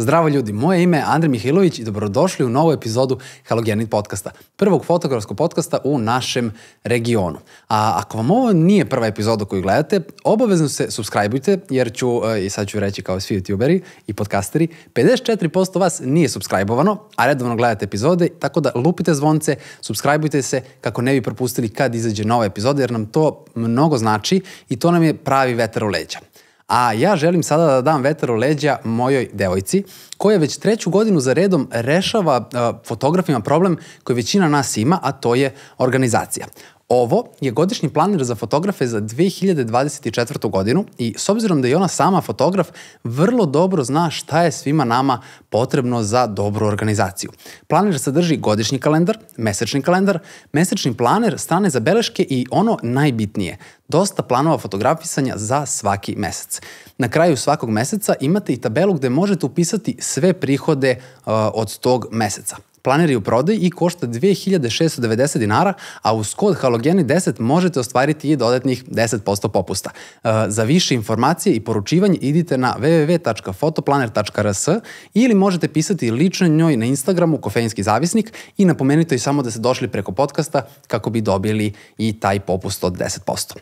Zdravo ljudi, moje ime je Andrej Mihailović i dobrodošli u novu epizodu Halogenid Podcasta, prvog fotografskog podcasta u našem regionu. A ako vam ovo nije prva epizoda koju gledate, obavezno se subscribeujte, jer ću, i sad ću reći kao svi youtuberi i podcasteri, 54% vas nije subscribeovano, a redovno gledate epizode, tako da lupite zvonce, subscribeujte se kako ne bi propustili kad izađe nova epizoda, jer nam to mnogo znači i to nam je pravi vetar u leđa. A ja želim sada da dam vetar u leđa mojoj devojci, koja već treću godinu za redom rešava fotografima problem koji većina nas ima, a to je organizacija. Ovo je godišnji planer za fotografe za 2024. godinu i s obzirom da je ona sama fotograf, vrlo dobro zna šta je svima nama potrebno za dobru organizaciju. Planer sadrži godišnji kalendar, mesečni planer, strane za beleške i ono najbitnije – dosta planova fotografisanja za svaki mesec. Na kraju svakog meseca imate i tabelu gde možete upisati sve prihode od tog meseca. Planer je u prodaji i košta 2690 dinara, a uz kod Halogeni10 možete ostvariti i dodatnih 10% popusta. Za više informacije i poručivanje idite na www.fotoplaner.rs ili možete pisati lično njoj na Instagramu Kofejinski zavisnik i napomenite joj samo da ste došli preko podcasta kako bi dobili i taj popust od 10%.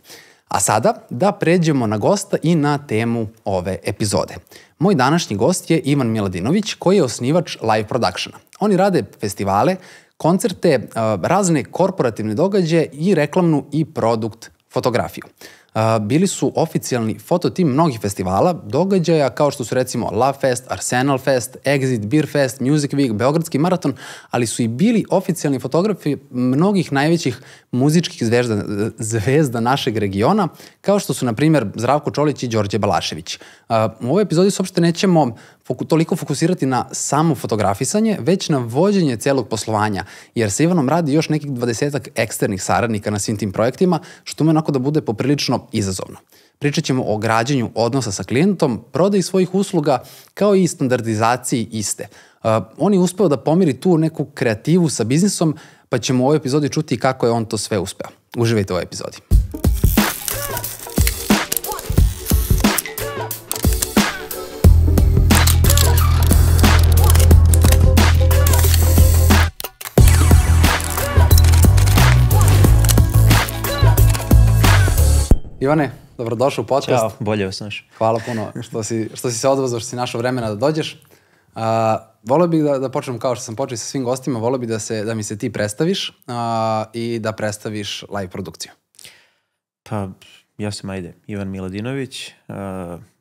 A sada da pređemo na gosta i na temu ove epizode. Moj današnji gost je Ivan Miladinović, koji je osnivač live productiona. Oni rade festivale, koncerte, razne korporativne događaje i reklamnu i produkt fotografiju. Bili su oficijalni fototim mnogih festivala, događaja kao što su recimo Love Fest, Arsenal Fest, Exit, Beer Fest, Music Week, Beogradski maraton, ali su i bili oficijalni fotografi mnogih najvećih muzičkih zvezda našeg regiona, kao što su na primjer Zdravko Čolić i Đorđe Balašević. U ovoj epizodi se uopšte nećemo toliko fokusirati na samo fotografisanje, već na vođenje celog poslovanja, jer sa Ivanom radi još nekih 20-ak eksternih saradnika na svim tim projektima, što ume onako da bude poprilično izazovno. Pričat ćemo o građenju odnosa sa klijentom, prodaji svojih usluga, kao i standardizaciji iste. On je uspeo da pomiri tu neku kreativu sa biznisom, pa ćemo u ovoj epizodi čuti kako je on to sve uspeo. Uživajte u ovoj epizodi. Ivane, dobrodošao u podcast. Ćao, bolje vas našao. Hvala puno što si se odvozao, što si našao vremena da dođeš. Voleo bih da počnem kao što sam počeo sa svim gostima, voleo bih da mi se ti predstaviš i da predstaviš live produkciju. Pa, ja sam Ivan Miladinović,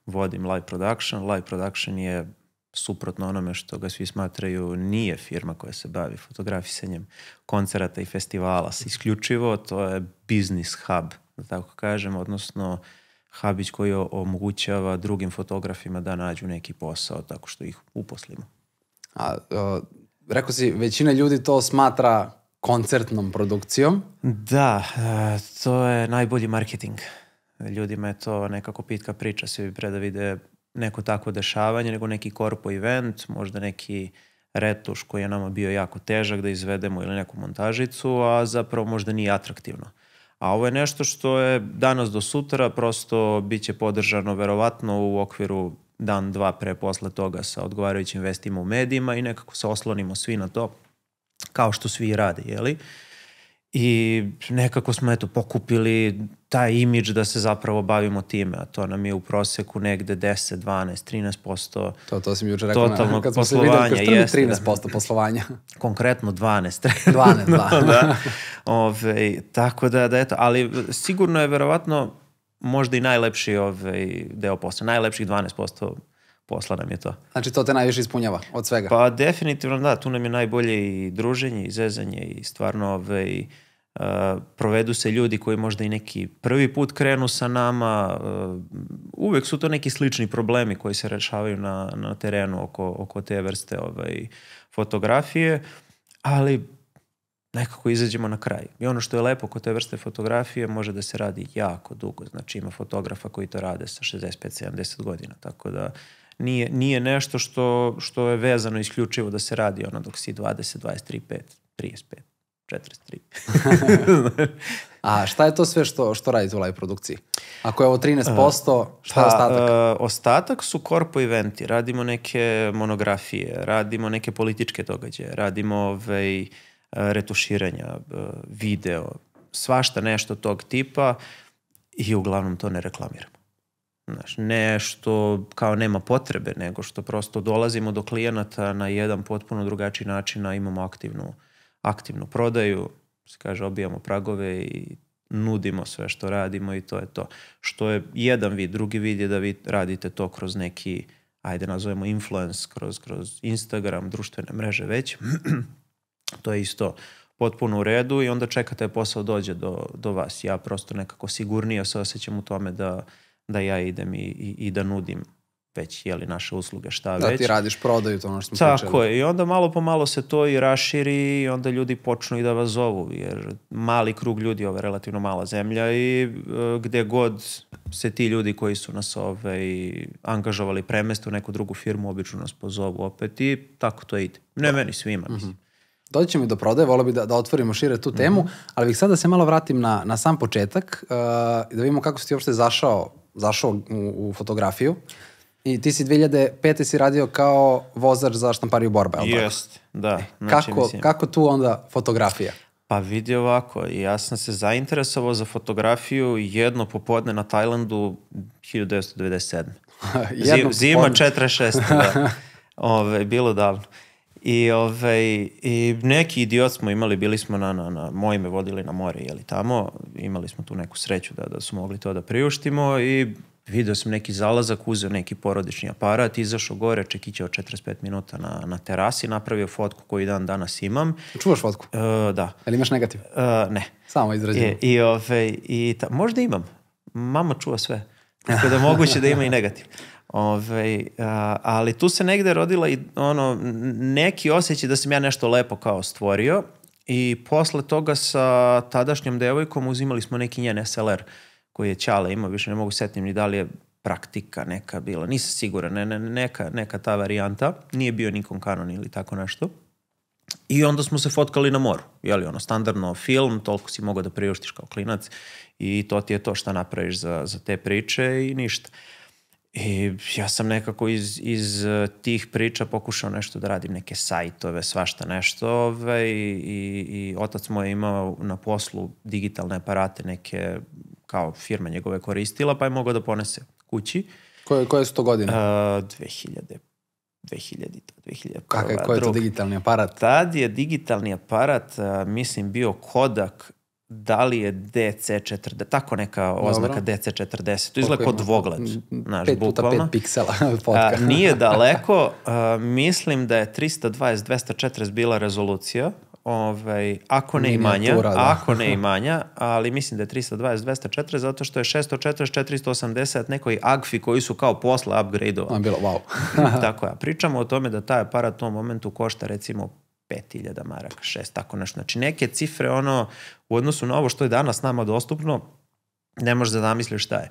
vodim live production. Live production je suprotno onome što ga svi smatraju, nije firma koja se bavi fotografisanjem koncerata i festivala. Isključivo to je business hub, da tako kažem, odnosno hubić koji omogućava drugim fotografima da nađu neki posao tako što ih uposlimo. Rekao si, većina ljudi to smatra koncertnom produkcijom? Da, to je najbolji marketing. Ljudima je to nekako pitka priča, svi bi pre da vide neko takvo dešavanje, nego neki korpo event, možda neki retuš koji je nama bio jako težak da izvedemo ili neku montažicu, a zapravo možda nije atraktivno. A ovo je nešto što je danas do sutra, prosto bit će podržano verovatno u okviru dan, dva pre posle toga sa odgovarajućim vestima u medijima i nekako se oslonimo svi na to, kao što svi rade, jeli? I nekako smo, eto, pokupili taj imidž da se zapravo bavimo time, a to nam je u proseku negde 10, 12, 13% to si mi juče rekao, kad smo se videli kad je 13% poslovanja. Konkretno 12. Tako da, eto, ali sigurno je verovatno možda i najlepši deo posla, najlepših 12% posla nam je to. Znači to te najviše ispunjava od svega? Pa definitivno da, tu nam je najbolje i druženje i zezanje i stvarno provedu se ljudi koji možda i neki prvi put krenu sa nama. Uvek su to neki slični problemi koji se rešavaju na terenu oko te vrste fotografije, ali nekako izađemo na kraj. I ono što je lepo kod te vrste fotografije, može da se radi jako dugo. Znači ima fotografa koji to rade sa 65-70 godina, tako da nije nešto što je vezano isključivo da se radi ono dok si 20, 23, 5, 35, 43. A šta je to sve što radite u live produkciji? Ako je ovo 13%, šta je ostatak? Ostatak su korpo eventi. Radimo neke monografije, radimo neke političke događaje, radimo retuširanja, video, svašta nešto tog tipa i uglavnom to ne reklamiramo. Ne što kao nema potrebe, nego što prosto dolazimo do klijenata na jedan potpuno drugačiji način, a imamo aktivnu prodaju, se kaže, obijamo pragove i nudimo sve što radimo i to je to. Što je jedan vid, drugi vid je da vi radite to kroz neki, ajde nazovemo influence, kroz Instagram, društvene mreže već, to je isto potpuno u redu i onda čekate posao dođe do vas. Ja prosto nekako sigurnije se osjećam u tome da ja idem i da nudim već, jeli, naše usluge, šta već. Da ti radiš prodaju, to ono što smo pričali. Tako je, i onda malo po malo se to i raširi i onda ljudi počnu i da vas zovu, jer mali krug ljudi, ovo je relativno mala zemlja i gde god se ti ljudi koji su nas angažovali premeste u neku drugu firmu, obično nas pozovu opet i tako to ide. Ne meni, svima, mislim. Doći ćemo i do prodaje, volio bih da otvorimo šire tu temu, ali bih sad da se malo vratim na sam početak i da vidimo kako si ti uopšte zašao u fotografiju. I ti si 2005. si radio kao vozač za štampariju Borba, je li tako? Jest, da. Kako tu onda fotografija? Pa vidi ovako, ja sam se zainteresovao za fotografiju jedno popodne na Tajlandu 1997. Zima 46. Bilo davno. I neki idiot smo imali, bili smo moji me vodili na more, jeli tamo, imali smo tu neku sreću da su mogli to da priuštimo i video sam neki zalazak, uzeo neki porodični aparat, izašao gore, čekićao 45 minuta na terasi, napravio fotku koju dan danas imam. Čuvaš fotku? Da. Ali imaš negativ? Ne. Samo izrađujem. Možda imam. Mama čuva sve. Tako da moguće da ima i negativ. Ali tu se negde rodila i neki osjećaj da sam ja nešto lepo kao stvorio i posle toga sa tadašnjom devojkom uzimali smo neki njen SLR koji je Ćala imao, više ne mogu setiti ni da li je praktika neka bila, nisam siguran, neka ta varijanta, nije bio Nikon, Canon ili tako nešto. I onda smo se fotkali na moru, jeli ono, standardno film, toliko si mogao da priuštiš kao klinac i to ti je to šta napraviš za te priče i ništa. I ja sam nekako iz tih priča pokušao nešto da radim, neke sajtove, svašta nešto i otac moj je imao na poslu digitalne aparate neke, kao firma njegove koristila, pa je mogao da ponese kući. Koje su to godine? 2000. Koji je to digitalni aparat? Tad je digitalni aparat, mislim, bio Kodak, da li je DC40, tako neka oznaka DC40, to izgleda kao dvogled. 5x5 piksela fotka. Nije daleko, mislim da je 320x240 bila rezolucija, ako ne i manja, ali mislim da je 320x240 zato što je 640x480 nekoj Agfi koji su kao posle upgrade-ovali. Bilo, wow. Tako je, pričamo o tome da taj aparat u tom momentu košta recimo 5000 maraka, 6, tako nešto. Znači neke cifre u odnosu na ovo što je danas nama dostupno, ne možeš da zamisliš šta je.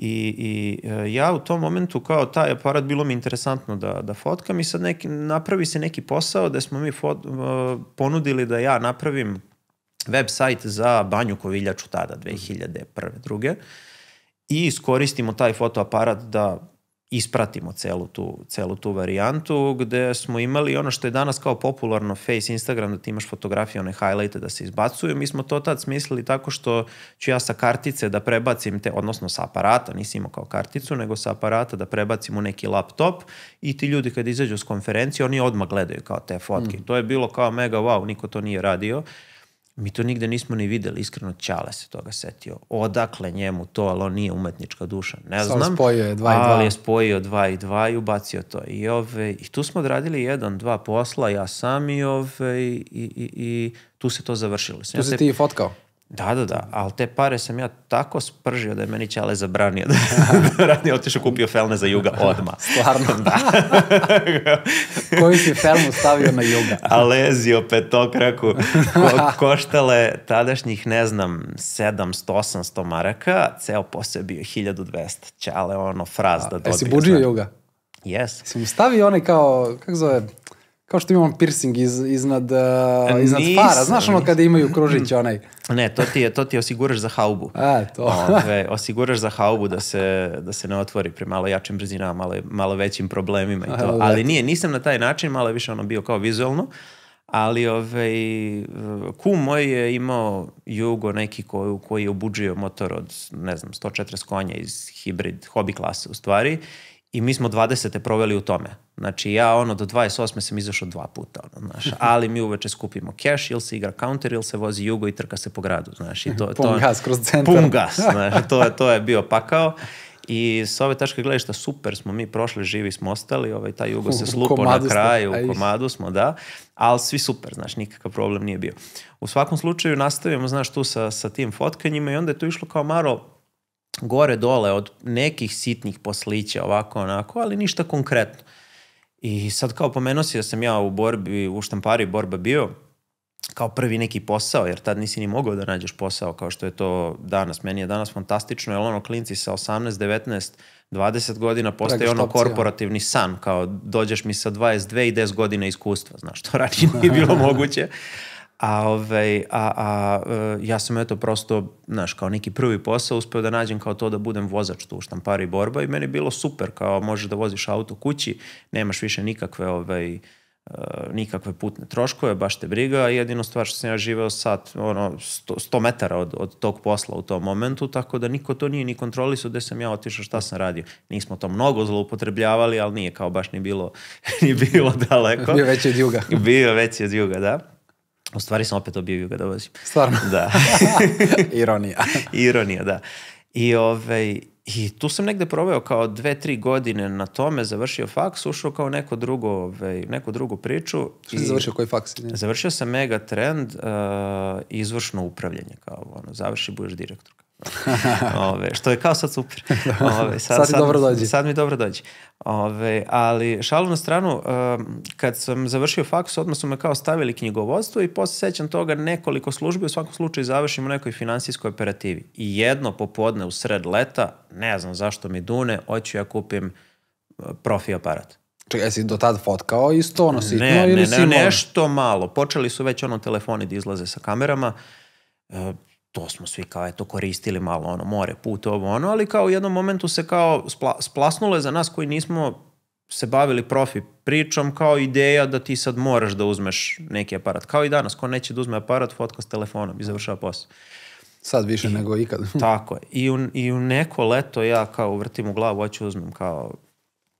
I ja u tom momentu kao taj aparat bilo mi interesantno da fotkam i sad napravi se neki posao da smo mi ponudili da ja napravim website za Banju Koviljaču tada 2001. i iskoristimo taj fotoaparat da ispratimo celu tu varijantu gde smo imali ono što je danas kao popularno face Instagram, da ti imaš fotografije, one highlighte da se izbacuju. Mi smo to tad smislili tako što ću ja sa kartice da prebacim te, odnosno sa aparata, nisi imao kao karticu, nego sa aparata da prebacim u neki laptop i ti ljudi kad izađu s konferencije, oni odmah gledaju kao te fotke. To je bilo kao mega wow, niko to nije radio. Mi to nigde nismo ni videli, iskreno Ćale se toga setio. Odakle njemu to, ali on nije umetnička duša, ne znam. Ali je spojio 2 i 2 i ubacio to. I tu smo odradili 1, 2 posla, ja sam i tu se to završilo. Tu si ti fotkao? Da, ali te pare sam ja tako spržio da je meni Ćale zabranio da radim, otišao kupio felne za juga odmah. Stvarno, da. Koji si felnu stavio na juga? Alezio, petokraku, koštale tadašnjih, ne znam, 700-800 maraka, ceo posao je bio 1200. Ćale, fraz da dobio. Jesi buđio juga? Jes. Si mu stavio onaj kao, kako zove, Kao što imamo piercing iznad para. Znaš ono kada imaju kružić onaj? Ne, to ti osiguraš za haubu. Osiguraš za haubu da se ne otvori pre malo jačim brzinama, malo većim problemima i to. Ali nije, nisam na taj način, malo je više ono bio kao vizualno. Ali kum moj je imao Jugo neki koji je obuđio motor od, ne znam, 140 konja iz hibrid hobi klase u stvari. I mi smo 20. proveli u tome. Znači ja ono do 28. sam izašao 2 puta. Ali mi uveče skupimo cash, ili se igra counter, ili se vozi Jugo i trka se po gradu. Pum gas kroz centar. Pum gas, to je bio pakao. I s ove tačke gledišta super smo mi prošli, živi smo ostali, taj Jugo se slupao na kraju, u komadu smo, da, ali svi super, znaš, nikakav problem nije bio. U svakom slučaju nastavimo, znaš, tu sa tim fotkanjima i onda je to išlo kao malo gore dole od nekih sitnih poslića, ovako, onako, ali ništa konkretno. I sad kao pomenuo si da sam ja u borbi, u štampari borba bio, kao prvi neki posao, jer tad nisi ni mogao da nađeš posao kao što je to danas. Meni je danas fantastično, jer ono klinci sa 18, 19, 20 godina postaje ono korporativni san, kao dođeš mi sa 22 i 10 godina iskustva, znaš, to ranije nije bilo moguće. A ja sam eto prosto, znaš, kao neki prvi posao uspeo da nađem kao to da budem vozač tu u štampari borba i meni je bilo super, kao možeš da voziš auto kući, nemaš više nikakve putne troškove, baš te briga. Jedino stvar što sam ja živeo sad 100 metara od tog posla u tom momentu, tako da niko to nije ni kontrolisao gde sam ja otišao, šta sam radio. Nismo to mnogo zloupotrebljavali, ali nije kao baš ni bilo daleko. Bio veći od Juga. Bio veći od Juga, da. U stvari sam opet obio Juga da vozim. Stvarno? Da. Ironija. Ironija, da. I tu sam negde proveo kao 2-3 godine na tome, završio faks, ušao kao neku drugu priču. Što si završio, koji faks? Završio sam Megatrend i izvršno upravljanje. Završi, budeš direktor. Što je kao sad super. Sad mi dobro dođe. Sad mi dobro dođe. Ali šalu na stranu, kad sam završio faks, odmah su me kao stavili knjigovodstvo i posle sećam toga nekoliko službi, u svakom slučaju završim u nekoj finansijskoj operativi. I jedno popodne u sred leta, ne znam zašto mi dune, hoću ja kupim profi aparat. Čekaj, jesi do tad fotkao isto ono sitno ili si imao? Ne, nešto malo. Počeli su već ono telefoni da izlaze sa kamerama, to smo svi kao eto koristili malo ono more, put, ovo ono, ali kao u jednom momentu se kao splasnulo je za nas koji nismo se bavili profi pričom kao ideja da ti sad moraš da uzmeš neki aparat. Kao i danas, ko neće da uzme aparat, fotka s telefonom i završava posao. Sad više nego ikad. Tako je. I u neko leto ja kao vrtim u glavu, hoću da uzmem kao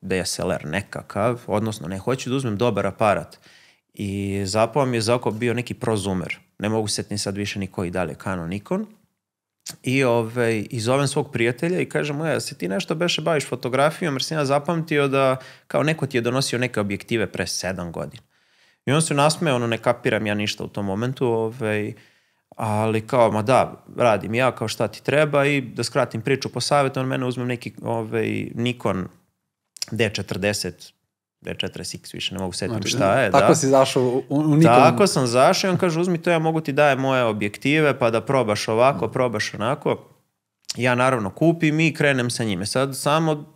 DSLR nekakav, odnosno ne, hoću da uzmem dobar aparat. I zapao mi je za oko bio neki prozumer. Ne mogu setiti sad više niko i dalje, Canon, Nikon. I zovem svog prijatelja i kažem mu, si ti nešto beše baviš fotografijom, jer sam ja zapamtio da kao neko ti je donosio neke objektive pre 7 godina. I on se nasmeo, ono ne kapiram ja ništa u tom momentu, ali kao, ma da, radim ja kao šta ti treba i da skratim priču po savjetu, on mene uzmem neki Nikon D40, D40X, više ne mogu setiti šta je. Tako si zašao u Nikon. Tako sam zašao i on kaže, uzmi to, ja mogu ti daje moje objektive, pa da probaš ovako, probaš onako. Ja naravno kupim i krenem sa njime. Sad samo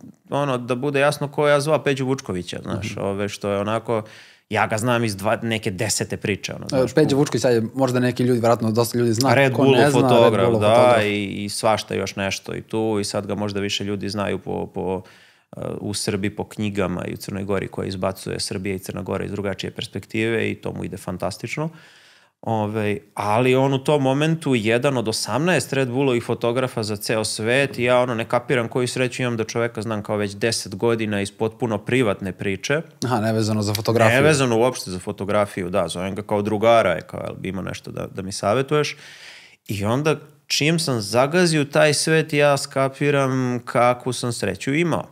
da bude jasno ko ja zvao Peđu Vučkovića, znaš, što je onako... Ja ga znam iz neke 10. priče. Peđa Vučković, sad je možda neki ljudi, vjerojatno dosta ljudi zna. Red Bull fotograf, da, i svašta još nešto i tu. I sad ga možda više ljudi znaju u Srbiji po knjigama i u Crnoj Gori koja izbacuje Srbije i Crna Gora iz drugačije perspektive i to mu ide fantastično. Ali on u tom momentu jedan od 18 Red Bullovih fotografa za ceo svet i ja ono ne kapiram koju sreću imam da čoveka znam kao već 10 godina iz potpuno privatne priče. Aha, nevezano za fotografiju. Nevezano uopšte za fotografiju, da, zovem ga kao drugara, kao ima nešto da mi savjetuješ. I onda čim sam zagazio taj svet ja skapiram kakvu sam sreću imao.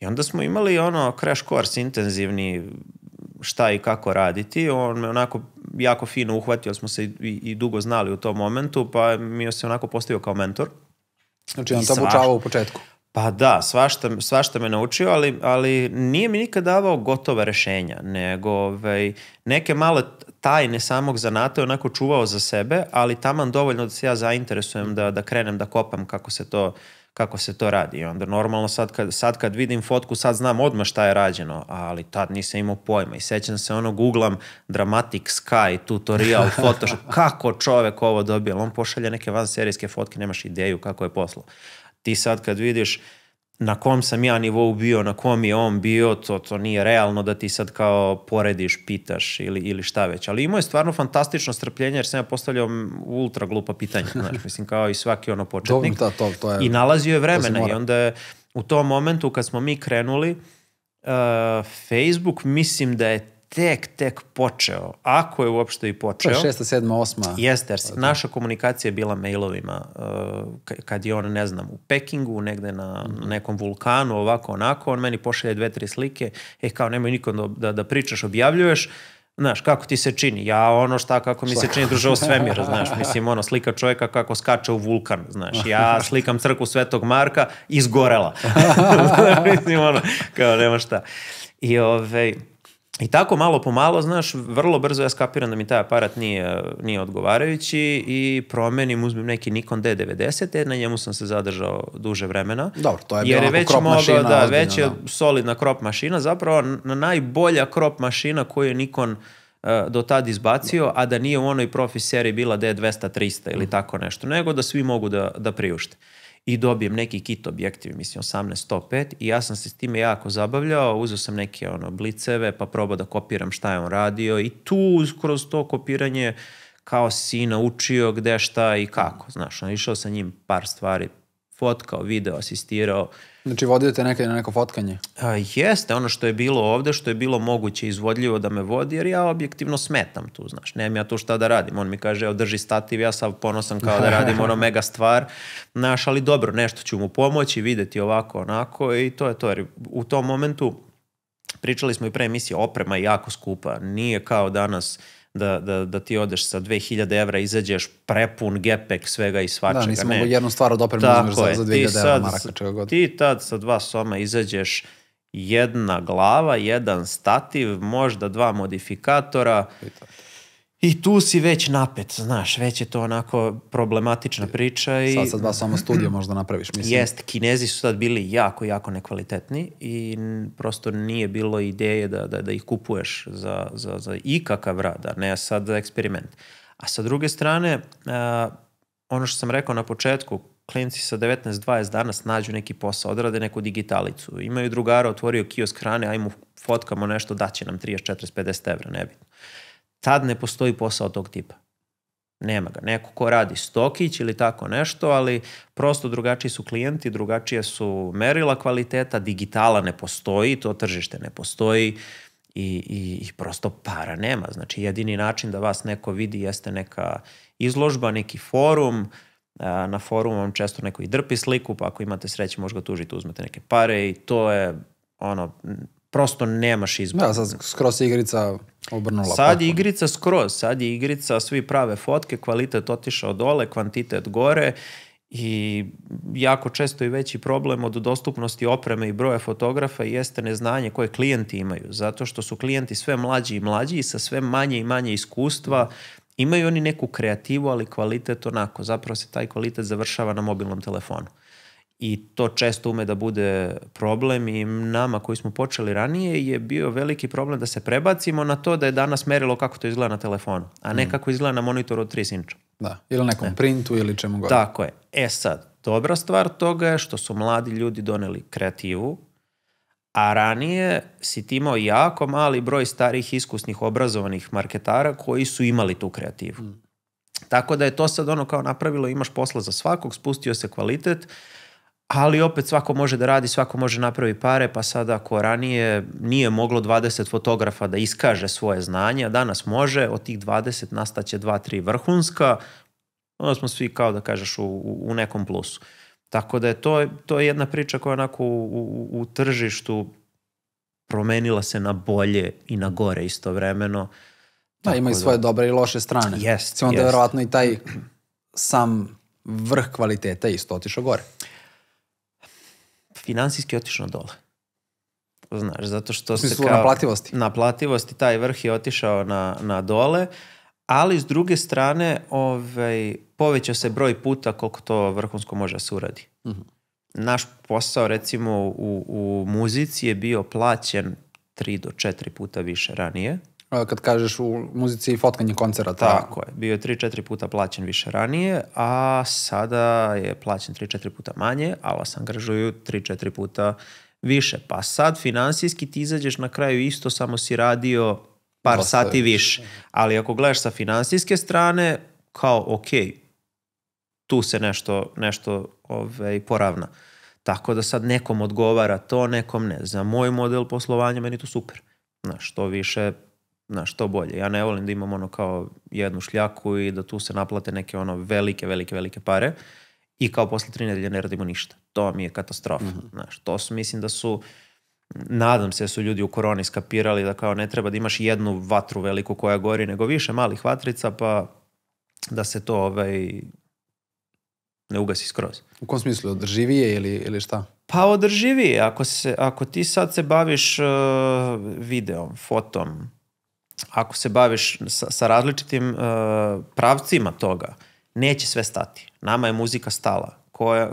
I onda smo imali ono crash course intenzivni šta i kako raditi. On me onako jako fino uhvatio, smo se i dugo znali u tom momentu, pa mi je se onako postavio kao mentor. Znači on te obučavao u početku? Pa da, svašta me naučio, ali nije mi nikad davao gotova rešenja, nego neke male tajne samog zanata je onako čuvao za sebe, ali taman dovoljno da se ja zainteresujem da krenem, da kopam kako se to kako se to radi. I onda normalno sad kad vidim fotku, sad znam odmah šta je rađeno, ali tad nisam imao pojma. I sećam se ono, googlam Dramatic Sky tutorial Photoshop, kako čovek ovo dobio. On pošalja neke vanserijske fotke, nemaš ideju kako je poslao. Ti sad kad vidiš na kom sam ja nivou bio, na kom je on bio, to nije realno da ti sad kao porediš, pitaš ili šta već. Ali imao je stvarno fantastično strpljenje, jer sam ja postavljao ultra glupa pitanja. Znaš, mislim, kao i svaki ono početnik. I nalazio je vremena. I onda je u tom momentu kad smo mi krenuli, Facebook mislim da je tek počeo. Ako je uopšte i počeo. 6, 7, 8. Jeste, jer naša komunikacija je bila mailovima. Kad je on, ne znam, u Pekingu, negde na nekom vulkanu, ovako, onako, on meni pošalje 2-3 slike, kao nemoj nikom da pričaš, objavljuješ, znaš, kako ti se čini? Ja ono šta, kako mi se čini držao svemira, znaš, mislim, ono, slika čovjeka kako skače u vulkan, znaš, ja slikam crkvu Svetog Marka, izgorela. Mislim, ono, kao nema šta. I ovej, i tako malo po malo, znaš, vrlo brzo ja skapiram da mi taj aparat nije odgovarajući i promenim, uzmem neki Nikon D90, na njemu sam se zadržao duže vremena. Dobro, to je bila ako krop mašina. Da, već je solidna krop mašina, zapravo najbolja krop mašina koju je Nikon do tad izbacio, a da nije u onoj profi seriji bila D200-300 ili tako nešto, nego da svi mogu da priušte. I dobijem neki kit objektiv, mislim 18-105, i ja sam se s time jako zabavljao, uzeo sam neke bliceve, pa probao da kopiram šta je on radio i tu kroz to kopiranje kao si naučio gde šta i kako, znaš, išao sam njim par stvari, fotkao, video, asistirao. Znači vodio te nekaj na neko fotkanje? Jeste, ono što je bilo ovde, što je bilo moguće izvodljivo da me vodi, jer ja objektivno smetam tu, znaš, nemam ja tu šta da radim. On mi kaže, evo drži stativ, ja sav ponosan kao da radim ono mega stvar, znaš, ali dobro, nešto ću mu pomoći, videti ovako, onako i to je to. U tom momentu pričali smo i pre emisije, oprema je jako skupa, nije kao danas da ti odeš sa 2000 evra, izađeš prepun gepek svega i svačega. Da, nisam mogu jednu stvar od opremu uzmeš za 2000 evra maraka, čega god. Ti tad sa 2 soma izađeš, jedna glava, jedan stativ, možda 2 modifikatora i tu si već napet, znaš, već je to onako problematična priča. Sad sa 2 soma studio možda napraviš, mislim. Jest, Kinezi su sad bili jako, jako nekvalitetni i prosto nije bilo ideje da ih kupuješ za ikakav rad, a ne sad za eksperiment. A sa druge strane, ono što sam rekao na početku, klinci sa 19-20 danas nađu neki posao, odrade neku digitalicu, imaju drugara, otvorio kiosk hrane, ajmo fotkamo nešto, daće nam 30, 40, 50 evra, nebitno. Tad ne postoji posao tog tipa. Nema ga. Neko ko radi stokić ili tako nešto, ali prosto drugačiji su klijenti, drugačije su merila kvaliteta, digitala ne postoji, to tržište ne postoji i prosto para nema. Znači jedini način da vas neko vidi jeste neka izložba, neki forum. Na forumu vam često neko i drpi sliku, pa ako imate sreće možda tužite, uzmete neke pare i to je ono... Prosto nemaš izbora. Da, sad skroz je igrica obrnula. Sad je igrica skroz, sad je igrica, svi prave fotke, kvalitet otišao dole, kvantitet gore i jako često i veći problem od dostupnosti opreme i broja fotografa jeste neznanje koje klijenti imaju, zato što su klijenti sve mlađi i mlađi i sa sve manje i manje iskustva. Imaju oni neku kreativu, ali kvalitet onako, zapravo se taj kvalitet završava na mobilnom telefonu. I to često ume da bude problem i nama koji smo počeli ranije je bio veliki problem da se prebacimo na to da je danas merilo kako to izgleda na telefonu, a ne kako izgleda na monitoru od 3 inča. Da, ili nekom printu ili čemu god. Tako je. E sad, dobra stvar toga je što su mladi ljudi doneli kreativu, a ranije si ti imao jako mali broj starih, iskusnih, obrazovanih marketara koji su imali tu kreativu. Tako da je to sad ono kao napravilo, imaš posla za svakog, spustio se kvalitet, ali opet svako može da radi, svako može napravi pare, pa sad ako ranije nije moglo 20 fotografa da iskaže svoje znanje, a danas može, od tih 20 nastaće 2-3 vrhunska, onda smo svi kao da kažeš u nekom plusu. Tako da je to jedna priča koja onako u tržištu promenila se na bolje i na gore istovremeno. Da, ima i svoje dobre i loše strane. Jeste. Onda je verovatno i taj sam vrh kvaliteta isto otišao gore. Finansijski otišao dole. Znaš, zato što se kao... Naplativosti. Naplativosti, taj vrh je otišao na dole, ali s druge strane povećao se broj puta koliko to vrhunsko može da se uradi. naš posao recimo u muzici je bio plaćen 3 do 4 puta više ranije. Kad kažeš u muzici i fotkanje koncerata. Tako je, bio je 3-4 puta plaćen više ranije, a sada je plaćen 3-4 puta manje, ali vas angažuju 3-4 puta više. Pa sad finansijski ti izađeš na kraju isto, samo si radio par sati više. Ali ako gledaš sa finansijske strane, kao ok, tu se nešto poravna. Tako da sad nekom odgovara to, nekom ne. Za moj model poslovanja meni to super. Znaš, to više, znaš, to bolje. Ja ne volim da imam ono kao jednu šljaku i da tu se naplate neke ono velike pare i kao posle 3 nedelje ne radimo ništa. To mi je katastrofa. Znaš, to su, mislim da su, nadam se da su ljudi u koroni skapirali da kao ne treba da imaš jednu vatru veliku koja gori, nego više malih vatrica, pa da se to ne ugasi skroz. U kom smislu? Održivije ili šta? Pa održivije. Ako ti sad se baviš videom, fotom, ako se baviš sa različitim pravcima toga, neće sve stati. Nama je muzika stala.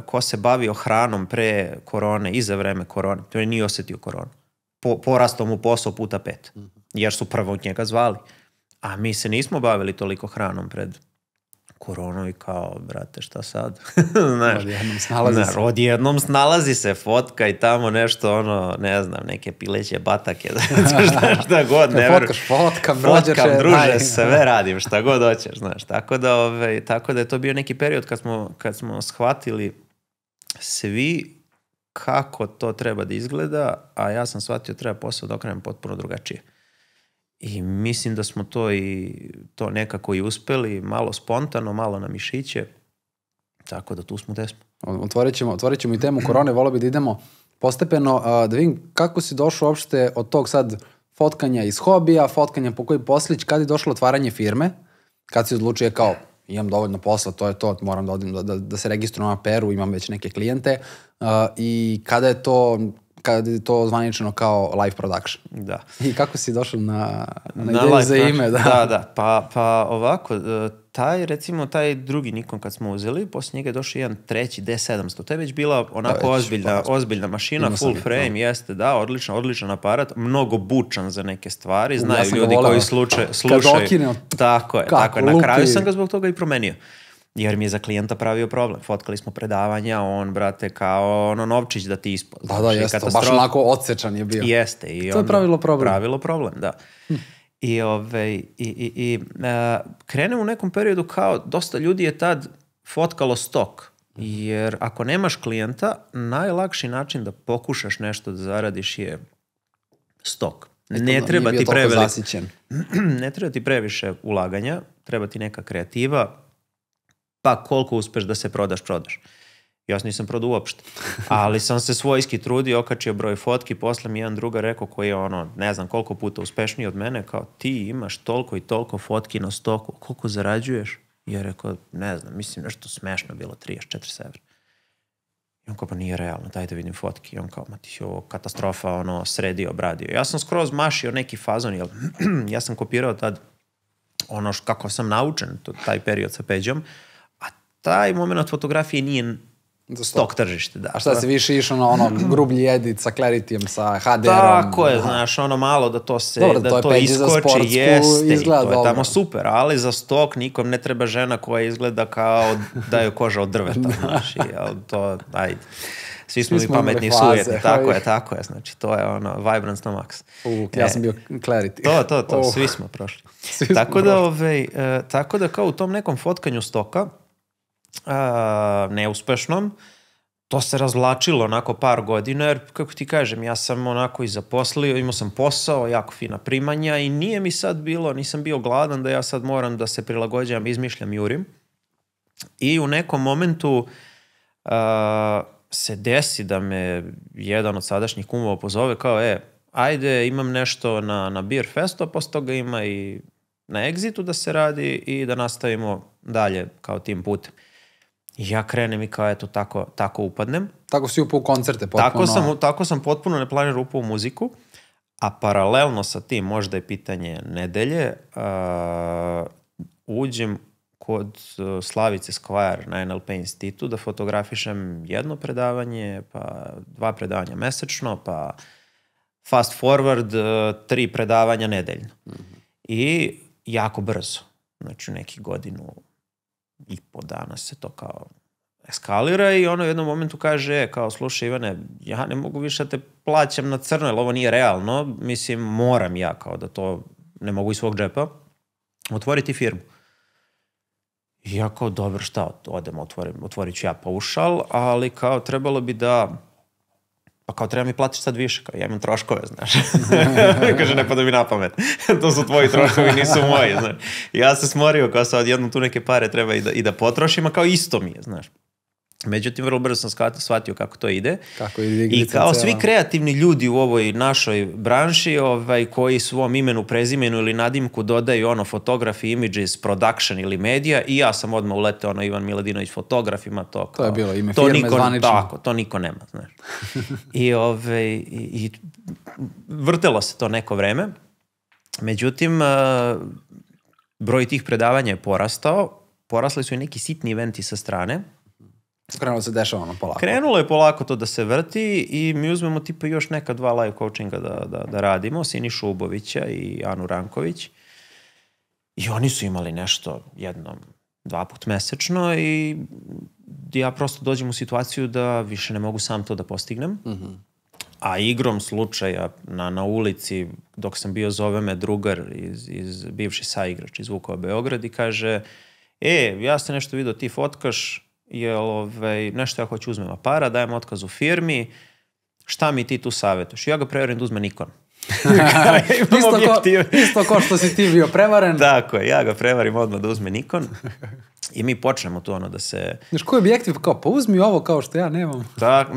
Ko se bavio hranom pre korone i za vreme korone, to je nije osetio koronu. Porastao mu posao puta 5. Jer su prvo od njega zvali. A mi se nismo bavili toliko hranom pred koronu i kao, brate, šta sad? Odjednom snalazi se, fotka i tamo nešto, ono, ne znam, neke pileće batake, šta god, ne veru. Fotkam, druže, sve radim, šta god hoćeš, znaš. Tako da je to bio neki period kad smo shvatili svi kako to treba da izgleda, a ja sam shvatio treba posao da okrenem potpuno drugačije. I mislim da smo to nekako i uspeli, malo spontano, malo na mišiće, tako da tu smo gde smo. Otvorit ćemo i temu korone, volio bi da idemo postepeno. Da vidim kako si došao uopšte od tog sad fotkanja iz hobija, fotkanja po koji poslić, kad je došlo otvaranje firme, kad si odlučio kao imam dovoljno posla, to je to, moram da odim da se registrujem na APR-u, imam već neke klijente, i kada je to zvaničeno kao live production. Da. I kako si došao na ideju za ime? Da. Pa ovako, recimo taj drugi Nikon kad smo uzeli, poslije njega je došao jedan treći D700. To je već bila onako ozbiljna mašina, full frame, jeste, da, odličan aparat, mnogo bučan za neke stvari, znaju ljudi koji slušaju. Kad okine, tako je. Na kraju sam ga zbog toga i promenio. Jer mi je za klijenta pravio problem. Fotkali smo predavanja, on, brate, kao ono novčić da ti ispod. Da, jeste, baš onako odsečan je bio. Jeste. To je pravilo problem. Pravilo problem, da. I krene u nekom periodu kao, dosta ljudi je tad fotkalo stok. Jer ako nemaš klijenta, najlakši način da pokušaš nešto da zaradiš je stok. Ne treba ti previše ulaganja, treba ti neka kreativa, pa koliko uspeš da se prodaš. Ja se nisam prodao uopšte. Ali sam se svojski trudio, okačio broj fotki, posle mi jedan druga rekao koji je ono, ne znam koliko puta uspešniji od mene, kao ti imaš toliko i toliko fotki na stoku, koliko zarađuješ? I ja rekao, ne znam, mislim nešto smešno bilo, 34 evra. I on kao, pa nije realno, daj da vidim fotki. I on kao, ma ti je ovo katastrofa, ono, sredio, obradio. Ja sam skroz mašio neki fazon, jer ja sam kopirao tad ono kako sam naučen, taj period sa Peđom. Taj moment fotografije nije stok tržište. A šta si više išao na ono grublji edit sa clarity-om, sa HDR-om? Tako je, znaš, ono malo da to se iskoči. Dobro, to je Peđi za sportsku izgleda. To je tamo super, ali za stok nikom ne treba žena koja izgleda kao da je koža od drveta, znaš. Svi smo i pametni i sujetni, tako je. Znači, to je ono, vibrance na maks. Ja sam bio clarity. To, svi smo prošli. Tako da kao u tom nekom fotkanju stoka, neuspešnom, to se razvlačilo onako par godina, jer kako ti kažem, ja sam onako i zaposlio, imao sam posao, jako fina primanja i nije mi sad bilo, nisam bio gladan da ja sad moram da se prilagođavam, izmišljam, jurim. I u nekom momentu se desi da me jedan od sadašnjih kumova pozove kao, ajde imam nešto na Beer Festu, a posle toga ima i na Exitu da se radi i da nastavimo dalje kao tim putem. Ja krenem i kao, eto, tako upadnem. Tako si upao u koncerte potpuno. Tako sam potpuno neplaniran upao u muziku, a paralelno sa tim, možda je pitanje nedelje, uđem kod Slavice Skvajar na NLP institutu da fotografišem jedno predavanje, pa 2 predavanja mesečno, pa fast forward 3 predavanja nedeljno. I jako brzo. Znači, neki godinu i po dana se to kao eskalira i ono u jednom momentu kaže, kao, slušaj Ivane, ja ne mogu više da te plaćam na crno, jer ovo nije realno. Mislim, moram ja kao da to ne mogu iz svog džepa otvoriti firmu. I ja kao, dobro, šta, odem, otvorit ću ja paušal, ali kao trebalo bi da, pa kao treba mi platiš sad više, kao ja imam troškove, znaš. Kaže, ne pada mi na pamet. To su tvoji troškovi, nisu moji, znaš. Ja se smorio, kao sad jednom tu neke pare treba i da potrošim, a kao isto mi je, znaš. Međutim, vrlo brzo sam shvatio kako to ide. I kao svi kreativni ljudi u ovoj našoj branši koji svom imenu, prezimenu ili nadimku dodaju ono fotografi, images, production ili medija i ja sam odmah uleteo ono Ivan Miladinović fotografima. To je bilo ime firme zvanično. Tako, to niko nema. I vrtelo se to neko vreme. Međutim, broj tih predavanja je porastao. Porasli su i neki sitni eventi sa strane. Krenulo se dešava ono polako. Krenulo je polako to da se vrti i mi uzmemo tipa još neka 2 live coachinga da radimo, Sini Šubovića i Anu Ranković. I oni su imali nešto jednom, 2 put mesečno i ja prosto dođem u situaciju da više ne mogu sam to da postignem. A igrom slučaja na ulici, dok sam bio, zove me drugar, bivši saigrač iz Vukova Beograd i kaže, ja sam nešto vidio, ti fotkaš, nešto ja hoću uzmem para, dajem otkaz u firmi, šta mi ti tu savjetuješ? Ja ga prevarim da uzme Nikon. Isto ko što si ti bio prevaren. Tako je, ja ga prevarim odmah da uzme Nikon i mi počnemo tu ono da se... Znaš, koji objektiv kao, pa uzmi ovo kao što ja nemam.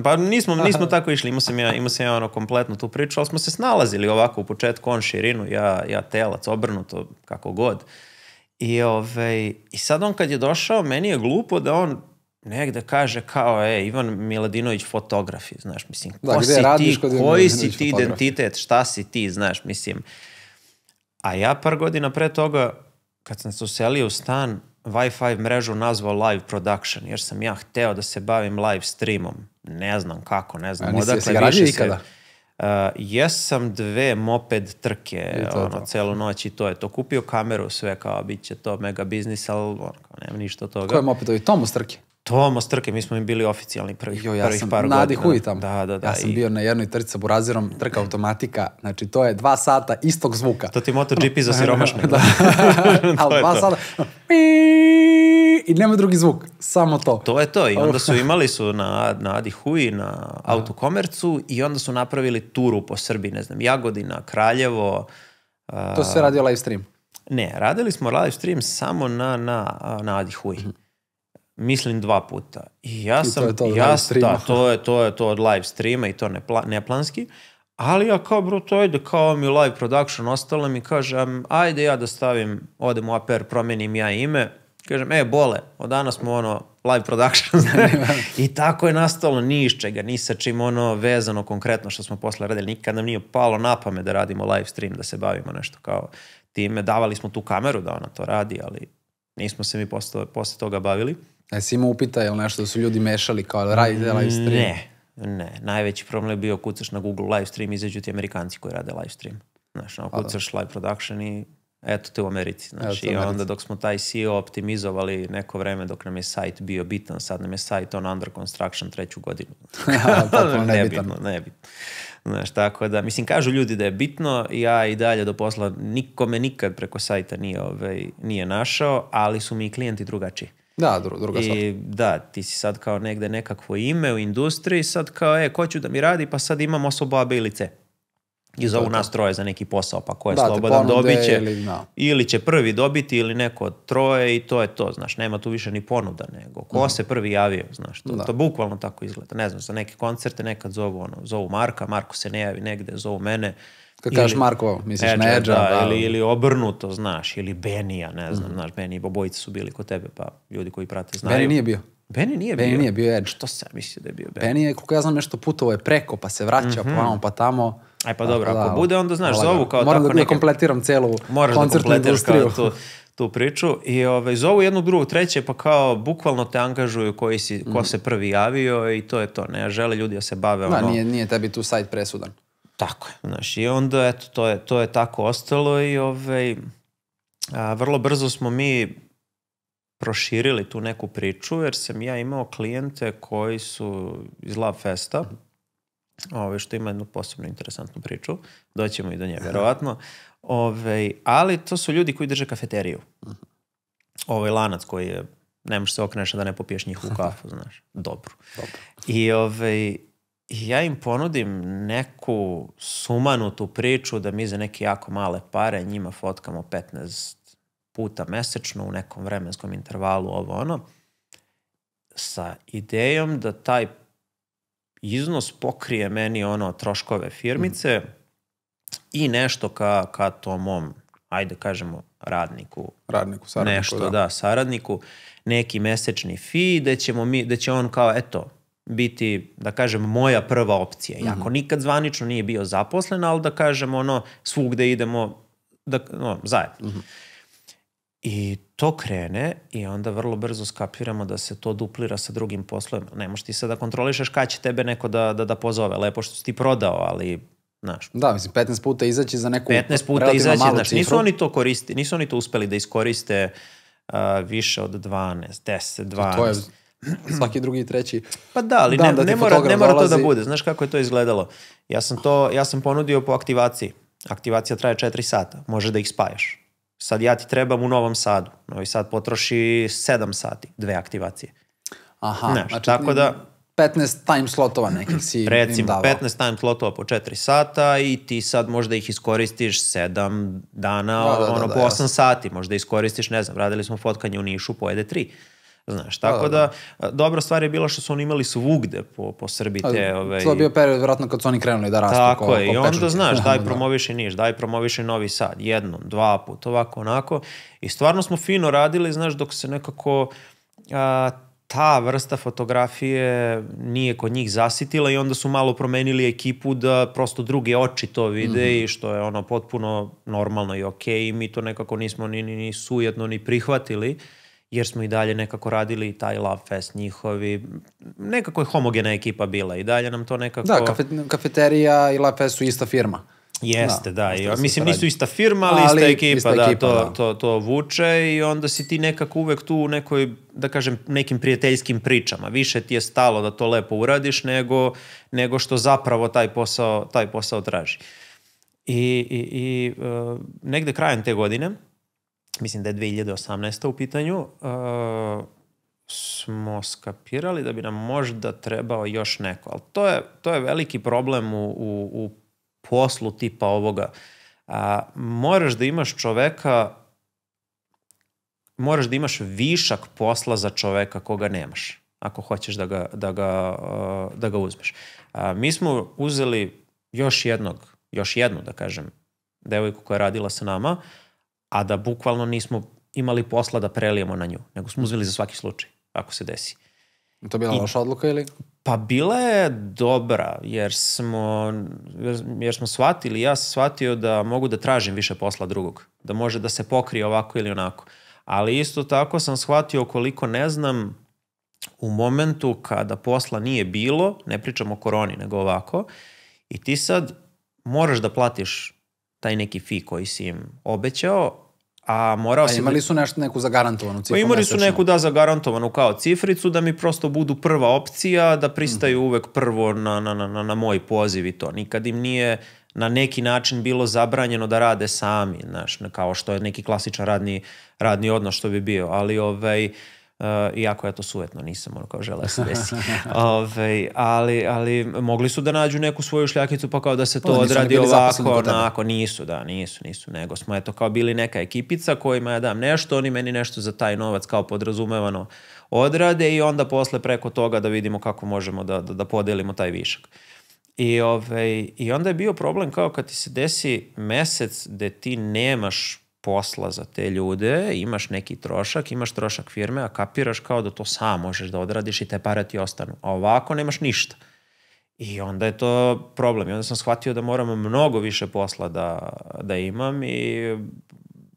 Pa nismo tako išli, imao sam ja ono kompletno tu priču, ali smo se snalazili ovako u početku, on širinu, ja telac, obrnuto, kako god. I sad on kad je došao, meni je glupo da on negde kaže kao, Ivan Miladinović fotografi, znaš, mislim, ko si ti, koji si ti identitet, šta si ti, znaš, mislim. A ja par godina pre toga, kad sam se uselio u stan, Wi-Fi mrežu nazvao live production, jer sam ja hteo da se bavim live streamom. Ne znam kako, ne znam odakle više se... Jesam 2 moped trke celu noć i to je to. Kupio kameru, sve kao, bit će to mega biznis, ali nema ništa od toga. Koje mopedovi? Tomo strke? Tomo strke, mi smo im bili oficijalni prvih par godina. Na Adihui tamo. Ja sam bio na jednoj trci sa burazirom, trka automatika, znači to je 2 sata istog zvuka. To ti MotoGP za siromašne. Ali 2 sata... I nema drugi zvuk, samo to. To je to. I onda su imali su na Adihui, na Autokomercu i onda su napravili turu po Srbiji, ne znam, Jagodina, Kraljevo. To se radio live stream? Ne, radili smo live stream samo na Adihui. Mislim 2 puta. I ja sam... To je to od live streama i to neplanski. Ali ja kao, bro, to ajde, kao mi live production ostalo mi kažem, ajde ja da stavim, odem u APR, promenim ja ime. Kažem, bole, od danas smo ono live production. I tako je nastalo ni iz čega, ni sa čim ono vezano konkretno što smo posle radili. Nikad nam nije palo na pamet da radimo live stream, da se bavimo nešto kao time. Davali smo tu kameru da ona to radi, ali nismo se mi posle toga bavili. Jesi imao upita, je li nešto da su ljudi mešali kao radite live stream? Ne. Najveći problem je bio kucaš na Google live stream, izađu ti Amerikanci koji rade live stream. Znaš, kucaš live production i... Eto te u Americi, znači, i onda dok smo taj SEO optimizovali neko vreme dok nam je sajt bio bitan, sad nam je sajt on under construction 3. godinu. Nebitno, nebitno. Znaš, tako da, mislim, kažu ljudi da je bitno, ja i dalje do posla nikome nikad preko sajta nije našao, ali su mi klijenti drugačiji. Da, druga stvar. Da, ti si sad kao negde nekakvo ime u industriji, sad kao, ko ću da mi radi, pa sad imam osobu A, B ili C. I zovu nas troje za neki posao, pa ko je slobodan dobit će, ili će prvi dobiti ili neko od troje i to je to, znaš, nema tu više ni ponuda nego ko se prvi javio, znaš, to bukvalno tako izgleda, ne znam, za neke koncerte nekad zovu Marka, Marko se ne javi negde, zovu mene. Kad kažeš Marko, misliš na Edge-a. Ili obrnuto, znaš, ili Benny-a, ne znam, znaš, Benny i Bobojice su bili kod tebe, pa ljudi koji prate znaju. Benny nije bio. Benny nije bio Edge. Što sam mislio da je bio Benny? Benny je, koliko ja znam, nešto putovo je preko, pa se vraća, pa tamo. Aj pa dobro, ako bude, onda znaš, zovu kao tako neke... Moram da kompletiram celu koncertnu industriju. tu priču i zovu jednu, drugu, treće, pa kao bukvalno te angažuju ko se prvi javio i to je to. Ne žele ljudi da se bave ono... Nije tebi tu sajt presudan. Tako je, znaš, i onda eto, to je tako ostalo i vrlo brzo smo mi proširili tu neku priču, jer sam ja imao klijente koji su iz Love Festa, što ima jednu posebno interesantnu priču, doćemo i do nje, verovatno, ali to su ljudi koji drže kafeteriju. Ovaj lanac koji je, ne možeš se okreneš da ne popiješ njihovu kafu, znaš, dobro. I ja im ponudim neku sumanutu priču da mi za neke jako male pare njima fotkamo 15 puta mesečno u nekom vremenskom intervalu, sa idejom da taj iznos pokrije meni troškove firmice i nešto ka tom mom, ajde kažemo, saradniku, neki mesečni fee, da će on kao, eto, biti, da kažem, moja prva opcija. Iako nikad zvanično nije bio zaposlen, ali da kažem, svugde idemo zajedno. I to krene i onda vrlo brzo skapiramo da se to duplira sa drugim poslovima. Ne možeš ti sad da kontrolišaš kada će tebe neko da pozove. Lepo što si ti prodao, ali, znaš... Da, mislim, 15 puta izaći za neku relativno malu cifru. Nisu oni to uspeli da iskoriste više od 12, 10, 12. To je svaki drugi i treći. Pa da, ali ne mora to da bude. Znaš kako je to izgledalo? Ja sam ponudio po aktivaciji. Aktivacija traje 4 sata. Možeš da ih spajaš. Sad ja ti trebam u Novom Sadu. Novi Sad potroši 7 sati, 2 aktivacije. Aha, znači 15 time slotova nekih si im davao. Recimo, 15 time slotova po 4 sata i ti sad možda ih iskoristiš 7 dana, po 8 sati. Možda iskoristiš, ne znam, radili smo fotkanje u Nišu, pojede 3. Znaš, tako da, dobra stvar je bila što su oni imali svugde po Srbiji te... To je bio period, vjerojatno, kad su oni krenuli da rastu. Tako je, i onda, znaš, daj promoviš i Niš, daj promoviš i Novi Sad, jednom, dva put, ovako, onako. I stvarno smo fino radili, znaš, dok se nekako ta vrsta fotografije nije kod njih zasitila i onda su malo promenili ekipu da prosto druge oči to vide i što je ono potpuno normalno i okej i mi to nekako nismo ni sujetno ni prihvatili. Jer smo i dalje nekako radili i taj Love Fest njihovi. Nekako je homogena ekipa bila i dalje nam to nekako... Da, kafeterija i Love Fest su ista firma. Jeste, da. Mislim, nisu ista firma, ali ista ekipa da to vuče i onda si ti nekako uvek tu u nekoj, da kažem, nekim prijateljskim pričama. Više ti je stalo da to lepo uradiš nego što zapravo taj posao traži. I negde krajem te godine, mislim da je 2018. u pitanju, smo skapirali da bi nam možda trebao još neko. Ali to je veliki problem u poslu tipa ovoga. Moraš da imaš čoveka, moraš da imaš višak posla za čoveka koga nemaš, ako hoćeš da ga uzmeš. Mi smo uzeli još jednu, da kažem, devojku koja je radila sa nama, a da bukvalno nismo imali posla da prelijemo na nju, nego smo uzeli za svaki slučaj, ako se desi. To je bila loša odluka ili? Pa bila je dobra, jer smo shvatili, ja sam shvatio da mogu da tražim više posla drugog, da može da se pokrije ovako ili onako. Ali isto tako sam shvatio koliko ne znam u momentu kada posla nije bilo, ne pričam o koroni, nego ovako, i ti sad moraš da platiš taj neki fee koji si im obećao, a morao si... A imali su neku zagarantovanu cifru? Imali su neku, da, zagarantovanu kao cifricu, da mi prosto budu prva opcija, da pristaju uvek prvo na moj poziv i to. Nikad im nije na neki način bilo zabranjeno da rade sami, znaš, kao što je neki klasičan radni odnos što bi bio, ali iako ja to sujetno nisam, kao žele se desi. Ali mogli su da nađu neku svoju šljakicu pa kao da se to odradi ovako, onako. Nisu, nego smo eto kao bili neka ekipica kojima ja dam nešto, oni meni nešto za taj novac kao podrazumevano odrade i onda posle preko toga da vidimo kako možemo da podelimo taj višak. I onda je bio problem kao kad ti se desi mesec gde ti nemaš posla za te ljude, imaš neki trošak, imaš trošak firme, a kapiraš kao da to sam možeš da odradiš i te pare ti ostanu. A ovako nemaš ništa. I onda je to problem. I onda sam shvatio da moram mnogo više posla da imam i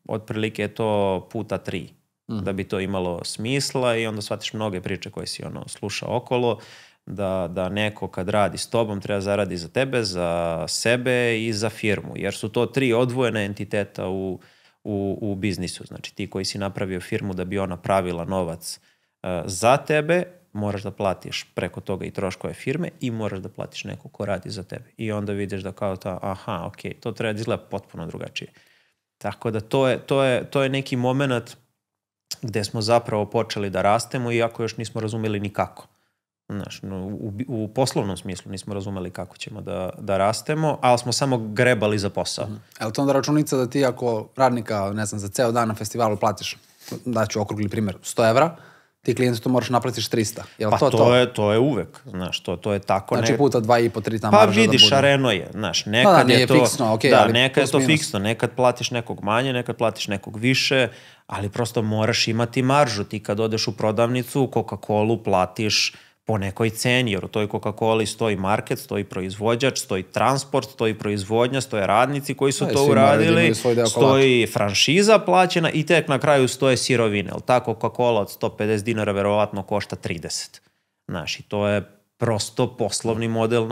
otprilike je to puta 3 da bi to imalo smisla i onda shvatiš mnoge priče koje si slušao okolo, da neko kad radi s tobom treba zaradi za tebe, za sebe i za firmu, jer su to 3 odvojene entiteta u biznisu. Znači ti koji si napravio firmu da bi ona pravila novac za tebe, moraš da platiš preko toga i troškove firme i moraš da platiš neko ko radi za tebe. I onda vidiš da kao ta, aha, ok, to treba da izgleda potpuno drugačije. Tako da to je neki moment gde smo zapravo počeli da rastemo, iako još nismo razumeli nikako. Znaš, u poslovnom smislu nismo razumeli kako ćemo da rastemo, ali smo samo grebali za posao. Je li to onda računica da ti ako radnika, ne znam, za ceo dan na festivalu platiš, daću okrugli primjer, 100 evra, ti klijentu to moraš naplatiš 300. Pa to je uvek, znaš, to je tako. Znači puta 2,5, 3 tam maraža da bude. Pa vidi, šareno je, znaš, nekad je to fiksno, ok, ali nekad je to fiksno, nekad platiš nekog manje, nekad platiš nekog više, ali prosto moraš imati maržu. Ti kad odeš u prodavnicu, Coca-Colu platiš po nekoj ceni, jer u toj Coca-Coli stoji market, stoji proizvođač, stoji transport, stoji proizvodnja, stoje radnici koji su to uradili, stoji franšiza plaćena i tek na kraju stoje sirovine. Ta Coca-Cola od 150 dinara verovatno košta 30. Znaš, i to je prosto poslovni model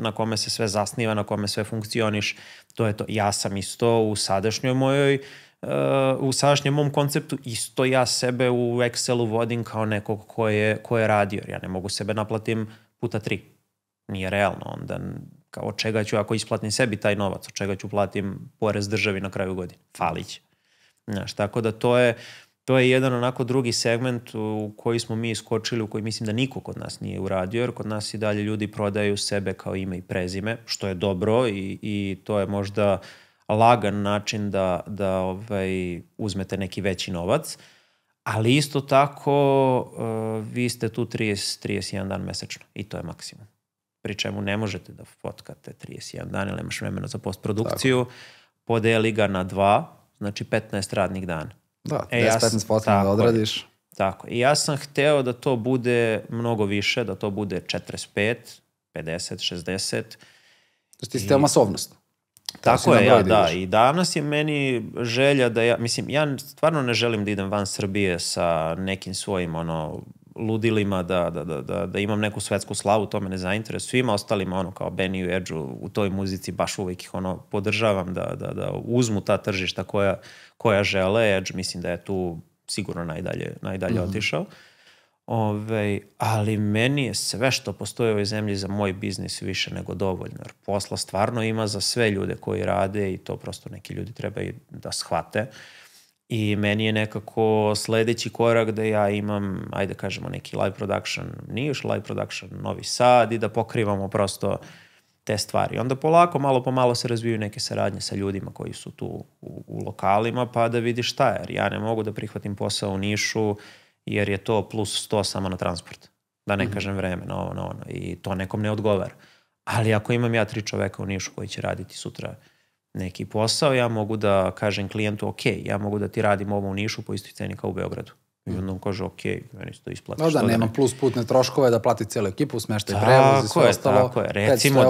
na kome se sve zasniva, na kome sve funkcioniš. To je to. Ja sam isto u sadašnjoj mojoj u sadašnjem mom konceptu isto ja sebe u Excelu vodim kao nekog ko je radio. Ja ne mogu sebe naplatim puta 3. Nije realno. Onda od čega ću, ako isplatim sebi taj novac, od čega ću platim porez državi na kraju godine? Falić. Znaš, tako da to je jedan onako drugi segment u koji smo mi iskočili, u koji mislim da niko kod nas nije uradio, jer kod nas i dalje ljudi prodaju sebe kao ime i prezime, što je dobro i to je možda lagan način da uzmete neki veći novac, ali isto tako vi ste tu 31 dan mesečno i to je maksimum. Pri čemu ne možete da fotkate 31 dan, ili imaš vremena za postprodukciju, podeli ga na 2, znači 15 radnih dana. Da, 15 fotkama da odradiš. Tako, i ja sam hteo da to bude mnogo više, da to bude 45, 50, 60. Znači ti ste masovnost. Tako je, ja, da. I danas je meni želja da ja, mislim, ja stvarno ne želim da idem van Srbije sa nekim svojim, ludilima, da imam neku svetsku slavu, to me ne zainteresuje. Svima ostalima, kao Benny i Edge u toj muzici, baš uvijek ih, podržavam da uzmu ta tržišta koja žele. Edge, mislim da je tu sigurno najdalje otišao. Ali meni je sve što postoje u ovoj zemlji za moj biznis više nego dovoljno, jer posla stvarno ima za sve ljude koji rade i to prosto neki ljudi trebaju da shvate. I meni je nekako sledeći korak da ja imam, ajde kažemo, neki live production Niš, live production Novi Sad i da pokrivamo prosto te stvari. Onda polako, malo po malo se razviju neke saradnje sa ljudima koji su tu u lokalima, pa da vidi šta je, jer ja ne mogu da prihvatim posao u Nišu jer je to plus 100 samo na transport. Da ne kažem vreme, na ovo, na ono. I to nekom ne odgovara. Ali ako imam ja 3 čoveka u Nišu koji će raditi sutra neki posao, ja mogu da kažem klijentu, ok, ja mogu da ti radim ovo u Nišu po istoj ceni kao u Beogradu. I onda on kaže, ok, meni se to isplati. Možda nema plus putne troškove da plati cijelu ekipu, smeštaj prevoz i sve ostalo. Tako je, recimo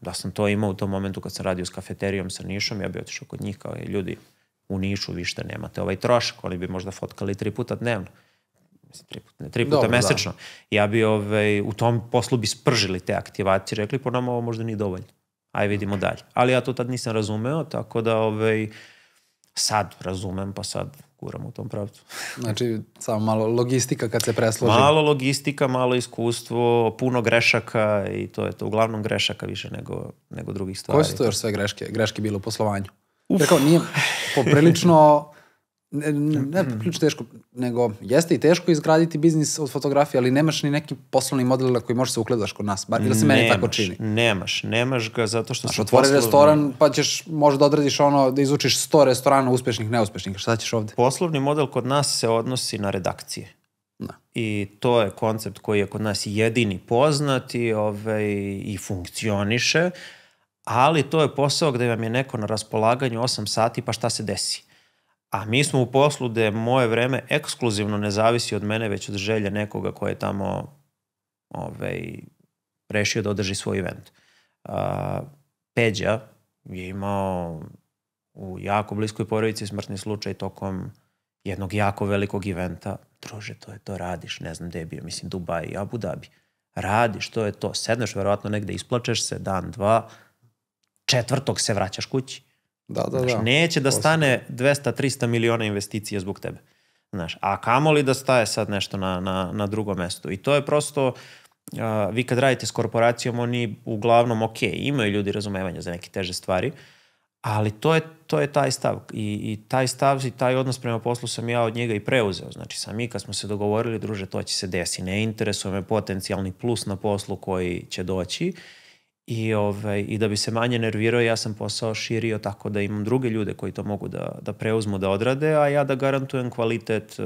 da sam to imao u tom momentu kad sam radio s kafeterijom sa Nišom, ja bi otišao kod njih kao ljudi, u Nišu vište nemate ovaj trošak, oni bi možda fotkali 3 puta dnevno, 3 puta mesečno. Ja bi u tom poslu bi spržili te aktivacije, rekli po nama ovo možda nije dovoljno, aj vidimo dalje. Ali ja to tad nisam razumeo, tako da sad razumem, pa sad guram u tom pravcu. Znači, samo malo logistika kad se presloži. Malo logistika, malo iskustvo, puno grešaka i to je to, uglavnom grešaka više nego drugih stvari. Koje su to još sve greške bile u poslovanju? Jer kao nije poprilično, ne poprilično teško, nego jeste i teško izgraditi biznis od fotografije, ali nemaš ni neki poslovni model na koji možeš se ugledaš kod nas, bar ili se meni tako čini. Nemaš ga zato što... Znaš, otvori restoran pa ćeš možda da odradiš da izučiš 100 restorana uspešnih, neuspešnih, šta ćeš ovde? Poslovni model kod nas se odnosi na redakcije. I to je koncept koji je kod nas jedini poznat i funkcioniše. Ali to je posao gde vam je neko na raspolaganju 8 sati, pa šta se desi? A mi smo u poslu gde moje vreme ekskluzivno ne zavisi od mene, već od želje nekoga koji je tamo rešio da održi svoj event. Peđa je imao u jako bliskoj porodici smrtni slučaj tokom jednog jako velikog eventa. Druže, to radiš, ne znam gde je bio, mislim Dubaj i Abu Dhabi. Radiš, to je to. Sedneš verovatno negde, isplačeš se, dan, dva, četvrtog se vraćaš kući. Da. Neće da stane 200-300 miliona investicija zbog tebe. Znaš, a kamoli da staje sad nešto na drugom mestu. I to je prosto, vi kad radite s korporacijom, oni uglavnom, ok, imaju ljudi razumevanja za neke teže stvari, ali to je taj stav. I taj stav i taj odnos prema poslu sam ja od njega i preuzeo. Znači, sam i kad smo se dogovorili, druže, to će se desiti. Ne interesuje me potencijalni plus na poslu koji će doći. I da bi se manje nervirao, ja sam posao širio tako da imam druge ljude koji to mogu da preuzmu, da odrade, a ja da garantujem kvalitet,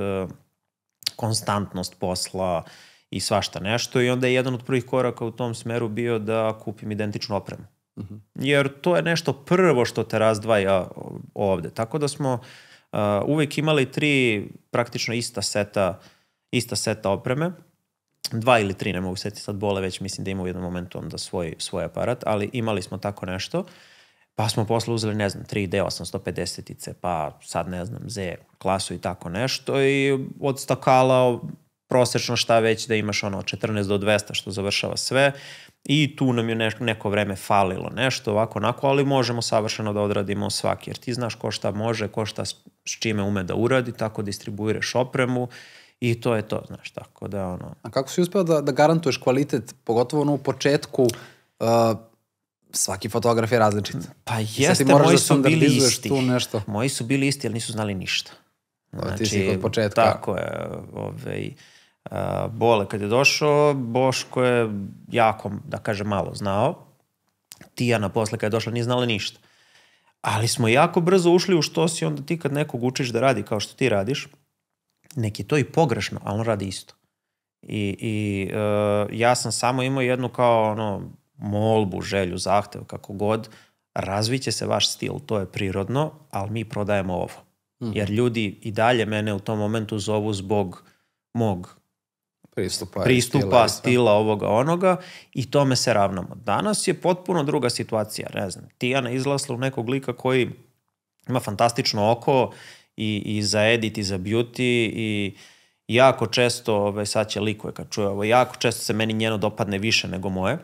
konstantnost posla i svašta nešto. I onda je jedan od prvih koraka u tom smeru bio da kupim identičnu opremu. Jer to je nešto prvo što te razdvaja ovde. Tako da smo uvek imali tri praktično ista seta opreme. Dva ili tri, ne mogu setiti sad bole, već mislim da ima u jednom momentu onda svoj aparat, ali imali smo tako nešto, pa smo posle uzeli, ne znam, 3D 850-ice, pa sad ne znam, Z klasu i tako nešto, i od stakala prosečno šta već da imaš ono 14 do 200 što završava sve, i tu nam je neko vreme falilo nešto, ovako onako, ali možemo savršeno da odradimo svaki, jer ti znaš ko šta može, ko šta s čime ume da uradi, tako distribuiraš opremu. I to je to, znaš, tako da ono... A kako si uspeo da garantuješ kvalitet, pogotovo ono u početku, svaki fotograf je različit. Pa jeste, moji su bili isti. Moji su bili isti, ali nisu znali ništa. Ti si kod početka. Tako je. Bole kad je došao, Boško je jako, da kažem, malo znao. Tijana posle kad je došla nije znala ništa. Ali smo jako brzo ušli u što si onda ti kad nekog učiš da radi kao što ti radiš, neki to i pogrešno, ali on radi isto. I ja sam samo imao jednu kao ono molbu, želju, zahtev, kako god, razviće se vaš stil, to je prirodno, ali mi prodajemo ovo. Jer ljudi i dalje mene u tom momentu zovu zbog mog pristupa, stila, ovoga, onoga, i tome se ravnamo. Danas je potpuno druga situacija, ne znam. Tijana izlasla u nekog lika koji ima fantastično oko, i za edit, i za beauty, i jako često, sad će likuje kad čuje ovo, jako često se meni njeno dopadne više nego moje.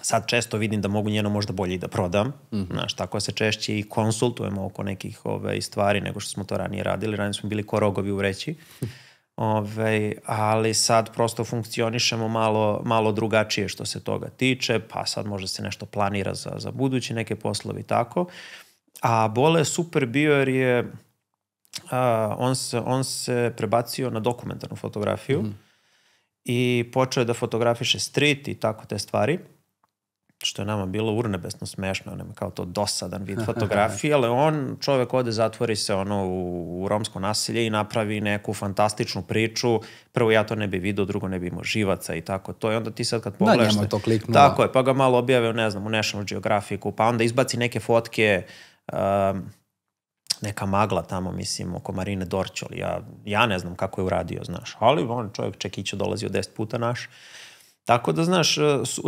Sad često vidim da mogu njeno možda bolje i da prodam. Znaš, tako se češće i konsultujemo oko nekih stvari nego što smo to ranije radili. Ranije smo bili ko rogovi u vreći. Ali sad prosto funkcionišemo malo drugačije što se toga tiče, pa sad možda se nešto planira za budući neke poslovi i tako. A Bole je super bio jer je on se prebacio na dokumentarnu fotografiju i počeo je da fotografiše street i tako te stvari, što je nama bilo urnebesno smešno, nema kao to dosadan vid fotografije, ali on, čovek ode, zatvori se u romsko nasilje i napravi neku fantastičnu priču. Prvo, ja to ne bi video, drugo, ne bi imao živaca i tako to. I onda ti sad kad pogledaš... Da, njema je to kliknuo. Tako je, pa ga malo objave, ne znam, u National Geographicu, pa onda izbaci neke fotke... neka magla tamo, mislim, oko Marine Dorćoli. Ja ne znam kako je uradio, znaš. Ali on, čovjek čekiću, dolazio 10 puta naš. Tako da, znaš,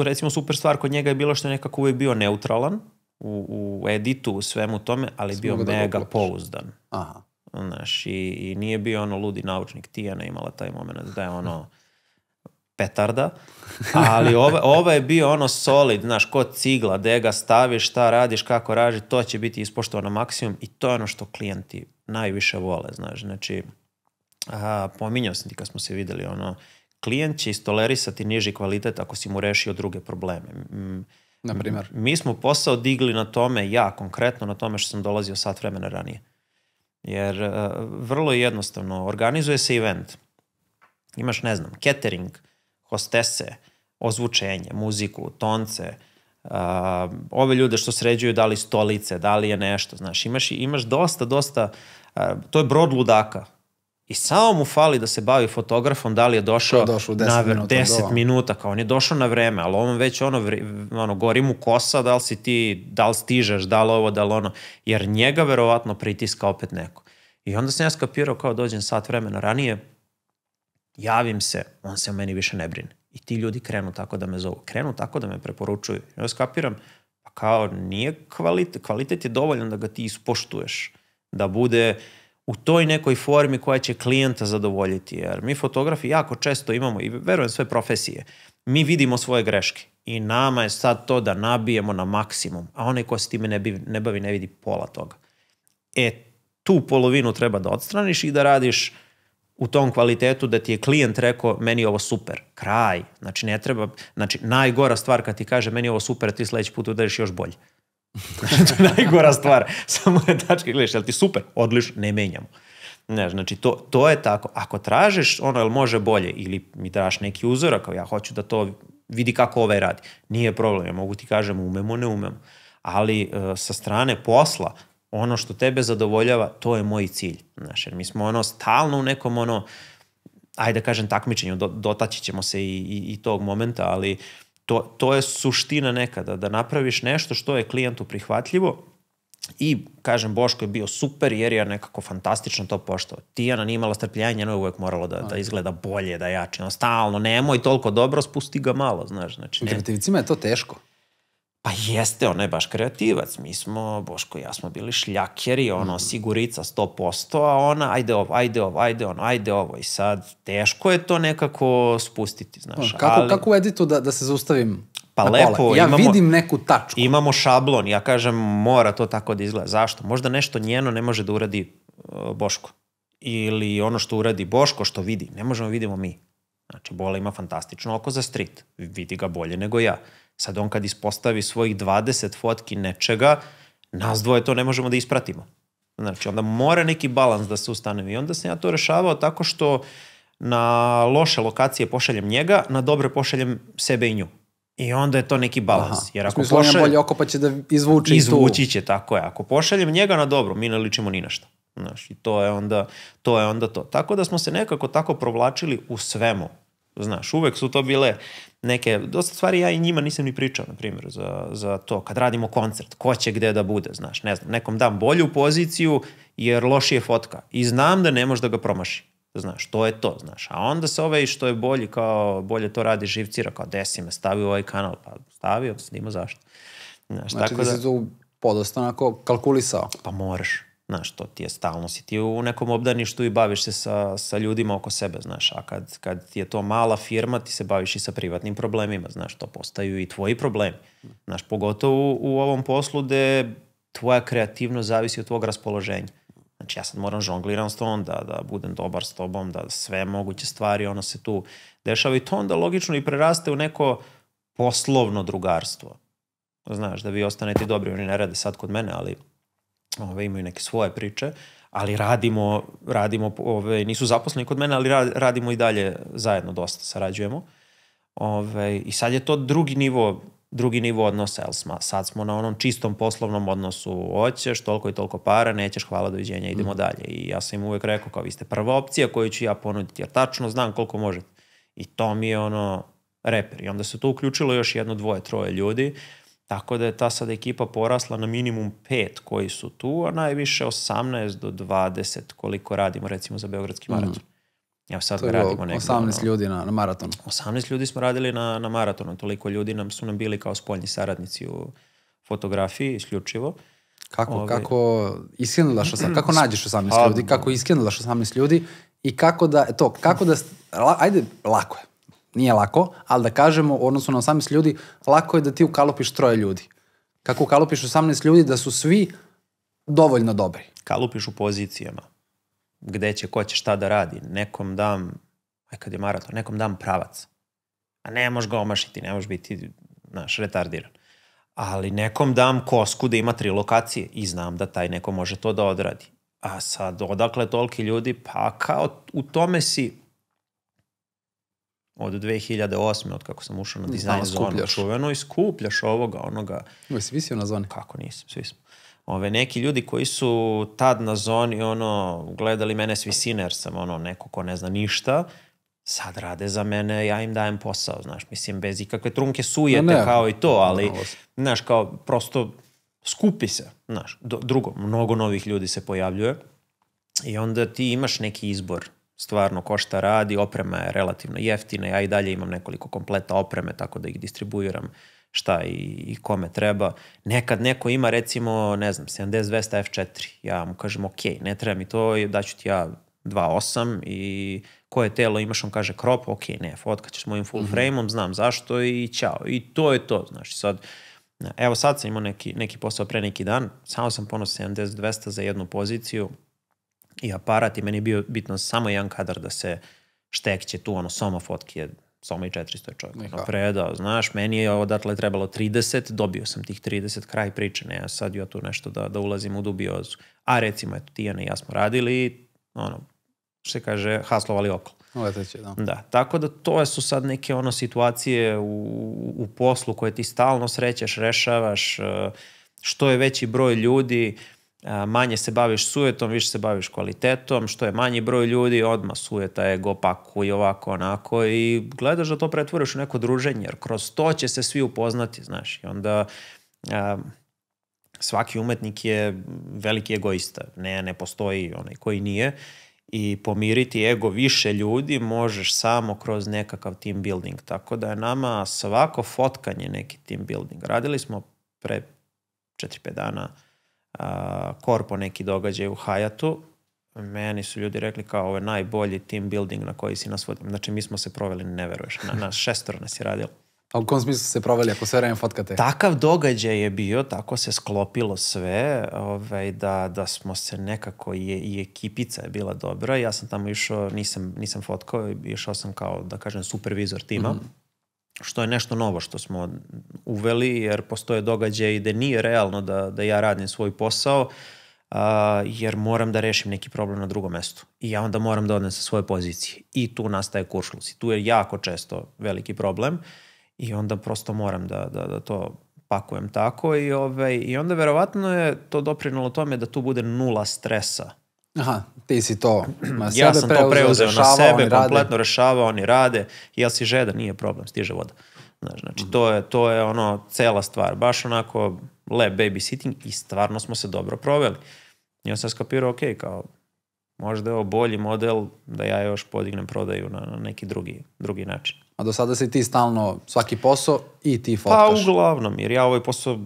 recimo super stvar kod njega je bilo što je nekako uvijek bio neutralan u editu, u svemu tome, ali je bio mega pouzdan. Znaš, i nije bio ono ludi naučnik. Tijana imala taj moment da je ono petarda, ali ova je bio ono solid, znaš, kod cigla, gde ga staviš, šta radiš, kako radiš, to će biti ispoštovano maksimum, i to je ono što klijenti najviše vole, znaš. Znači, pominjao sam ti kad smo se videli, ono, klijent će istolerisati niži kvalitet ako si mu rešio druge probleme. Naprimer? Mi smo posao digli na tome, ja konkretno na tome što sam dolazio sat vremena ranije. Jer vrlo jednostavno, organizuje se event, imaš, ne znam, catering, hostese, ozvučenje, muziku, tonce, ove ljude što sređuju, da li stolice, da li je nešto, znaš, imaš dosta, to je brod ludaka. I samo mu fali da se bavi fotografom, da li je došao na 10 minuta, kao on je došao na vreme, ali on već ono, gori mu kosa, da li si ti, da li stižeš, da li ovo, da li ono, jer njega verovatno pritiska opet neko. I onda sam ja skapirao, kao dođem sat vremena ranije, javim se, on se o meni više ne brine. I ti ljudi krenu tako da me zovu, krenu tako da me preporučuju. Ja skapiram, kao nije kvalitet, kvalitet je dovoljan da ga ti ispoštuješ, da bude u toj nekoj formi koja će klijenta zadovoljiti, jer mi fotografi jako često imamo, i verujem sve profesije, mi vidimo svoje greške i nama je sad to da nabijemo na maksimum, a onaj ko se time ne bavi ne vidi pola toga. E, tu polovinu treba da odstraniš i da radiš u tom kvalitetu da ti je klijent rekao meni je ovo super, kraj. Znači, ne treba, znači najgora stvar kad ti kaže meni je ovo super, ti sledeći put udariš još bolje. Znači, to je najgora stvar. Samo je tačke gledaš, jel ti super? Odlično, ne menjamo. Znači, to je tako. Ako tražiš ono, jel može bolje, ili mi tražiš neki uzorak, kao ja hoću da to vidi kako ovaj radi. Nije problem, ja mogu ti kažem umemo, ne umemo. Ali sa strane posla, ono što tebe zadovoljava, to je moj cilj. Znaš, jer mi smo ono stalno u nekom ono, ajde da kažem takmičenju, dotaći ćemo se i tog momenta, ali to je suština nekada, da napraviš nešto što je klijentu prihvatljivo i, kažem, Boško je bio super jer je nekako fantastično to poštao. Tijana nije imala strpljenja, njeno je uvek moralo da izgleda bolje, da jače, ono stalno, nemoj toliko dobro, spusti ga malo, znaš. Znači, kreativcima je to teško. Pa jeste, ona je baš kreativac. Mi smo, Boško i ja smo bili šljakeri, ono, sigurica 100%, a ona, ajde ovo. I sad, teško je to nekako spustiti, znaš. Kako u editu da se zaustavim? Pa lepo. Ja vidim neku tačku. Imamo šablon, ja kažem, mora to tako da izgleda. Zašto? Možda nešto njeno ne može da uradi Boško. Ili ono što uradi Boško, što vidi. Ne možemo, vidimo mi. Znači, Bola ima fantastično oko za street. Vidi ga bolje nego ja. Sad on kad ispostavi svojih 20 fotki nečega, nas dvoje to ne možemo da ispratimo. Znači, onda mora neki balans da se ustanovi. I onda sam ja to rešavao tako što na loše lokacije pošaljem njega, na dobre pošaljem sebe i nju. I onda je to neki balans. Jer ako pošaljem... Smislo, on je bolje oko pa će da izvuči tu. Izvući će, tako je. Ako pošaljem njega na dobro, mi ne ličimo ni na šta. Znači, to je onda to. Tako da smo se nekako tako provlačili u svemu. Znaš, uvek su to bile neke, dosta stvari ja i njima nisam ni pričao, na primjer, za to. Kad radimo koncert, ko će gde da bude, znaš, ne znam, nekom dam bolju poziciju jer lošije fotka i znam da ne može da ga promaši, znaš, to je to, znaš. A onda se ovaj što je bolji, kao bolje to radi živcira, kao desi me, stavi u ovaj kanal, pa stavio, snima zašto. Znači, ti si tu podosta onako kalkulisao. Pa moraš. Znaš, to ti je stalno, si ti u nekom obdaništu i baviš se sa ljudima oko sebe, znaš, a kad ti je to mala firma, ti se baviš i sa privatnim problemima, znaš, to postaju i tvoji problemi, znaš, pogotovo u ovom poslu gde tvoja kreativnost zavisi od tvog raspoloženja. Znači, ja sad moram žongliram s tom, da budem dobar s tobom, da sve moguće stvari, ono se tu dešava i to onda logično i preraste u neko poslovno drugarstvo. Znaš, da vi ostanete dobri, oni ne rade sad kod mene, ali... imaju neke svoje priče, ali radimo nisu zaposleni kod mene, ali radimo i dalje zajedno dosta, sarađujemo. I sad je to drugi nivo odnosa. Sad smo na onom čistom poslovnom odnosu, hoćeš toliko i toliko para, nećeš, hvala, doviđenja, idemo dalje. I ja sam im uvek rekao kao vi ste prva opcija koju ću ja ponuditi, jer tačno znam koliko možete. I to mi je ono reper. I onda se to uključilo još jedno, dvoje, troje ljudi. Tako da je ta sada ekipa porasla na minimum 5 koji su tu, a najviše 18 do 20 koliko radimo recimo za Beogradski maraton. Evo sad radimo nekako. 18 ljudi na maratonu. 18 ljudi smo radili na maratonu. Toliko ljudi su nam bili kao spoljni saradnici u fotografiji, isključivo. Kako nađeš 18 ljudi, kako iskenulaš 18 ljudi i kako da, ajde, lako je. Nije lako, ali da kažemo, odnosno na 18 ljudi, lako je da ti ukalupiš 3 ljudi. Kako ukalupiš 18 ljudi da su svi dovoljno dobri? Kalupiš u pozicijama. Gde će, ko će, šta da radi. Nekom dam, aj kad je maraton, nekom dam pravac. A ne možeš ga omašiti, ne možeš biti, znaš, retardiran. Ali nekom dam kosku da ima 3 lokacije i znam da taj neko može to da odradi. A sad, odakle toliki ljudi, pa kao u tome si... od 2008. od kako sam ušao na dizajn zonu čuveno i skupljaš ovoga, onoga. Ovo si visio na zoni? Kako nisam, svi smo. Neki ljudi koji su tad na zoni gledali mene s visine, jer sam neko ko ne zna ništa, sad rade za mene, ja im dajem posao, znaš, mislim, bez ikakve trunke sujete kao i to, ali, znaš, kao prosto skupi se, znaš. Drugo, mnogo novih ljudi se pojavljuje i onda ti imaš neki izbor. Stvarno, ko šta radi, oprema je relativno jeftina, ja i dalje imam nekoliko kompleta opreme, tako da ih distribuiram šta i kome treba. Nekad neko ima recimo, ne znam, 70-200 F4. Ja mu kažem, ok, ne treba mi to, daću ti ja 2.8 i koje telo imaš, on kaže crop, ok, ne, fotkat ćeš mojim full frame-om, znam zašto i ćao. I to je to, znaš, sad... Evo sad sam imao neki posao pre neki dan, samo sam ponosio 70-200 za jednu poziciju i aparat i meni je bio bitno samo jedan kadar da se štekće tu, ono, soma fotke, soma i 400 čovjeka predao, znaš, meni je odatle trebalo 30, dobio sam tih 30, kraj priče, ne, sad ja tu nešto da ulazim u dubiozu. A recimo, eto, Tijana i ja smo radili, ono, što se kaže, haslovali okolo. Leteće, da. Da, tako da to su sad neke ono situacije u poslu koje ti stalno srećeš, rešavaš, što je veći broj ljudi, manje se baviš sujetom, više se baviš kvalitetom, što je manji broj ljudi, odmah sujeta, ego, pakuj, ovako, onako i gledaš da to pretvoriš u neko druženje, jer kroz to će se svi upoznati, znaš, i onda... Svaki umetnik je veliki egoista, ne postoji onaj koji nije, i pomiriti ego više ljudi možeš samo kroz nekakav team building, tako da je nama svako fotkanje neki team building. Radili smo pre 4-5 dana korpo neki događaj u Hajatu, meni su ljudi rekli kao ovo je najbolji team building na koji si nas vodim, znači mi smo se proveli, ne veruješ, na 6 nas je radilo. A u kom smislu se proveli ako sve vreme fotkate? Takav događaj je bio, tako se sklopilo sve, da smo se nekako, i ekipica je bila dobra, ja sam tamo išao, nisam fotkao, išao sam kao, da kažem, supervizor tima, što je nešto novo što smo uveli, jer postoje događaj gde nije realno da ja radim svoj posao, jer moram da rešim neki problem na drugom mestu i ja onda moram da odem sa svoje pozicije i tu nastaje kuršlus i tu je jako često veliki problem. I onda prosto moram da to pakujem tako i onda verovatno je to doprinalo tome da tu bude nula stresa. Aha, ti si to na sebe preuzeo, rešavao, oni rade. Ja sam to preuzeo na sebe, kompletno rešavao, oni rade. Jel si žedan? Nije problem, stiže voda. Znači, to je ono cela stvar. Baš onako lab babysitting i stvarno smo se dobro proveli. I on sam skapirao, ok, kao možda je ovo bolji model da ja još podignem prodaju na neki drugi način. A do sada si ti stalno svaki posao i ti fotkaš? Pa uglavnom, jer ja ovaj posao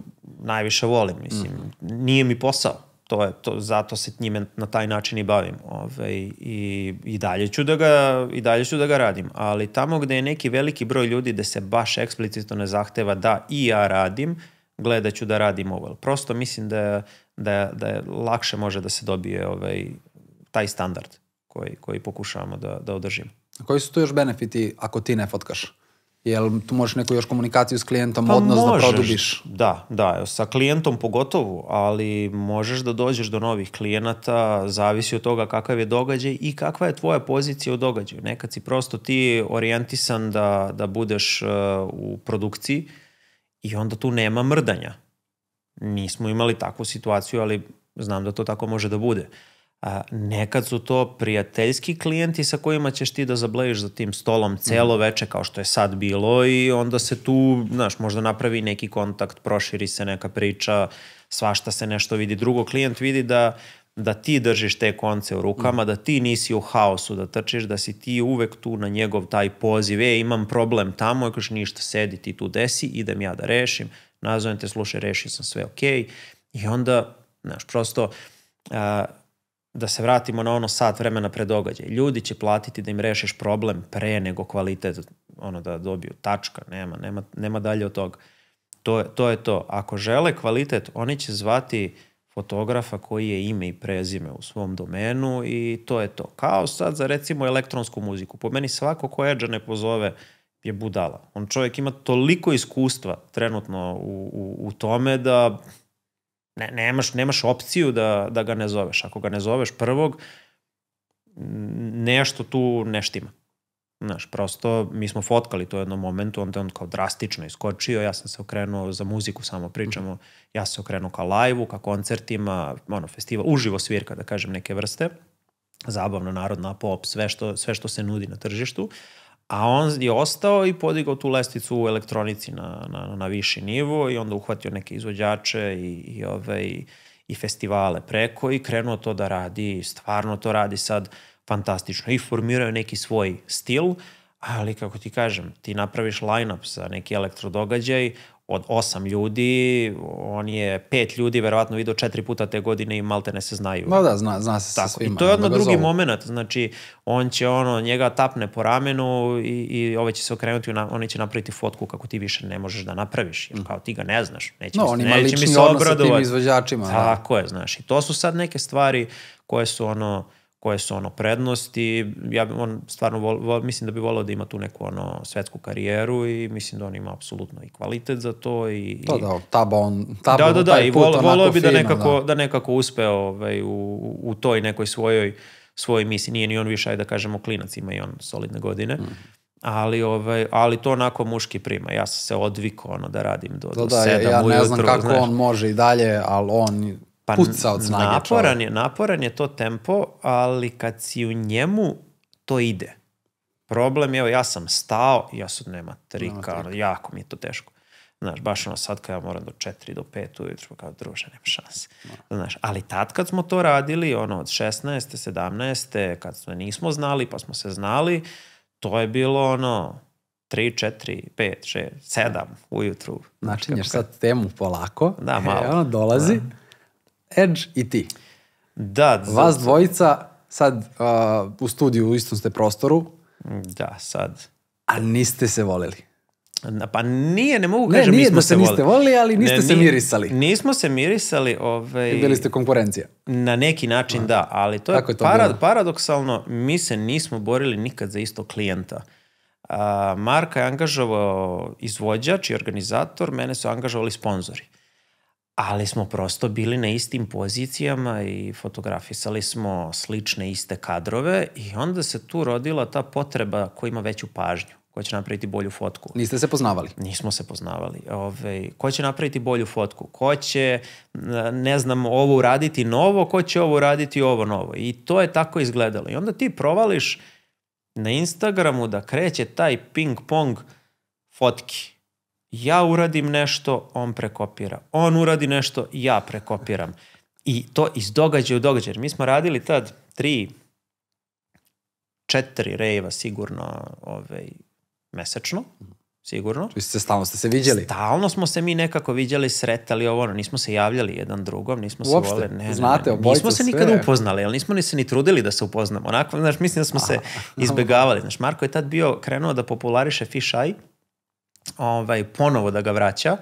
najviše volim, mislim. Nije mi posao, zato se njime na taj način i bavim. I dalje ću da ga radim, ali tamo gde je neki veliki broj ljudi gde se baš eksplicitno ne zahteva da i ja radim, gledat ću da radim ovo. Prosto mislim da lakše može da se dobije taj standard koji pokušavamo da održimo. Koji su tu još benefiti ako ti ne fotkaš? Jel tu možeš neku još komunikaciju s klijentom, odnos da produbiš? Da, da, sa klijentom pogotovo, ali možeš da dođeš do novih klijenata, zavisi od toga kakav je događaj i kakva je tvoja pozicija u događaju. Nekad si prosto ti orijentisan da budeš u produkciji i onda tu nema mrdanja. Nismo imali takvu situaciju, ali znam da to tako može da bude. Nekad su to prijateljski klijenti sa kojima ćeš ti da zablejiš za tim stolom celo veče kao što je sad bilo i onda se tu, znaš, možda napravi neki kontakt, proširi se neka priča, svašta se nešto vidi. Drugo, klijent vidi da ti držiš te konce u rukama, da ti nisi u haosu, da trčiš, da si ti uvek tu na njegov taj poziv, imam problem tamo, ako što ništa, sedi ti tu desi, idem ja da rešim, nazovem te, slušaj, rešio sam sve, ok. I onda, znaš, prosto... Da se vratimo na ono sat vremena pre događaja. Ljudi će platiti da im rešiš problem pre nego kvalitet, ono da dobiju tačka, nema dalje od toga. To je to. Ako žele kvalitet, oni će zvati fotografa koji je ime i prezime u svom domenu i to je to. Kao sad za recimo elektronsku muziku. Po meni svako ko Edge ne pozove je budala. On čovjek ima toliko iskustva trenutno u tome da... Nemaš opciju da ga ne zoveš. Ako ga ne zoveš prvog, nešto tu ne štima. Znaš, prosto mi smo fotkali to u jednom momentu, onda je on kao drastično iskočio, ja sam se okrenuo za muziku, samo pričamo, ja sam se okrenuo ka live-u, ka koncertima, ono, festival, uživo svirka, da kažem, neke vrste, zabavno, narodna, pop, sve što se nudi na tržištu, a on je ostao i podigao tu lesticu u elektronici na viši nivo i onda uhvatio neke izvođače i festivale preko i krenuo to da radi, stvarno to radi sad fantastično i formiraju neki svoj stil, ali kako ti kažem, ti napraviš line-up za neki elektrodogađaj, od 8 ljudi, on je 5 ljudi, verovatno video 4 puta te godine i malte ne se znaju. No da, zna se sa svima. I to je odmah drugi moment, znači on će njega tapne po ramenu i ove će se okrenuti, oni će napraviti fotku kako ti više ne možeš da napraviš, jer kao ti ga ne znaš, neće mi se obradovati. No, on ima lični odnos sa tim izvođačima. Tako je, znaš, i to su sad neke stvari koje su prednosti. Ja stvarno mislim da bi volao da ima tu neku svetsku karijeru i mislim da on ima apsolutno i kvalitet za to. To da, taba on, taba u taj put onako fino. Da, da, da, i volao bi da nekako uspe u toj nekoj svojoj misiji. Nije ni on više, ajde da kažemo, klinac, ima i on solidne godine. Ali to onako muški prima. Ja sam se odvikao da radim do 7 ujutru. Ja ne znam kako on može i dalje, ali on... puca od snage čovjeka. Naporan je to tempo, ali kad si u njemu, to ide. Problem je, evo, ja sam stao, ja sad nema trika, jako mi je to teško. Znaš, baš sad kad ja moram do 4, do 5 ujutru, kao druže, nema šanse. Znaš, ali tad kad smo to radili, od 16. 17. kad smo nismo znali, pa smo se znali, to je bilo 3, 4, 5, 6, 7 ujutru. Načinješ sad temu polako. Da, malo. Dolazi. Edge i ti. Da. Vas dvojica sad u studiju, u istom ste prostoru. Da, sad. A niste se voleli. Pa nije, ne mogu kažem, nismo se voleli. Ne, nije da se niste voleli, ali niste se mirisali. Nismo se mirisali. Bili ste konkurencija. Na neki način da, ali to je paradoksalno, mi se nismo borili nikad za istog klijenta. Marka je angažovao izvođač i organizator, mene su angažovali sponzori. Ali smo prosto bili na istim pozicijama i fotografisali smo slične iste kadrove i onda se tu rodila ta potreba ko ima veću pažnju, ko će napraviti bolju fotku. Niste se poznavali? Nismo se poznavali. Ko će napraviti bolju fotku? Ko će, ne znam, ovo uraditi novo, ko će ovo uraditi ovo novo? I to je tako izgledalo. I onda ti provališ na Instagramu da kreće taj ping-pong fotki. Ja uradim nešto, on prekopira. On uradi nešto, ja prekopiram. I to iz događaja u događaj. Mi smo radili tad 3, 4 rejeva sigurno mesečno. Sigurno. Stalno ste se viđali? Stalno smo se mi nekako viđali, sretali ovo. Nismo se javljali jedan drugom. Uopšte, znate obojicu sve. Nismo se nikada upoznali, ali nismo se ni trudili da se upoznamo. Onako, znaš, mislim da smo se izbegavali. Znaš, Marko je tad krenuo da populariše fisheye, ponovo da ga vraća.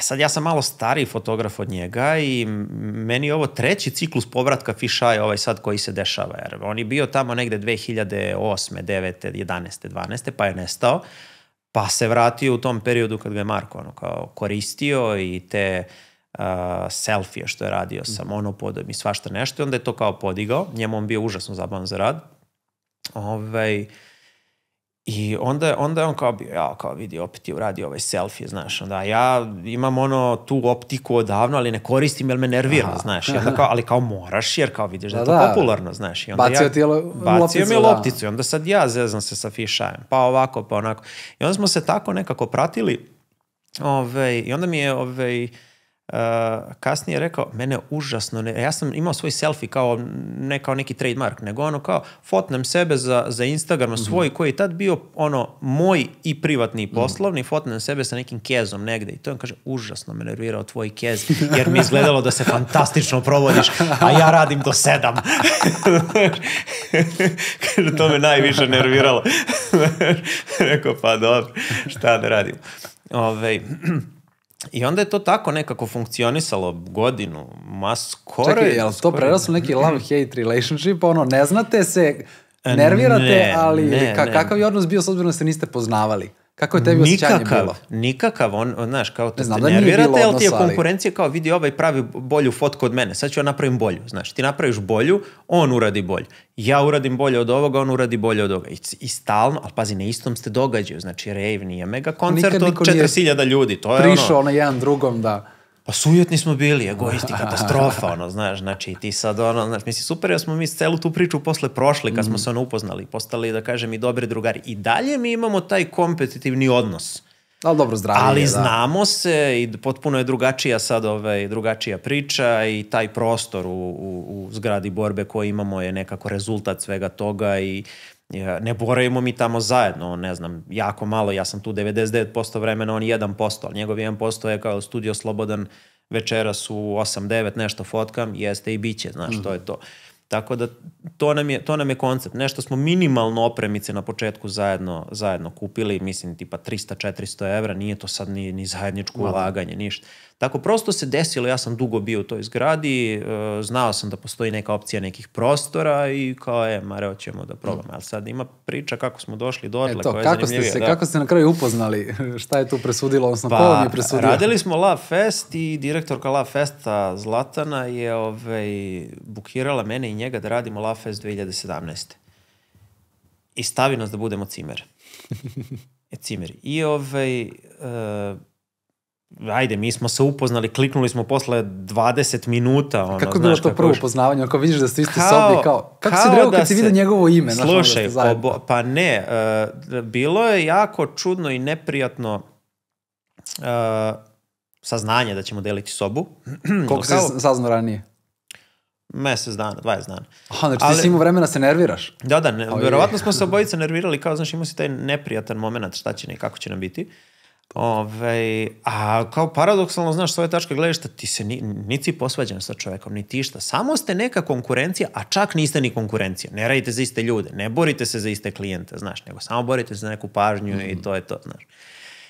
Sad ja sam malo stariji fotograf od njega i meni je ovo treći ciklus povratka fisheye sad koji se dešava. On je bio tamo negde 2008, 9, 11, 12, pa je nestao. Pa se vratio u tom periodu kad ga je Marko koristio i te selfije što je radio sa monopodom i svašta nešto. Onda je to kao podigao. Njemu on bio užasno zabavan za rad. I onda je on kao bio, ja kao vidi, opet je uradio selfie, znaš, onda ja imam tu optiku odavno, ali ne koristim jer me nervira, znaš, ali kao moraš jer kao vidiš da je to popularno, znaš. Bacio mi lopticu i onda sad ja zezam se sa fisheye, pa ovako, pa onako. I onda smo se tako nekako pratili i onda mi je kasnije rekao, mene užasno, ja sam imao svoj selfie kao ne kao neki trademark, nego kao fotnem sebe za Instagram svoj koji je tad bio moj i privatni i poslovni, fotnem sebe sa nekim kezom negde i to on kaže, užasno me nervirao tvoj kez jer mi izgledalo da se fantastično provodiš, a ja radim do 7. Kaže, to me najviše nerviralo. Rekao, pa dobro, šta da radim. I onda je to tako nekako funkcionisalo godinu, ma skoro... Čekaj, je li to preraslo neki love-hate relationship? Ne znate se, nervirate, ali kakav je odnos bio s obzirom da se niste poznavali? Kako je tebi osjećanje bilo? Nikakav, znaš, kao te nervirate, ali ti je konkurencija kao vidi ovaj pravi bolju fotku od mene, sad ću ja napravim bolju, znaš, ti napraviš bolju, on uradi bolju, ja uradim bolje od ovoga, on uradi bolje od ovoga i stalno, ali pazi, na istom ste događaju, znači rave nije mega koncert od 40.000 ljudi, to je prišao jedan drugom da... Osujetni smo bili, egoisti, katastrofa, znaš, znači ti sad, znaš, misli, super, jer smo mi celu tu priču posle prošli kad smo se upoznali, postali, da kažem, i dobri drugari. I dalje mi imamo taj kompetitivni odnos. Ali dobro, zdravlje. Ali znamo se i potpuno je drugačija sad drugačija priča i taj prostor u zgradi borbe koji imamo je nekako rezultat svega toga i ne boravimo mi tamo zajedno, ne znam, jako malo, ja sam tu 99% vremena, on 1%, ali njegov 1% je kao studio slobodan, večeras u 8-9 nešto fotkam, jeste i biće, znaš, to je to. Tako da to nam je koncept. Nešto smo minimalno opremice na početku zajedno kupili, mislim tipa 300-400 evra, nije to sad ni zajedničko ulaganje, ništa. Tako prosto se desilo, ja sam dugo bio u toj zgradi, znao sam da postoji neka opcija nekih prostora i kao mare, hoćemo da probamo. Ali sad ima priča kako smo došli do odle, koja je zanimljivija. Kako ste na kraju upoznali, šta je tu presudilo, odnosno ko vam je presudio? Radili smo Love Fest i direktorka Love Festa Zlatana je bukirala mene i njega da radimo Love Fest 2017. I stavi nas da budemo cimer. I ajde, mi smo se upoznali, kliknuli smo posle 20 minuta. Kako je bilo to prvo upoznavanje? Ako vidiš da ste isti sobi, kako si dreo kad si vidio njegovo ime? Slušaj, pa ne, bilo je jako čudno i neprijatno saznanje da ćemo deliti sobu. Koliko si saznao ranije? Mesec dana, 20 dana. Aha, znači ti si imao vremena da se nerviraš? Da, verovatno smo se obojice nervirali, kao znaš, imao si taj neprijatan moment, šta će ne i kako će nam biti. A kao paradoksalno, znaš, s ove tačke gledešta, ti se nisi posvađan sa čovekom, ni ti šta. Samo ste neka konkurencija, a čak niste ni konkurencija. Ne radite za iste ljude, ne borite se za iste klijente, znaš, nego samo borite se za neku pažnju i to je to, znaš.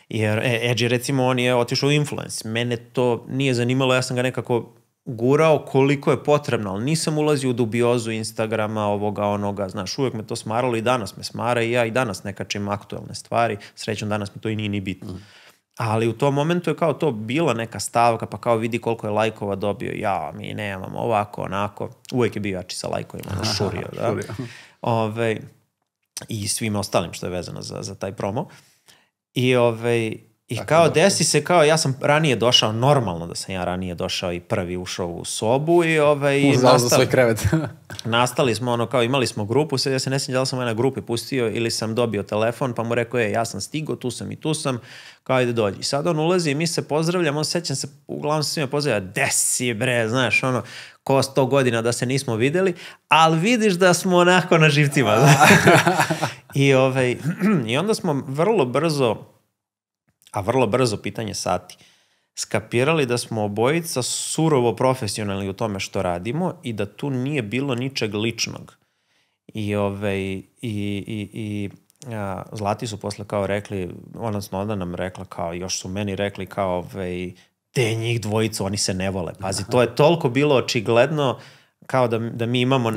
Jer Edge, recimo, on je otišao u influence. Mene to nije zanimalo, ja sam ga nekako gurao koliko je potrebno, ali nisam ulazio u dubiozu Instagrama, ovoga, onoga, znaš, uvijek me to smaralo i danas me smara i ja i danas nekačim aktuelne stvari, srećom danas mi to i nije ni bitno. Ali u tom momentu je kao to bila neka stavka, pa kao vidi koliko je lajkova dobio, ja, mi nemamo ovako, onako, uvijek je bio jači sa lajkovima, šurio, da. I svima ostalim što je vezano za taj promo. I kao desi se kao, ja sam ranije došao, normalno da sam ja ranije došao i prvi ušao u sobu i uzao za svoj krevet. Nastali smo ono kao, imali smo grupu, sad ja se ne sjećam da li sam na grupi pustio ili sam dobio telefon pa mu rekao ja sam stigo, tu sam, kao ide dođi. I sad on ulazi i mi se pozdravljamo, on sećam se, uglavnom se svima pozdravlja, desi bre, znaš ono, ko 100 godina da se nismo videli, ali vidiš da smo onako na živcima. I onda smo vrlo brzo pitanje sati, skapirali da smo obojica surovo profesionalni u tome što radimo i da tu nije bilo ničeg ličnog. I Zlati su posle kao rekli, odnosno onda nam rekla kao, još su meni rekli kao, te njih dvojicu, oni se ne vole. Pazi, to je toliko bilo očigledno kao da mi imamo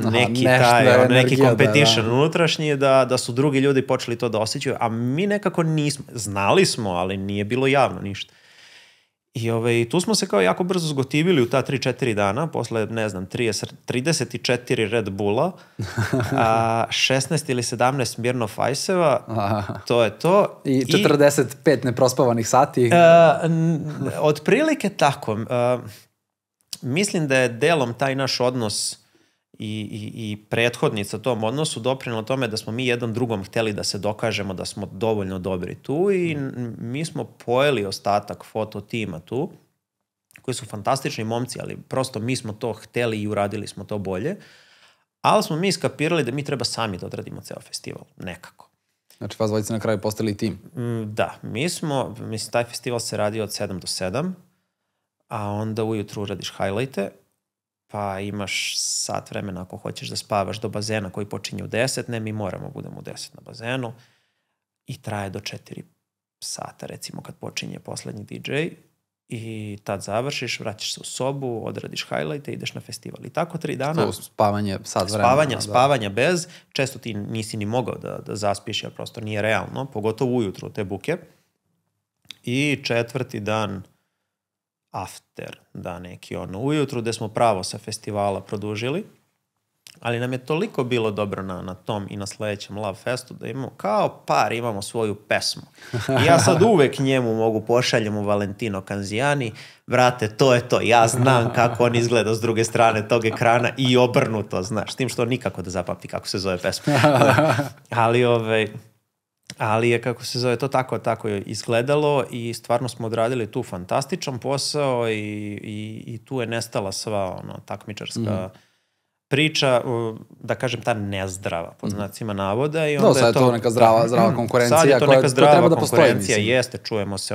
neki competition unutrašnji, da su drugi ljudi počeli to da osjećaju, a mi nekako nismo, znali smo, ali nije bilo javno ništa. I tu smo se kao jako brzo zgotivili u ta 3-4 dana, posle, ne znam, 34 Red Bulla, 16 ili 17 mirno fajseva, to je to. I 45 neprospavanih sati. Otprilike tako. Mislim da je delom taj naš odnos i prethodnica tom odnosu doprinjela tome da smo mi jedan drugom hteli da se dokažemo da smo dovoljno dobri tu i mi smo pojeli ostatak fototima tu, koji su fantastični momci, ali prosto mi smo to hteli i uradili smo to bolje, ali smo mi iskapirali da mi treba sami da odradimo ceo festival, nekako. Znači, vas dvojice na kraju postali tim? Da, mi smo, mislim, taj festival se radio od 7 do 7, a onda ujutru uradiš highlighte, pa imaš sat vremena ako hoćeš da spavaš do bazena koji počinje u 10, ne, mi moramo budemo u 10 na bazenu i traje do 4 sata, recimo kad počinje poslednji DJ i tad završiš, vraćaš se u sobu, odradiš highlighte, ideš na festival i tako 3 dana. To spavanje, sat vremena. Spavanja bez, često ti nisi ni mogao da zaspiš, jer prosto nije realno, pogotovo ujutru te buke. I 4. dan after, da, neki ono ujutru gde smo pravo sa festivala produžili, ali nam je toliko bilo dobro na tom i na sledećem Love Festu da imamo, kao par imamo svoju pesmu. I ja sad uvek njemu mogu pošaljem u Valentino Canziani, brate, to je to, ja znam kako on izgleda s druge strane tog ekrana i obrnuto, znaš, s tim što nikako da zapamti kako se zove pesma. Ali Ali je, kako se zove, to tako je izgledalo i stvarno smo odradili tu fantastičan posao i tu je nestala sva takmičarska priča, da kažem, ta nezdrava, pod znacima navoda. Da, sad je to neka zdrava konkurencija koja treba da postoji. Jeste, čujemo se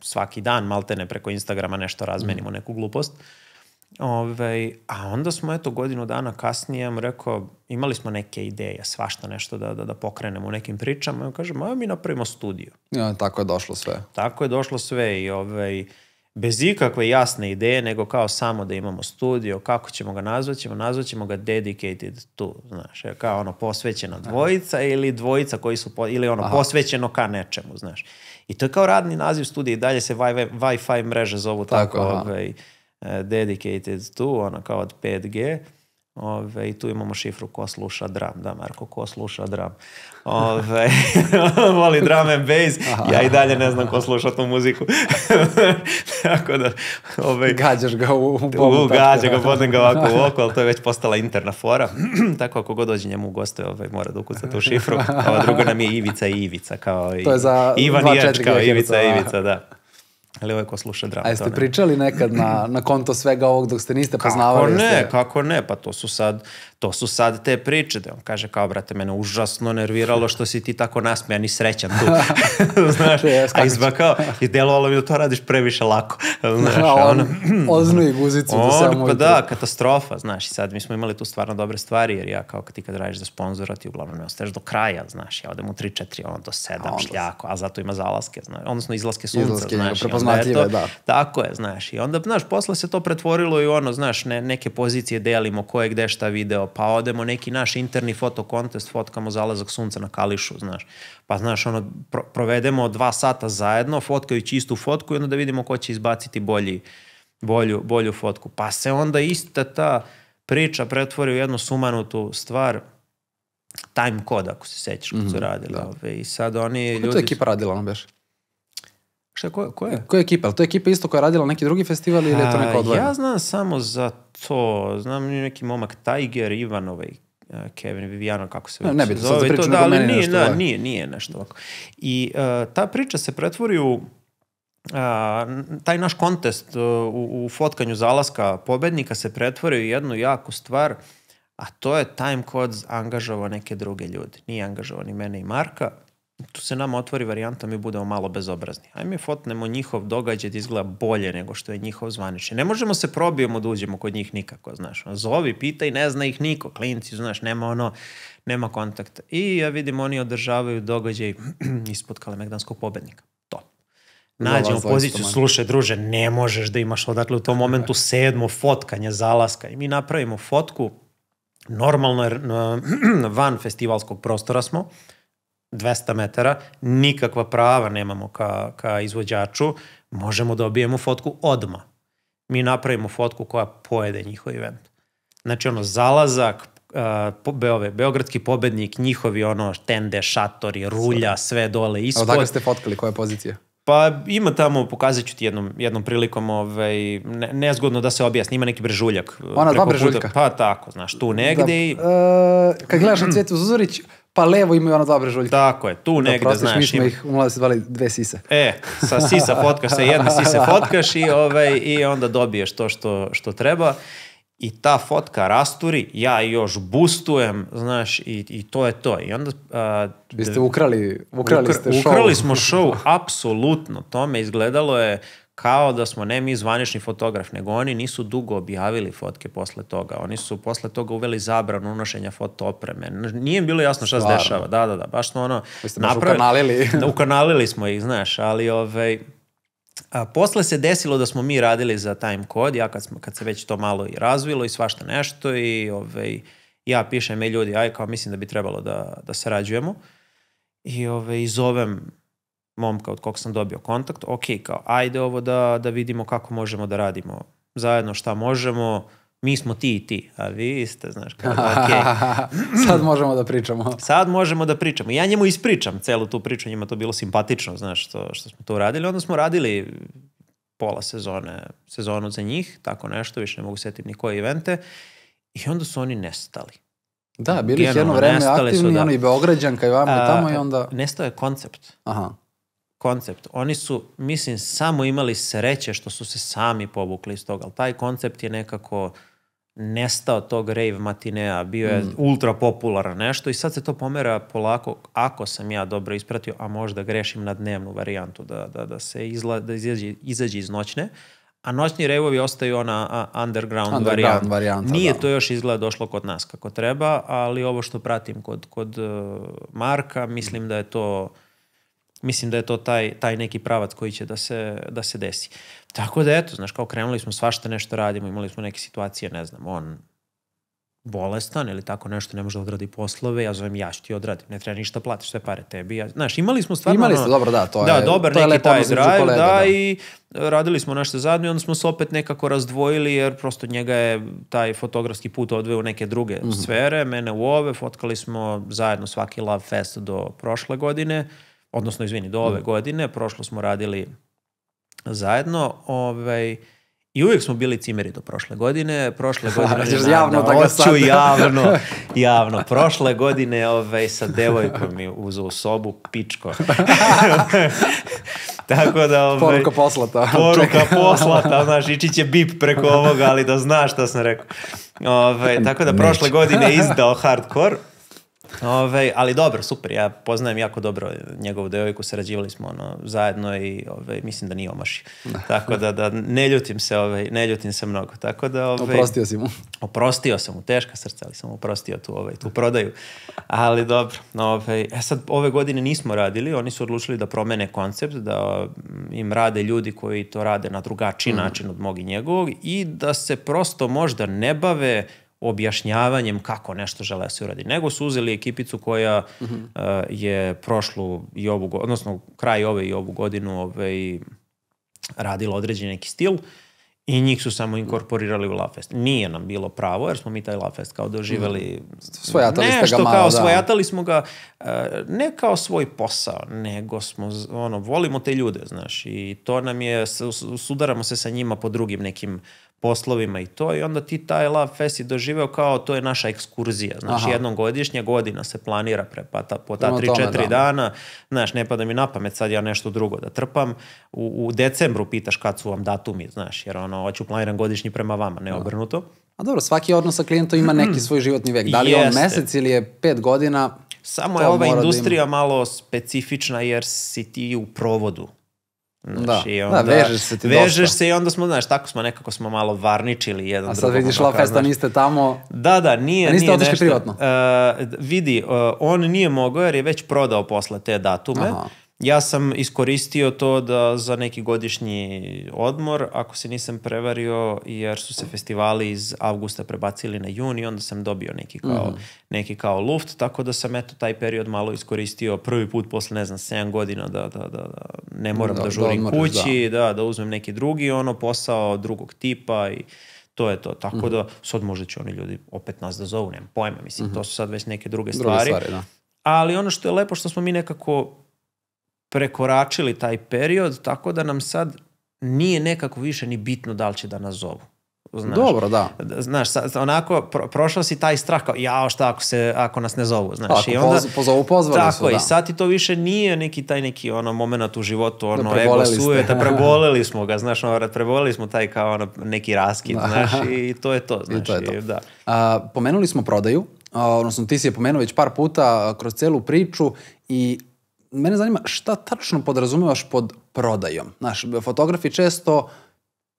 svaki dan, maltene preko Instagrama nešto razmenimo, neku glupost. A onda smo, godinu dana kasnije, imali smo neke ideje, svašta nešto da pokrenemo u nekim pričama. I kažem, mi napravimo studiju. Tako je došlo sve. Tako je došlo sve i bez ikakve jasne ideje, nego kao samo da imamo studio, kako ćemo ga nazvati, nazvaćemo ga dedicated to, znaš, kao posvećena dvojica ili dvojica koji su, ili posvećeno ka nečemu, znaš. I to je kao radni naziv studije, i dalje se Wi-Fi mreže zovu tako, dedicated to, kao od 5G, i tu imamo šifru ko sluša drum, da Marko, ko sluša drum, voli drum and bass, ja i dalje ne znam ko sluša tu muziku, tako da gađaš ga u bobu, gađa ga, podnem ga ovako u oko, ali to je već postala interna fora, tako ako god dođe njemu u goste mora da ukuca tu šifru, a drugo nam je Ivica i Ivica, kao Ivan i Edge, kao Ivica i Ivica, da. Ali ovaj ko sluša dramu. A jeste pričali nekad na konto svega ovog dok ste niste poznavali? Kako ne, pa to su sad te priče. On kaže kao, brate, mene užasno nerviralo što si ti tako nasmejan i srećan tu. Znaš, a izbakao, i delovalo mi da to radiš previše lako. Oznuji guzicu. Pa da, katastrofa, znaš, i sad mi smo imali tu stvarno dobre stvari, jer ja kao ti kad radiš za sponzora, ti uglavnom ne ostaješ do kraja, znaš, ja odem u 3-4, do 7, šljako, a zato ima zalaske, odnosno izlaske sunca, znaš. Tako je, znaš, i onda, znaš, posle se to pretvorilo i znaš, neke pozicije delimo, ko je gde šta video, pa odemo neki naš interni fotokontest, fotkamo zalazak sunca na Kališu, znaš, pa znaš, provedemo 2 sata zajedno, fotkajući istu fotku i onda da vidimo ko će izbaciti bolju fotku, pa se onda ista ta priča pretvori u jednu sumanutu stvar, time code, ako se sećaš kad su radili, i sad oni ljudi... Kako to je ekipa radila, beš? Šta, ko je? Ko je ekipa? To je ekipa isto koja je radila neki drugi festival ili je to neko odvojeno? Ja znam samo za to. Znam neki momak Tiger, Ivan, Kevin, Viviano, kako se zove. Ne bi to sad za priču, nego meni nešto ovako. Nije nešto ovako. I ta priča se pretvori u taj naš kontest u fotkanju zalaska pobednika se pretvori u jednu jaku stvar, a to je Time Codes angažovao neke druge ljude. Nije angažovao ni mene i Marka. Tu se nama otvori varijanta, mi budemo malo bezobrazni. Ajde mi fotnemo njihov događaj da izgleda bolje nego što je njihov zvanični. Ne možemo se probijemo da uđemo kod njih nikako, znaš. Zovi, pitaj, ne zna ih niko. Klinci, znaš, nema kontakta. I ja vidim, oni održavaju događaj ispod Kalemegdanskog pobednika. Top. Nađemo poziciju, slušaj druže, ne možeš da imaš odakle u tom momentu 7. fotkanje zalaska. I mi napravimo fotku, normalno van festivalskog prostora smo, 200 metara, nikakva prava nemamo ka izvođaču, možemo dobijemo fotku odmah. Mi napravimo fotku koja pojede njihov event. Znači zalazak, Beogradski pobednik, njihovi tende, šatori, rulja, sve dole ispod. Odakle ste fotkali, koja je pozicija? Pa ima tamo, pokazat ću ti jednom prilikom, nezgodno da se objasni, ima neki brežuljak. Ona 2 brežuljka? Pa tako, znaš, tu negde. Kad gledaš na Cvjetu Zuzorić, pa levo imaju 2 brežuljke. Tako je, tu negde, znaš. Prostiš, mi smo ih u mladosti zvali 2 sise. Sa sisa fotkaš se, jedna sise fotkaš i onda dobiješ to što treba. I ta fotka rasturi, ja još boostujem, znaš, i to je to. I onda... Vi ste ukrali ste show. Ukrali smo show, apsolutno. To me izgledalo je kao da smo, ne mi zvanični fotograf, nego oni nisu dugo objavili fotke posle toga. Oni su posle toga uveli zabranu unošenja fotopreme. Nije im bilo jasno šta se dešava. Da, baš smo Vi ste baš ukanalili. Ukanalili smo ih, znaš, ali posle se desilo da smo mi radili za Time Code, ja kad se već to malo i razvilo i svašta nešto i ja pišem, ljudi, aj kao mislim da bi trebalo da sarađujemo i zovem momka od kog sam dobio kontakt, ok, kao ajde da vidimo kako možemo da radimo zajedno, šta možemo, mi smo ti i ti, a vi ste, znaš, kao da, ok. Sad možemo da pričamo. Ja njemu ispričam celu tu priču, njima to bilo simpatično, znaš, što smo to uradili. Onda smo radili pola sezonu za njih, tako nešto, više ne mogu setiti ni koje evente, i onda su oni nestali. Da, bili ih jedno vreme aktivni, ono i Beograđanka i vamo i tamo i onda... Nestao je koncept. Aha. Koncept. Oni su, mislim, samo imali sreće što su se sami povukli iz toga, ali taj koncept je nekako nestao tog rave matineja, bio je ultra popularan nešto i sad se to pomera polako, ako sam ja dobro ispratio, a možda grešim na dnevnu varijantu da se izađe iz noćne, a noćni rejvovi ostaju ona underground varijanta. Nije to još izgleda došlo kod nas kako treba, ali ovo što pratim kod Marka, mislim da je to... Mislim da je to taj neki pravac koji će da se desi. Tako da, eto, znaš, kao krenuli smo svašta nešto radimo, imali smo neke situacije, ne znam, on bolestan ili tako nešto, ne može da odradi poslove, ja zovem, ja ću ti odradim, ne treba ništa, platiš sve pare tebi. Znaš, imali smo stvarno... Imali ste, dobro, da, to je... Da, dobar neki taj drive, da, i radili smo nešto zajedno i onda smo se opet nekako razdvojili, jer prosto njega je taj fotografski put odveo u neke druge sfere, mene u ove, fotkali smo zajedno svaki Love Fest do prošle godine. Odnosno, izvini, do ove godine, prošlo smo radili zajedno i uvijek smo bili cimeri do prošle godine. Javno, prošle godine sa devojkom mi uzeo sobu, pičko. Tako da... Poruka poslata, znaš, ići će bip preko ovoga, ali da znaš šta sam rekao. Tako da prošle godine izdao hardcore. Ali dobro, super, ja poznajem jako dobro njegovu devojku, sarađivali smo zajedno i mislim da nije omašio. Tako da ne ljutim se mnogo. Oprostio si mu. Oprostio sam mu, teška srca, ali sam oprostio tu prodaju. Ali dobro, sad ove godine nismo radili, oni su odlučili da promene koncept, da im rade ljudi koji to rade na drugačiji način od mog i njegovog i da se prosto možda ne bave objašnjavanjem kako nešto žele se uradi. Nego su uzeli ekipicu koja je prošlu i ovu godinu, odnosno kraj ove i ovu godinu radila određen neki stil i njih su samo inkorporirali u Love Fest. Nije nam bilo pravo, jer smo mi taj Love Fest kao doživjeli... Svojatali smo ga, ne kao svoj posao, nego smo, volimo te ljude, znaš, i to nam je, sudaramo se sa njima po drugim nekim poslovima i to, i onda ti taj Love Fest je doživeo kao to je naša ekskurzija, znaš, jednom godišnja godina se planira po ta 3-4 dana, znaš, ne pada mi na pamet sad ja nešto drugo da trpam, u decembru pitaš kad su vam datumi, znaš, jer hoću planiran godišnji prema vama, ne obrnuto. A dobro, svaki odnos sa klijentom ima neki svoj životni vek, da li je on mesec ili je 5 godina, samo je ova industrija malo specifična jer si ti u provodu. Da, vežeš se ti dosta. Vežeš se i onda smo, znaš, tako smo nekako smo malo varničili jedan drugom. A sad vidiš Love Festa, niste tamo... Da, nije nešto. A niste otišli privatno? Vidi, on nije mogao jer je već prodao posle te datume. Ja sam iskoristio to da za neki godišnji odmor, ako se nisam prevario, jer su se festivali iz avgusta prebacili na juni, onda sam dobio neki kao luft, tako da sam eto taj period malo iskoristio prvi put posle, ne znam, 7 godina da ne moram da žurim kući, da uzmem neki drugi posao drugog tipa i to je to. Tako da sad možda će oni ljudi opet nas da zovu, nemam pojma, mislim, to su sad već neke druge stvari. Ali ono što je lepo što smo mi nekako prekoračili taj period, tako da nam sad nije nekako više ni bitno da li će da nas zovu. Dobro, da. Znaš, onako, prošao si taj strah kao, jao, šta ako nas ne zovu, znaš. Ako pozovu, pozvali su, da. Tako, i sad i to više nije neki taj neki moment u životu, ego sujeta, preboleli smo ga, znaš, preboleli smo taj kao neki raskid, znaš, i to je to, znaš. Pomenuli smo prodaju, odnosno ti si je pomenuo već par puta kroz celu priču i mene zanima šta tačno podrazumevaš pod prodajom. Znaš, fotografi često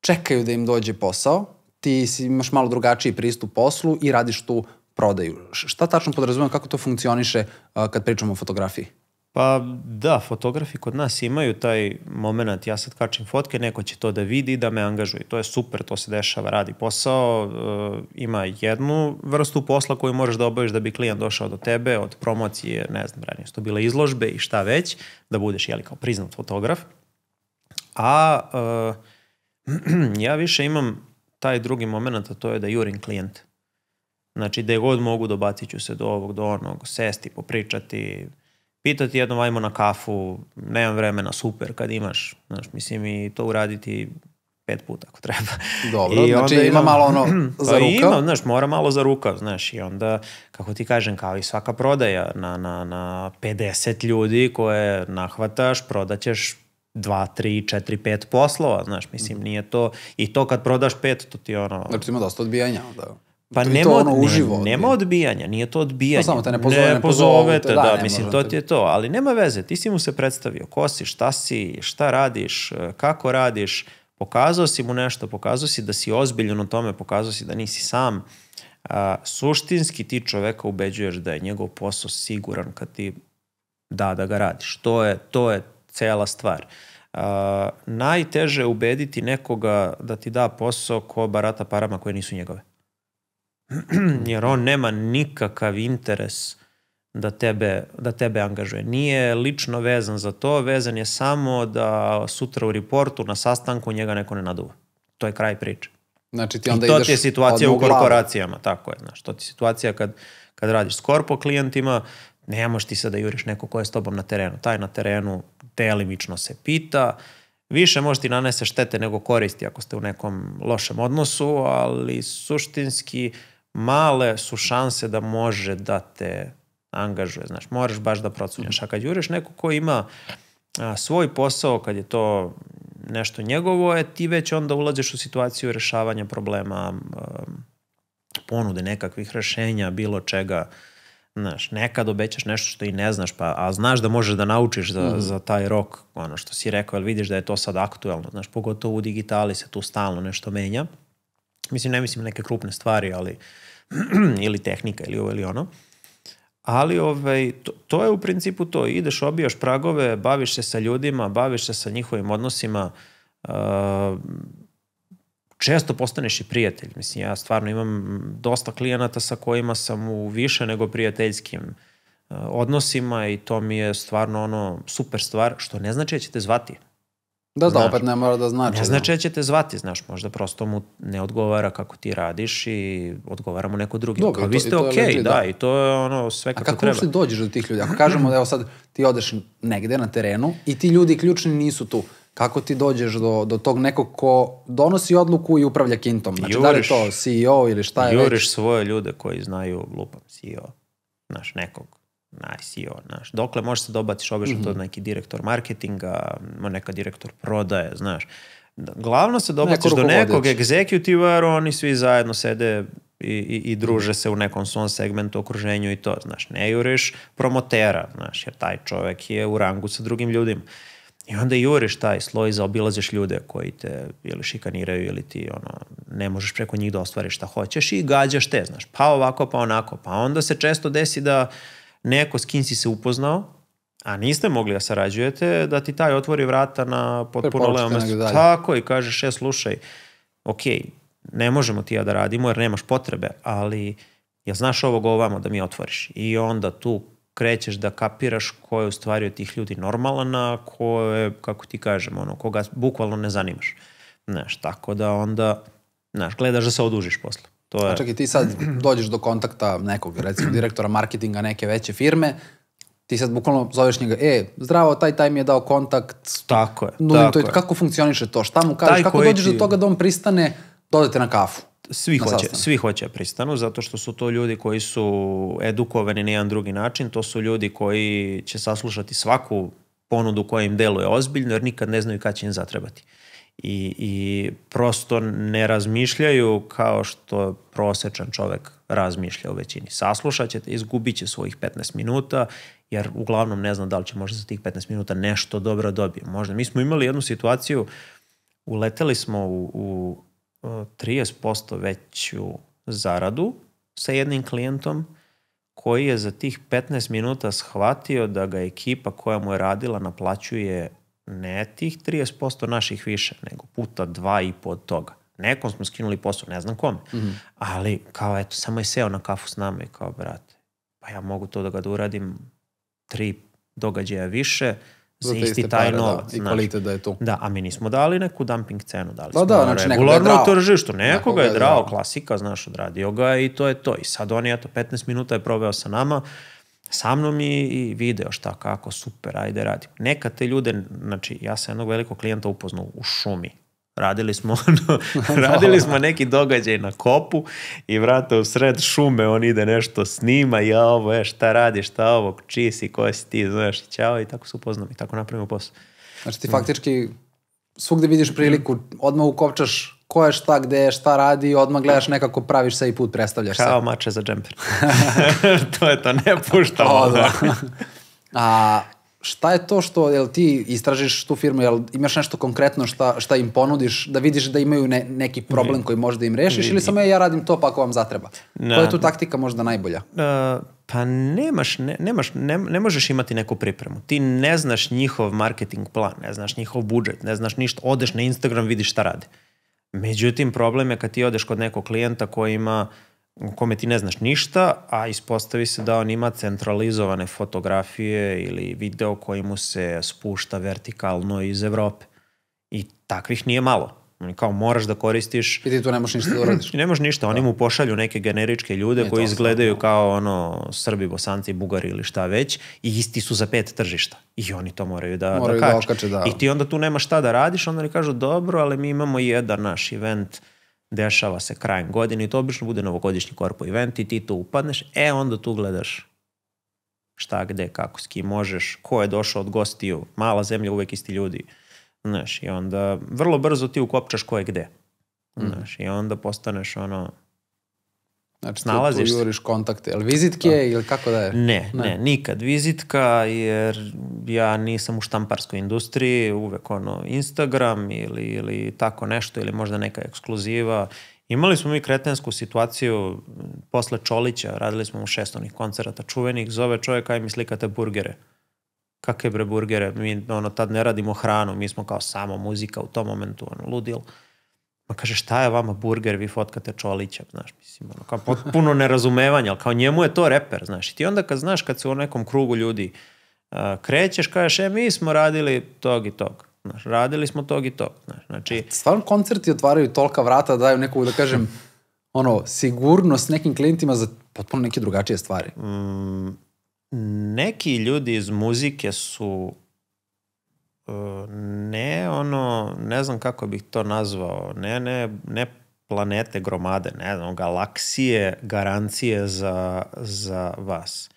čekaju da im dođe posao, ti imaš malo drugačiji pristup poslu i radiš tu prodaju. Šta tačno podrazumevam, kako to funkcioniše kad pričamo o fotografiji? Pa da, fotografi kod nas imaju taj moment, ja sad kačim fotke, neko će to da vidi, da me angažuje. To je super, to se dešava, radi posao, ima jednu vrstu posla koju možeš da obaviš da bi klijent došao do tebe, od promocije, ne znam, ranije su to bile izložbe i šta već, da budeš, jeli, kao priznat fotograf. A ja više imam taj drugi moment, a to je da jurim klijent. Znači, gde god mogu, dobacit ću se do ovog, do onog, sesti, popričati... Pitati jednom, ajmo na kafu, nemam vremena, super, kad imaš, znaš, mislim i to uraditi 5 puta ako treba. Dobro, znači ima malo ono za rukav? Pa ima, znaš, mora malo za rukav, znaš, i onda, kako ti kažem, kao i svaka prodaja na 50 ljudi koje nahvataš, prodaćeš 2, 3, 4, 5 poslova, znaš, mislim, nije to, i to kad prodaš 5, to ti ono... Znači ima dosta odbijanja, da... Pa nema odbijanja, nije to odbijanje. Samo te ne pozovete, da, mislim, to ti je to. Ali nema veze, ti si mu se predstavio, ko si, šta si, šta radiš, kako radiš, pokazao si mu nešto, pokazao si da si ozbiljan u tome, pokazao si da nisi sam. Suštinski ti čoveka ubeđuješ da je njegov posao siguran kad ti da ga radiš. To je cela stvar. Najteže je ubediti nekoga da ti da posao ko barata parama koje nisu njegove. Jer on nema nikakav interes da tebe angažuje. Nije lično vezan za to, vezan je samo da sutra u reportu na sastanku njega neko ne naduva. To je kraj priče. I to ti je situacija u korporacijama. Tako je, znaš. To ti je situacija kad radiš s korpo klijentima, ne možeš ti sad da juriš neko ko je s tobom na terenu. Taj na terenu delimično se pita, više možeš ti nanese štete nego koristi ako ste u nekom lošem odnosu, ali suštinski male su šanse da može da te angažuje. Znaš, moraš baš da procunjaš. A kad juriš neko ko ima svoj posao, kad je to nešto njegovo, ti već onda ulaziš u situaciju rešavanja problema, ponude nekakvih rešenja, bilo čega. Znaš, nekad obećaš nešto što i ne znaš, a znaš da možeš da naučiš za taj rok, ono što si rekao, jer vidiš da je to sad aktuelno, znaš, pogotovo u digitali se tu stalno nešto menja. Mislim, ne mislim neke krupne stvari, ali ili tehnika, ili ovo, ili ono. Ali to je u principu to. Ideš, obijaš pragove, baviš se sa ljudima, baviš se sa njihovim odnosima, često postaneš i prijatelj. Mislim, ja stvarno imam dosta klijenata sa kojima sam u više nego prijateljskim odnosima i to mi je stvarno ono super stvar, što ne znači da će te zvati. Da, opet ne mora da znači. Ne znači da će te zvati, znaš, možda prosto mu ne odgovara kako ti radiš i odgovara mu neko drugi. Dobro, vi ste okej, da, i to je ono sve kako treba. A kako uopšte dođeš do tih ljudi? Ako kažemo da evo sad ti odeš negde na terenu i ti ljudi ključni nisu tu, kako ti dođeš do tog nekog ko donosi odluku i upravlja kintom? Znači, da li je to CEO ili šta je već? Juriš svoje ljude koji znaju, lupam, CEO, znaš, nekog, CEO, znaš. Dokle možeš se dobaciš, obično to neki direktor marketinga, neka direktor prodaje, znaš. Glavno se dobaciš do nekog egzekutiva, jer oni svi zajedno sede i druže se u nekom svom segmentu, okruženju i to, znaš. Ne juriš promotera, znaš, jer taj čovek je u rangu sa drugim ljudima. I onda juriš taj sloj, zaobilaziš ljude koji te ili šikaniraju ili ti ne možeš preko njih da ostvariš šta hoćeš i gađaš te, znaš, pa ovako, pa onako. Pa onda se često desi da neko s kim si se upoznao, a niste mogli da sarađujete, da ti taj otvori vrata na potpuno levom mestu. Tako, i kažeš, slušaj, ok, ne možemo ti ja da radimo jer nemaš potrebe, ali ja znaš ovog ovamo da mi otvoriš. I onda tu krećeš da kapiraš ko je u stvari od tih ljudi normalan, a ko je, kako ti kažem, ono, koga bukvalno ne zanimaš. Znaš, tako da onda, znaš, gledaš da se odužiš posle. A čak i ti sad dođeš do kontakta nekog, recimo direktora marketinga neke veće firme, ti sad bukvalno zoveš njega, zdravo, taj mi je dao kontakt. Tako je, tako je. Kako funkcioniše to? Šta mu kažeš? Kako dođeš do toga da on pristane, dodate na kafu? Svi hoće pristanu, zato što su to ljudi koji su edukovani na jedan drugi način, to su ljudi koji će saslušati svaku ponudu koja im deluje ozbiljno, jer nikad ne znaju kada će im zatrebati. I prosto ne razmišljaju kao što prosečan čovek razmišlja u većini. Saslušat ćete, izgubit će svojih 15 minuta, jer uglavnom ne znam da li će možda za tih 15 minuta nešto dobro dobiti. Možda. Mi smo imali jednu situaciju, uleteli smo u 30% veću zaradu sa jednim klijentom koji je za tih 15 minuta shvatio da ga ekipa koja mu je radila naplaćuje ne tih 30% naših više, nego puta 2,5 od toga. Nekom smo skinuli posao, ne znam kome, ali kao eto, samo je seo na kafu s nama i kao, brate, pa ja mogu to da ga uradim 3 događaja više, za isti taj novac. I kvalitet da je tu. Da, a mi nismo dali neku dumping cenu, dali smo regularno u tržištu. Nekoga je drao, klasika, znaš, odradio ga i to je to. I sad on je, eto, 15 minuta je proveo sa nama, sa mnom i video šta, kako, super, ajde radim. Nekad te ljude, znači, ja sam jednog velikog klijenta upoznao u šumi, Radili smo neki događaj na kopu i vrata u sred šume, on ide nešto snima, ja ovo je, šta radiš, šta ovo, čiji si, koji si ti, znaš, ćao, i tako se upoznam i tako napravimo posao. Znači ti faktički svugde vidiš priliku, odmah ukopčaš ko je šta, gde je, šta radi i odmah gledaš nekako, praviš se i put, predstavljaš se. Kao mače za džemper. To je to, ne puštamo. A šta je to što, jel ti istražiš tu firmu, jel imaš nešto konkretno šta im ponudiš, da vidiš da imaju neki problem koji možda im rešiš, ili samo ja radim to pa ako vam zatreba? Koja je tu taktika možda najbolja? Pa ne možeš imati neku pripremu. Ti ne znaš njihov marketing plan, ne znaš njihov budžet, ne znaš ništa, odeš na Instagram, vidiš šta radi. Međutim, problem je kad ti odeš kod nekog klijenta koji ima, kome ti ne znaš ništa, a ispostavi se da on ima centralizovane fotografije ili video koji mu se spušta vertikalno iz Evrope. I takvih nije malo. Kao moraš da koristiš... I ti tu ne možeš ništa da uradiš. Ne možeš ništa, oni mu pošalju neke generičke ljude koji izgledaju kao ono Srbi, Bosanci, Bugari ili šta već, i isti su za 5 tržišta. I oni to moraju da kače. I ti onda tu nemaš šta da radiš, onda li kažu dobro, ali mi imamo jedan naš event, dešava se krajem godine i to obično bude novogodišnji korpo event i ti tu upadneš, e onda tu gledaš šta, gde, kako, s kim možeš, ko je došao od gostiju, mala zemlja, uvek isti ljudi. Znaš, i onda vrlo brzo ti ukopčaš ko je gde. Znaš, i onda postaneš ono... Znači, tu juriš kontakte, ili vizitke ili kako da je? Ne, nikad vizitka, jer ja nisam u štamparskoj industriji, uvek ono Instagram ili tako nešto, ili možda neka ekskluziva. Imali smo mi kretensku situaciju posle Čolića, radili smo mu 6 onih koncerata čuvenih, zove čovjek, aj mi slikate burgere. Kakve bre burgere, mi ono tad ne radimo hranu, mi smo kao samo muzika u tom momentu, ono ludilo. Ma kaže, šta je vama burger, vi fotkate Čolića, znaš, mislim, ono, kao potpuno nerazumevanje, ali kao njemu je to reper, znaš, i ti onda kad znaš, kad se u nekom krugu ljudi krećeš, kažeš, mi smo radili tog i tog, znaš, radili smo tog i tog, znaš, znači... Stvarno koncerti otvaraju tolika vrata, daju neku, da kažem, ono, sigurnost nekim klijentima za potpuno neke drugačije stvari. Neki ljudi iz muzike su... ne ono, ne znam kako bih to nazvao, ne planete gromade, ne znam, galaksije garancije za vas.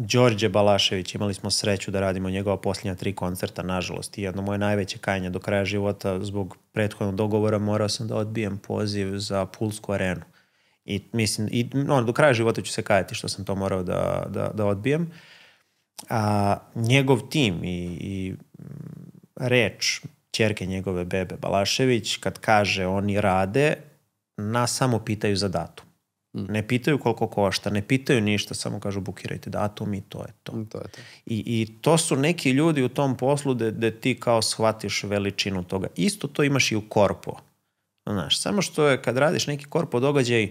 Đorđe Balašević, imali smo sreću da radimo njegova posljednja 3 koncerta, nažalost, i jedno moje najveće kajanje do kraja života, zbog prethodnog dogovora morao sam da odbijem poziv za Pulsku arenu i mislim, do kraja života ću se kajati što sam to morao da odbijem. A njegov tim i reč ćerke njegove bebe Balašević, kad kaže oni rade, nas samo pitaju za datum. Ne pitaju koliko košta, ne pitaju ništa, samo kažu bukirajte datum i to je to. I to su neki ljudi u tom poslu da ti kao shvatiš veličinu toga. Isto to imaš i u korpo. Znaš, samo što je kad radiš neki korpo događaj,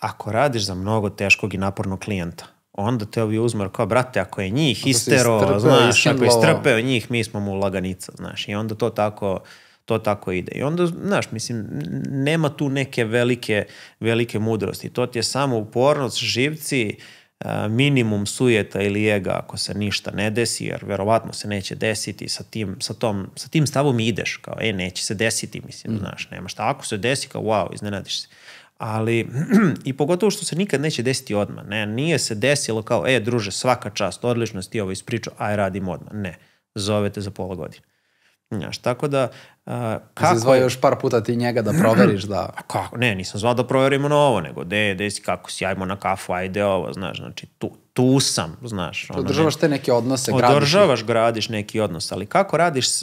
ako radiš za mnogo teškog i napornog klijenta, onda te ovi uzmar kao, brate, ako je njih istero, znaš, ako je istrpeo njih, mi smo mu laganica, znaš, i onda to tako ide. I onda, znaš, mislim, nema tu neke velike mudrosti. To ti je samo upornost, živci, minimum sujeta ili ega ako se ništa ne desi, jer verovatno se neće desiti, sa tim stavom ideš, kao, neće se desiti, mislim, znaš, nema šta. Ako se desi, kao, wow, iznenadiš se. Ali, i pogotovo što se nikad neće desiti odmah, ne, nije se desilo kao, druže, svaka čast, odlično si ti ovo ispričao, aj radim odmah, ne, zove te za pola godine. Znaš, tako da... Zvao još par puta ti njega da proveriš da... Kako, ne, nisam zvao da proverimo na ovo, nego, de si, kako si, ajmo na kafu, ajde ovo, znaš, znači, tu sam, znaš. Održavaš te neke odnose, gradiš. Održavaš, gradiš neki odnos, ali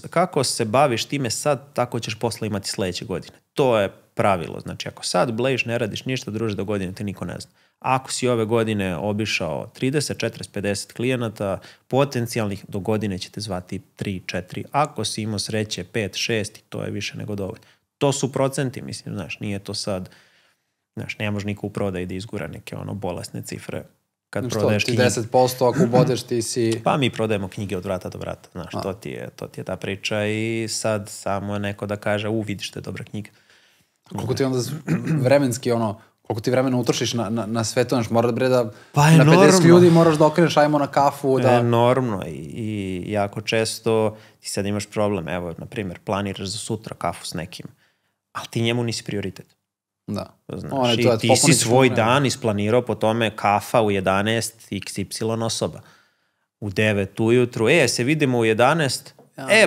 kako se baviš time sad, tako ćeš posle imati sledeće godine. To je pravilo, znači ako sad blejiš, ne radiš ništa, druže, do godine te niko ne zna. Ako si ove godine obišao 30, 40, 50 klijenata potencijalnih, do godine će te zvati 3, 4, ako si imao sreće 5, 6, to je više nego dovoljno. To su procenti, mislim, znaš, nije to sad, znaš, ne može niko u prodaj da izgura neke ono bolesne cifre. Kad prodaješ knjige... Što ti 10% ako ubodeš ti si... Pa mi prodajemo knjige od vrata do vrata, znaš, to ti je ta priča i sad samo neko da kaže, vidiš te dobra knjiga. Koliko ti onda vremenski ono koliko ti vremena utrošiš na sve to, mora da na 50 ljudi moraš da okreneš, ajmo na kafu. Enormno i jako često ti sad imaš problem, evo, na primjer, planiraš za sutra kafu s nekim, ali ti njemu nisi prioritet. Da. Znaš, i ti si svoj dan isplanirao po tome kafa u 11 XY osoba. U 9 ujutru, se vidimo u 11,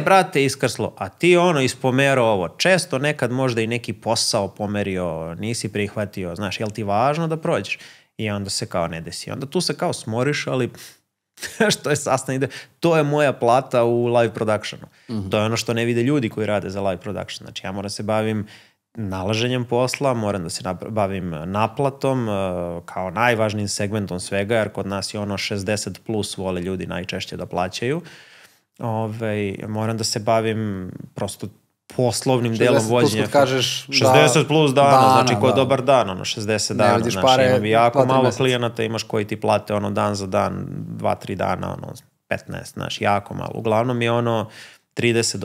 brate, iskrslo, a ti ono ispomerao ovo. Često nekad možda i neki posao pomerio, nisi prihvatio, znaš, je li ti važno da prođeš? I onda se kao ne desi. Onda tu se kao smoriš, ali što je sastavni deo? To je moja plata u live productionu. To je ono što ne vide ljudi koji rade za live production. Znači, ja moram se bavim nalaženjem posla, moram da se bavim naplatom, kao najvažnijim segmentom svega, jer kod nas je ono 60 plus vole ljudi najčešće da plaćaju. Moram da se bavim prosto poslovnim delom vođenja. 60 plus dana, znači koji je dobar dan, 60 dana, znači imam jako malo klijenata, imaš koji ti plate dan za dan, 2-3 dana, 15, znači jako malo. Uglavnom je 30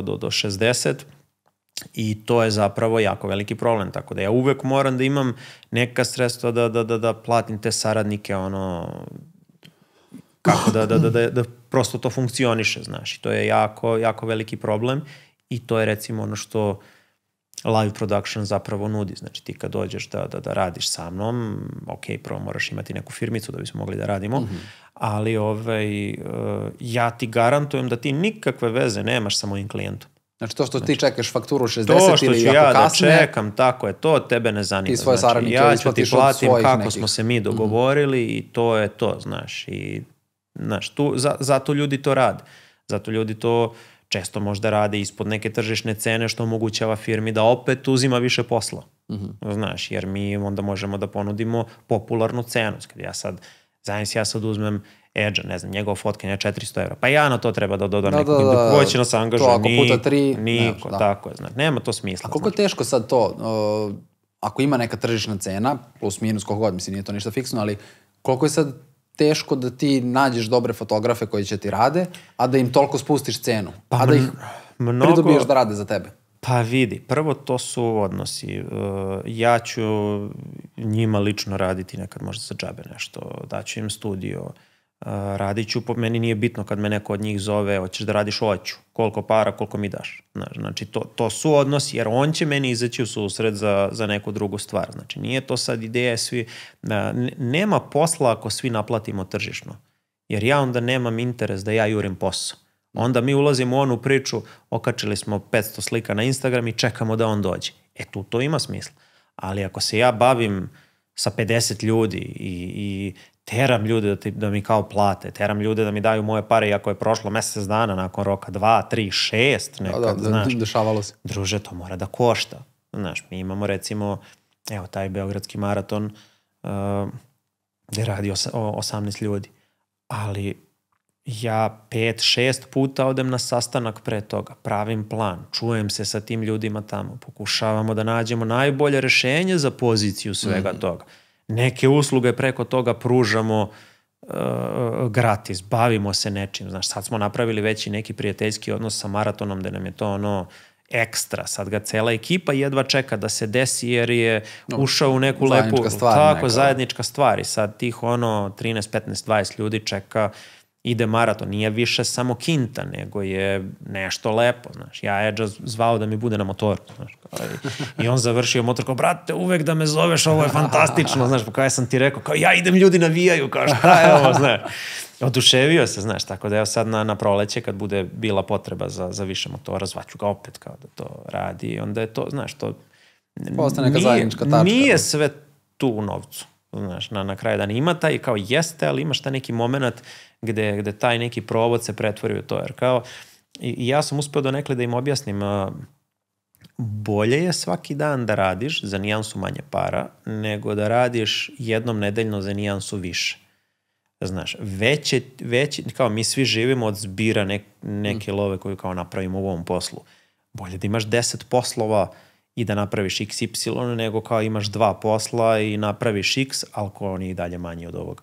do 60, i to je zapravo jako veliki problem, tako da ja uvek moram da imam neka sredstva da platim te saradnike, kako da prosto to funkcioniše, znaš, to je jako veliki problem i to je recimo ono što live production zapravo nudi, znači ti kad dođeš da radiš sa mnom, ok, prvo moraš imati neku firmicu da bismo mogli da radimo, ali ja ti garantujem da ti nikakve veze nemaš sa mojim klijentom. Znači to što ti čekaš fakturu 60 ili jako kasne... To što ću ja da čekam, tako je, to tebe ne zanima. Ti svoje saradnike isplatiš od svojih nekih. Ja ću ti platim kako smo se mi dogovorili i to je to, znaš. Zato ljudi to rade. Zato ljudi to često možda rade ispod neke tržišne cene što omogućava firmi da opet uzima više posla. Znaš, jer mi onda možemo da ponudimo popularnu cenu. Ja sad uzmem Edge, ne znam, njegov fotkanje je 400 evra. Pa ja na to treba da dodam nekog induk. Ko će nas angažati? Niko, tako je. Nema to smisla. A koliko je teško sad to, ako ima neka tržišna cena, plus minus koliko god, mislim, nije to ništa fiksno, ali koliko je sad teško da ti nađeš dobre fotografe koji će ti rade, a da im toliko spustiš cenu, a da ih pridobiješ da rade za tebe? Pa vidi, prvo to su odnosi. Ja ću njima lično raditi nekad možda za džabe nešto, daću im studio, radit ću, po meni nije bitno kad me neko od njih zove, hoćeš da radiš, hoću, koliko para, koliko mi daš. Znači, to su odnosi, jer on će meni izaći u susret za neku drugu stvar. Znači, nije to sad ideja svi, nema posla ako svi naplatimo tržišno, jer ja onda nemam interes da ja jurim posao. Onda mi ulazimo u onu priču, okačili smo 500 slika na Instagram i čekamo da on dođe. Tu to ima smisla. Ali ako se ja bavim sa 50 ljudi i teram ljude da mi kao plate, teram ljude da mi daju moje pare, iako je prošlo mesec dana nakon roka, 2, 3, 6, nekad, znaš. Dešavalo se. Druže, to mora da košta. Znaš, mi imamo recimo, evo, taj Beogradski maraton gde radi 18 ljudi, ali ja 5-6 puta odem na sastanak pre toga, pravim plan, čujem se sa tim ljudima tamo, pokušavamo da nađemo najbolje rešenje za poziciju svega toga. Neke usluge preko toga pružamo gratis, bavimo se nečim. Znaš, sad smo napravili već i neki prijateljski odnos sa maratonom, da nam je to ekstra. Sad ga cela ekipa jedva čeka da se desi, jer je ušao u neku lepu... Tako, zajednička stvar. I sad tih 13, 15, 20 ljudi čeka... Ide maraton, nije više samo kinta, nego je nešto lepo, znaš. Ja Edža zvao da mi bude na motoru, znaš. I on završio motor, kao, brate, uvek da me zoveš, ovo je fantastično, znaš. Pa kao ja sam ti rekao, kao, ja idem, ljudi navijaju, kao, šta je ovo, znaš. Oduševio se, znaš, tako da evo sad na proleće, kad bude bila potreba za više motora, zvaću ga opet, kao da to radi. I onda je to, znaš, to... Postane neka zajednička tačka. Nije sve tu u novcu, znaš, na kraju dana. Ima taj, kao, jeste, ali imaš taj neki moment gde taj neki provod se pretvori u to, jer kao, i ja sam uspeo do nekle da im objasnim, bolje je svaki dan da radiš za nijansu manje para, nego da radiš jednom nedeljno za nijansu više. Znaš, veći, kao mi svi živimo od zbira neke love koju kao napravimo u ovom poslu. Bolje da imaš 10 poslova i da napraviš XY, nego kao imaš 2 posla i napraviš X, ali ko on je i dalje manji od ovoga.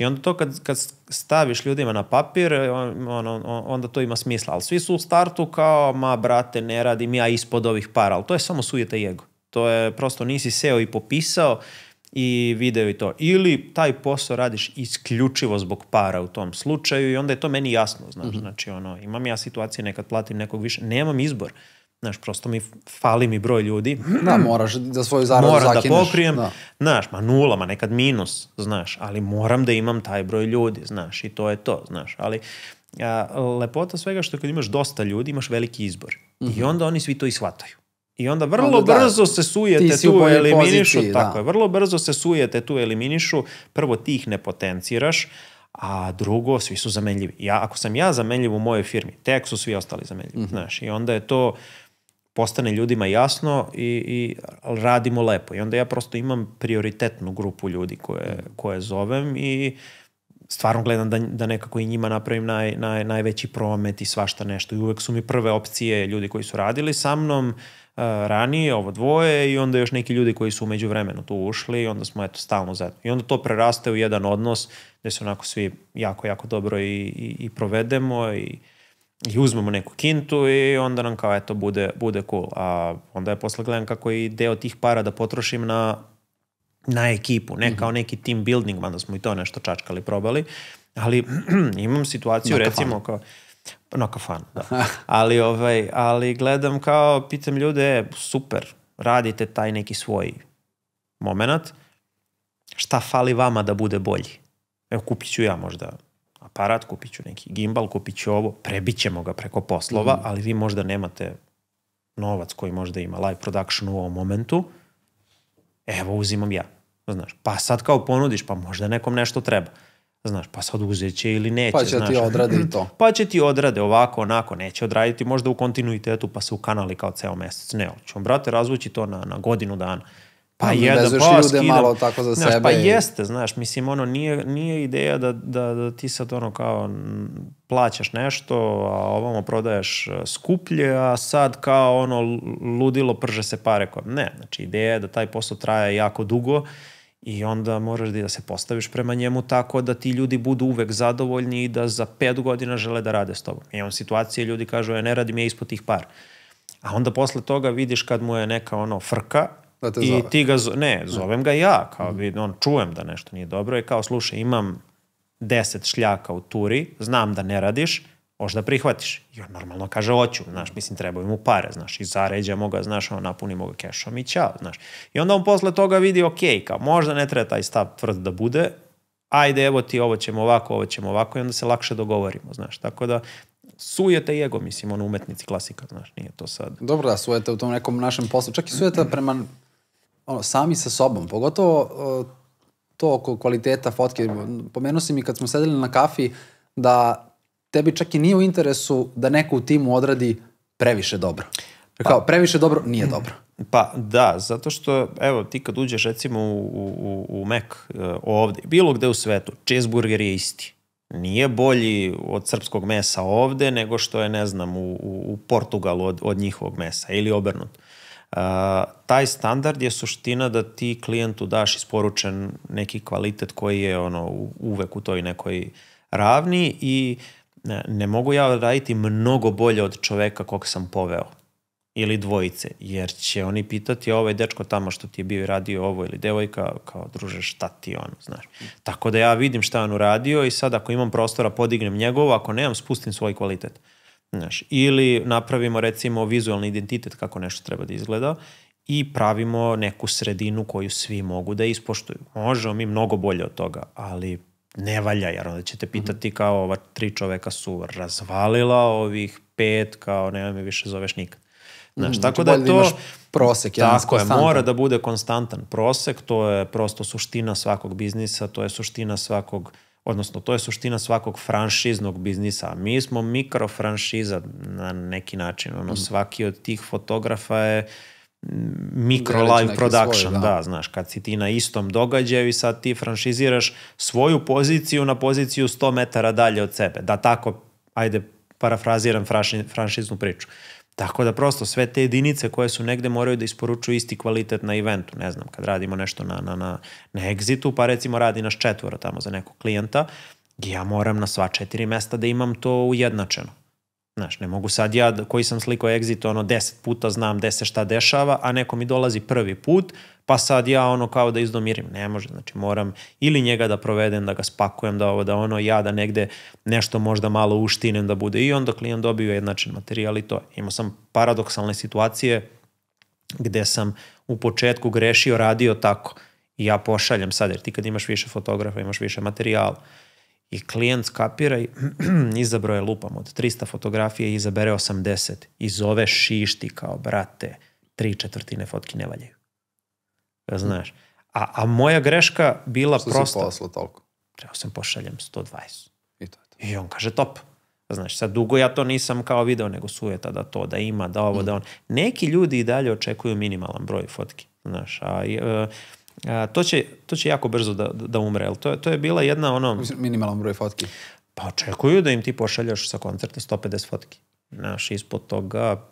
I onda to kad staviš ljudima na papir, onda to ima smisla. Ali svi su u startu kao, ma brate, ne radim ja ispod ovih para, ali to je samo sujeta i ego. To je prosto nisi seo i popisao i video i to. Ili taj posao radiš isključivo zbog para u tom slučaju i onda je to meni jasno, znaš. Znači, ono, imam ja situacije, nekad platim nekog više, nemam izbor. Znaš, prosto mi fali mi broj ljudi. Da, moraš da svoju zaradu zakineš. Moram da pokrijem, znaš, ma nula, ma nekad minus, znaš, ali moram da imam taj broj ljudi, znaš, i to je to, znaš, ali lepota svega što kad imaš dosta ljudi, imaš veliki izbor. I onda oni svi to ishvataju. I onda vrlo brzo se sujete tu, eliminišu, tako je, vrlo brzo se sujete tu, eliminišu, prvo ti ih ne potenciraš, a drugo, svi su zamenljivi. Ako sam ja zamenljiv u mojoj firmi, tek su svi ostali zamenljivi, znaš, i onda je to postane ljudima jasno i radimo lepo. I onda ja prosto imam prioritetnu grupu ljudi koje zovem i stvarno gledam da nekako i njima napravim najveći promet i svašta nešto. I uvek su mi prve opcije ljudi koji su radili sa mnom ranije, ovo dvoje, i onda još neki ljudi koji su umeđu vremenu tu ušli i onda smo, eto, stalno zajedno. I onda to preraste u jedan odnos gde se onako svi jako, jako dobro i provedemo i uzmemo neku kintu i onda nam kao, eto, bude cool. A onda je posle gledam kako i deo tih para da potrošim na ekipu, ne kao neki team building, mada smo i to nešto čačkali, probali, ali imam situaciju, recimo, kao na kafanu, da. Ali gledam kao, pitam ljude, super, radite taj neki svoj moment, šta fali vama da bude bolji? Evo, kupit ću ja možda aparat, kupit ću neki gimbal, kupit ću ovo, prebit ćemo ga preko poslova, ali vi možda nemate novac koji možda ima live production u ovom momentu, evo uzimam ja, znaš, pa sad kao ponudiš, pa možda nekom nešto treba, znaš, pa sad uzeće ili neće, znaš. Pa će ti odradi to. Pa će ti odrade ovako, onako, neće odraditi možda u kontinuitetu, pa se ukanali kao ceo mesec, ne, ćemo, brate, razvući to na godinu dana. Pa jedan, pa skidam, znaš, pa jeste, znaš, mislim, ono, nije ideja da ti sad, ono, kao plaćaš nešto, a ovamo prodaješ skuplje, a sad kao, ono, ludilo prže se pare, ne, znači, ideja je da taj posao traje jako dugo i onda moraš da se postaviš prema njemu tako da ti ljudi budu uvek zadovoljni i da za 5 godina žele da rade s tobom. Imam situacije, ljudi kažu, ja ne radim, ja ispod tih par. A onda posle toga vidiš kad mu je neka, ono, frka, i ti ga, ne, zovem ga ja, kao on, čujem da nešto nije dobro i kao, slušaj, imam 10 šljaka u turi, znam da ne radiš, možda prihvatiš. I on normalno kaže, hoću, znaš, mislim, trebaju mu pare, znaš, i zaređamo ga, znaš, napunimo ga kešom i ćao, znaš. I onda on posle toga vidi, ok, kao, možda ne treba taj stav tvrd da bude, ajde, evo ti, ovo ćemo ovako, i onda se lakše dogovorimo, znaš, tako da sujete i ego, mislim, ono, umetnici klasika, znaš, nije to sad. Dobro da sujete u tom nekom našem poslu, čak i sujete prema sami sa sobom, pogotovo to oko kvaliteta fotke. Pomenuo si mi kad smo sedeli na kafi da tebi čak i nije u interesu da neko u timu odradi previše dobro. Kao, previše dobro nije dobro. Pa da, zato što, evo, ti kad uđeš recimo u Mac ovde, bilo gde u svetu, cheeseburger je isti. Nije bolji od srpskog mesa ovde nego što je, ne znam, u Portugalu od njihovog mesa ili obrnuto. Taj standard je suština da ti klijentu daš isporučen neki kvalitet koji je uvek u toj nekoj ravni i ne mogu ja raditi mnogo bolje od čoveka kog sam poveo ili dvojice, jer će oni pitati ovaj dečko tamo što ti je bio i radio ovo ili devojka, kao, druže, šta ti on, znaš. Tako da ja vidim šta on uradio i sad ako imam prostora podignem njegovo, ako nemam spustim svoj kvalitet. Ili napravimo recimo vizualni identitet kako nešto treba da izgleda i pravimo neku sredinu koju svi mogu da ispoštuju. Možemo mi mnogo bolje od toga, ali ne valja, jer onda ćete pitati kao ova 3 čoveka su razvalila, ovih 5 kao nema me više zoveš nikad. Znači, tako da je to, tako je, mora da bude konstantan prosek, to je prosto suština svakog biznisa, to je suština svakog, odnosno to je suština svakog franšiznog biznisa. Mi smo mikrofranšiza na neki način, ono, svaki od tih fotografa je mikro live production, da, znaš, kad si ti na istom događaju i sad ti franšiziraš svoju poziciju na poziciju 100 metara dalje od sebe, da tako, ajde, parafraziram franšiznu priču. Tako da prosto sve te jedinice koje su negde moraju da isporučuju isti kvalitet na eventu, ne znam, kad radimo nešto na Exitu, pa recimo radi nas 4 tamo za nekog klijenta, ja moram na sva 4 mesta da imam to ujednačeno. Znaš, ne mogu sad ja, koji sam slikao Exit, ono 10 puta znam gde se šta dešava, a neko mi dolazi prvi put, pa sad ja ono kao da izdomirim. Ne može, znači moram ili njega da provedem, da ga spakujem, da ovo, da ono, ja da negde nešto možda malo uštinem da bude i onda klijent dobio jednačin materijal i to. Imao sam paradoksalne situacije gde sam u početku grešio, radio tako. I ja pošaljem sad, jer ti kad imaš više fotografa, imaš više materijala. I klijent skapira i izabro je lupam od 300 fotografije i izabere 80. Iz ove šišti kao, brate, 3/4 fotki ne valjaju. Znaš. A moja greška bila prosta. Što si posla toliko? Trebao sam pošaljem 120. I to je to. I on kaže top. Znaš, sad dugo ja to nisam kao video, nego sujeta da to, da ima, da ovo, da on. Neki ljudi i dalje očekuju minimalan broj fotki. Znaš, a to će jako brzo da umre. To je bila jedna ono... Minimalan broj fotki. Pa očekuju da im ti pošaljaš sa koncerta 150 fotki. Znaš, ispod toga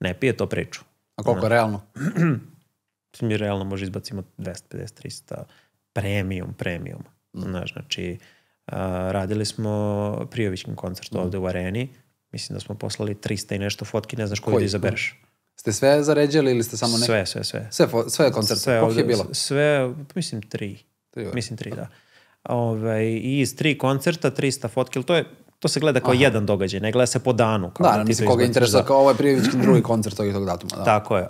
ne pije to priču. A koliko je realno? Mi realno može izbacimo 250-300 premium. Znaš, znači radili smo Prijovićkin koncert ovde u areni. Mislim da smo poslali 300 i nešto fotki, ne znaš koju da izabereš. Ste sve zaređali ili ste samo... Sve. Sve koncerte, koliko je bilo? Sve, mislim 3. Mislim 3, da. I iz 3 koncerta, 300 fotki, ili to je... To se gleda kao jedan događaj, ne gleda se po danu. Da, mislim koga interesuje, kao ovo je Prijovićkin drugi koncert tog i tog datuma. Tako je,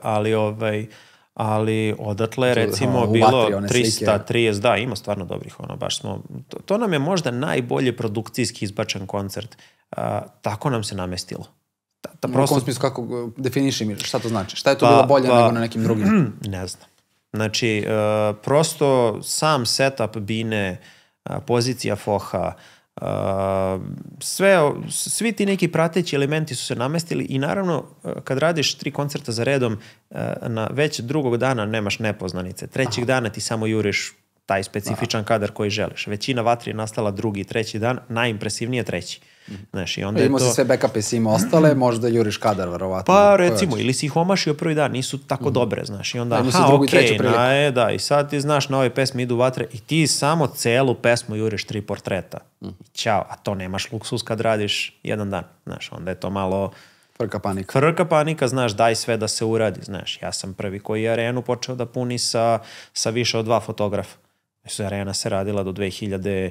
ali odatle recimo bilo 330, da, ima stvarno dobrih, ono, baš smo, to nam je možda najbolje produkcijski izbačen koncert, tako nam se namestilo. U kom smislu, kako definiši mi, šta to znači? Šta je to bilo bolje nego na nekim drugim? Ne znam. Znači, prosto sam setup bine, pozicija foha, svi ti neki prateći elementi su se namestili i naravno kad radiš 3 koncerta za redom već drugog dana nemaš nepoznanice, trećeg dana ti samo juriš taj specifičan kadar koji želiš. Većina vatri je nastala drugi i treći dan, najimpresivnije treći. Imao si sve backupe, si imao ostale, možda juriš kadar, verovatno. Pa recimo, ili si ih omašio prvi dan, nisu tako dobre, znaš, i onda, aha, okej, da, i sad ti znaš, na ovoj pesmi idu vatre i ti samo celu pesmu juriš 3 portreta. Ćao, a to nemaš luksus kad radiš jedan dan, znaš, onda je to malo... Frka panika, znaš, daj sve da se uradi, znaš, ja sam prvi koji je arenu počeo da puni sa više od 2 fotografa. Arena se radila do 2016.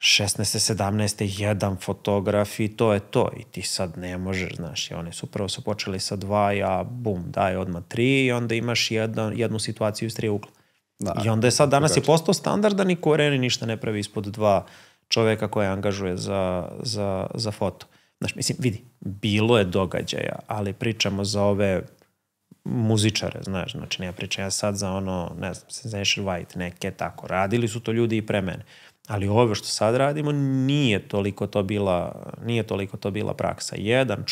17. jedan fotograf i to je to. I ti sad ne možeš, znaš, i oni su prvo su počeli sa 2, ja bum, daj odmah 3 i onda imaš jednu situaciju iz 3 ugla. I onda je sad, danas je postao standardan i ko areni ništa ne pravi ispod 2 čoveka koje angažuje za foto. Znaš, mislim, vidi, bilo je događaja, ali pričamo za ove muzičare, znaš, znači ne pričam ja sad za ono, ne znam, Sensation White, neke tako, radili su to ljudi i pre mene. Ali ovo što sad radimo nije toliko to bila praksa. Jedan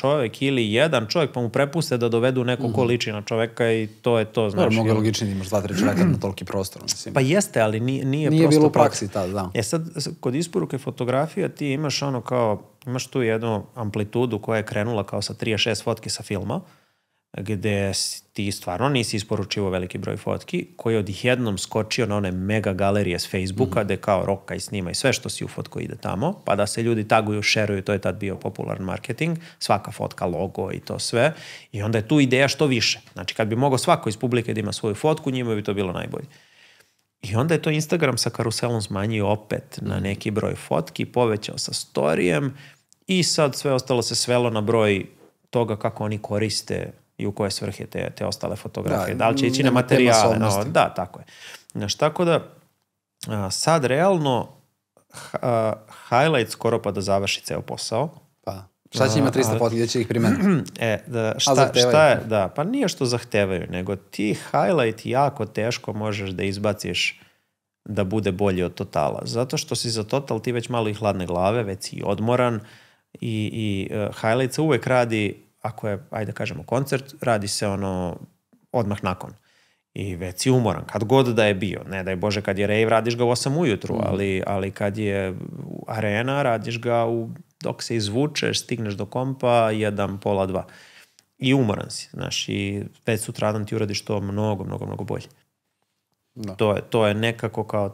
čovjek pa mu prepuste da dovedu neko ko liči na čoveka i to je to. Mogu je logičnije da imaš 2-3 čoveka na toliki prostor. Pa jeste, ali nije prosto... Nije bilo u praksi ta, znam. E sad, kod isporuke fotografija ti imaš ono kao, imaš tu jednu amplitudu koja je krenula kao sa 36 fotki sa filma, gde ti stvarno nisi isporučivo veliki broj fotki, koji je odjednom skočio na one mega galerije s Facebooka, gde kao roka i snima i sve što si u fotku ide tamo, pa da se ljudi taguju, šeruju, to je tad bio popularan marketing, svaka fotka, logo i to sve, i onda je tu ideja što više. Znači, kad bi mogao svako iz publike da ima svoju fotku, njima bi to bilo najbolje. I onda je to Instagram sa karuselom smanjio opet na neki broj fotki, povećao sa storijem i sad sve ostalo se svelo na broj toga kako oni koriste i u koje svrhe te ostale fotografije. Da li će ići na materijale? Da, tako je. Znaš, tako da sad realno highlight skoro pa da završi ceo posao. Pa, šta će ima 300 fotki, gdje će ih primeniti? Šta je? Da, pa nije što zahtevaju, nego ti highlight jako teško možeš da izbaciš da bude bolje od totala. Zato što si za total ti već malo i hladne glave, već si odmoran i highlight se uvek radi ako je, ajde kažemo, koncert, radi se ono odmah nakon. I već si umoran, kad god da je bio. Ne daj Bože, kad je rave, radiš ga u 8 ujutru, ali kad je arena, radiš ga dok se izvučeš, stigneš do kompa, 1, pola 2. I umoran si, znaš, i već sutradan ti uradiš to mnogo bolje. To je nekako kao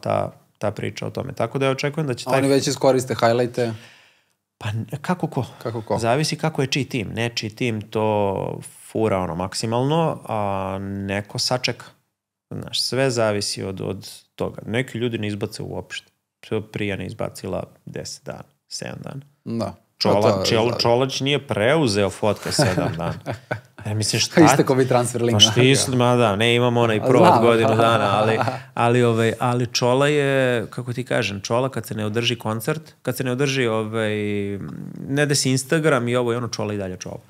ta priča o tome. Tako da ja očekujem da će... A oni već iskoriste highlighte... Pa kako ko? Kako ko? Zavisi kako je čiji tim. Nečiji tim to fura ono maksimalno, a neko sačeka. Znaš, sve zavisi od toga. Neki ljudi ne izbace uopšte. Prija ne izbacila 10 dana, 7 dana. Da. Čolać nije preuzeo fotka 7 dana. Mislim, šta? Istako bi transfer linka. Ma da, ne, imam onaj provod godinu dana, ali Čola je, kako ti kažem, Čola kad se ne održi koncert, kad se ne održi, ne da si Instagram i ovo je ono, Čola i dalje Čola.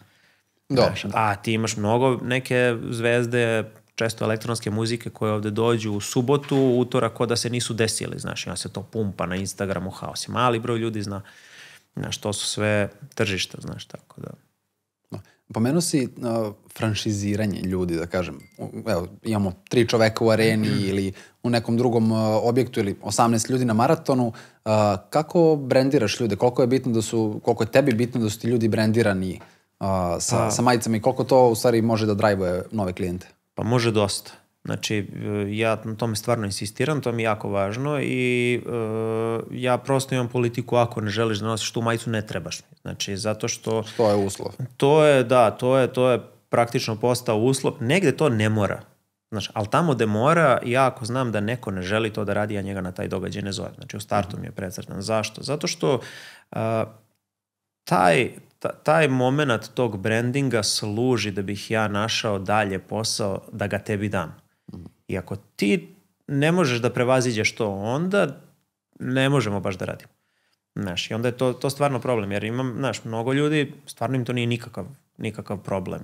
A ti imaš mnogo neke zvezde, često elektronske muzike koje ovde dođu u subotu, utorak, ko da se nisu desili, znaš, ja se to pumpa na Instagramu, haos je mali broj ljudi, zna, znaš, to su sve tržišta, znaš, tako da. Pomenuo si franšiziranje ljudi, da kažem. Evo, imamo 3 čoveka u areni ili u nekom drugom objektu ili 18 ljudi na maratonu. Kako brendiraš ljude? Koliko je tebi bitno da su ti ljudi brendirani sa majicama i koliko to u stvari može da drajvuje nove klijente? Pa može dosta. Znači, ja na tome stvarno insistiram, to mi je jako važno i ja prosto imam politiku, ako ne želiš da nosiš tu majicu, ne trebaš mi. Znači, zato što... To je uslov. To je, da, to je praktično postao uslov. Negde to ne mora. Znači, ali tamo gde mora, ja ako znam da neko ne želi to da radi, ja njega na taj događaj ne zovem. Znači, u startu mi je precrtan. Zašto? Zato što taj moment tog brandinga služi da bih ja našao dalje posao da ga tebi dam. I ako ti ne možeš da prevaziđeš to, onda ne možemo baš da radimo. Znaš, i onda je to stvarno problem, jer imam, znaš, mnogo ljudi, stvarno im to nije nikakav problem.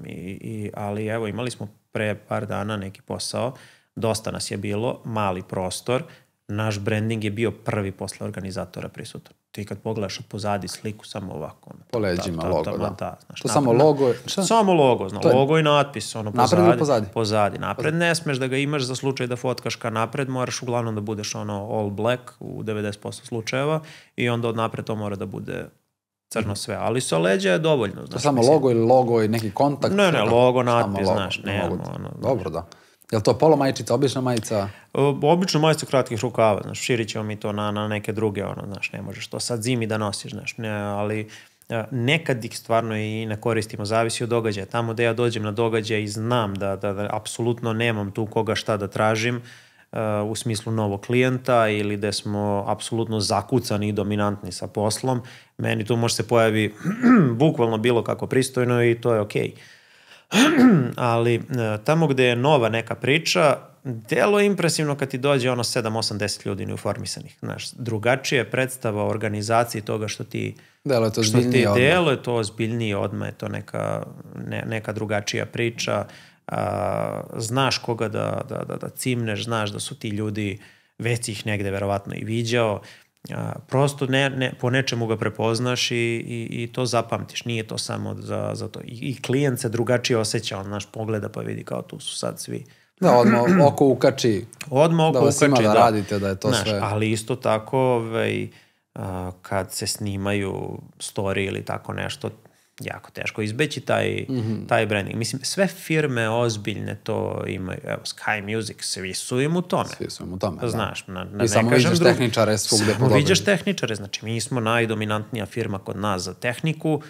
Ali evo, imali smo pre par dana neki posao, dosta nas je bilo, mali prostor, naš branding je bio prvi posle organizatora prisutan. Ti kad pogledaš od pozadi sliku, samo ovako. Po leđima logo, da. To samo logo je... Samo logo, zna. Logo i natpis, ono, pozadi. Napred ili pozadi? Pozadi. Napred ne smeš da ga imaš za slučaj da fotkaš ka napred, moraš uglavnom da budeš ono all black u 90% slučajeva i onda od napred to mora da bude crno sve. Ali sa leđa je dovoljno, znaš. To samo logo ili logo i neki kontakt? Ne, logo, natpis, znaš. Dobro, da. Je li to polo majičica, obična majica? Obična majica kratkih rukava, znaš, širit ćemo mi to na neke druge, ono, znaš, ne možeš to sad zimi da nosiš, znaš, ali nekad ih stvarno i ne koristimo, zavisi od događaja. Tamo da ja dođem na događaj i znam da apsolutno nemam tu koga šta da tražim u smislu novog klijenta ili da smo apsolutno zakucani i dominantni sa poslom, meni tu može se pojavi bukvalno bilo kako pristojno i to je okej. Ali tamo gde je nova neka priča, delo je impresivno kad ti dođe ono 7, 8, 10 ljudi uniformisanih. Znaš, drugačije predstava organizaciji toga što ti... Delo je to ozbiljnije odmah, je to neka drugačija priča. Znaš koga da cimneš, znaš da su ti ljudi, već ih negde verovatno i viđao. Prosto po nečemu ga prepoznaš i to zapamtiš, nije to samo za to i klijent se drugačije osjeća, on naš pogleda pa vidi kao tu su sad svi, da, odmah oko ukači da vas ima da radite, da je to sve, ali isto tako kad se snimaju story ili tako nešto, jako teško izbeći taj branding. Mislim, sve firme ozbiljne to imaju. Evo, Sky Music, svi su im u tome. Svi su im u tome, da. Znaš, ne kažem drugo. Samo viđaš tehničare. Znači, mi smo najdominantnija firma kod nas za tehniku.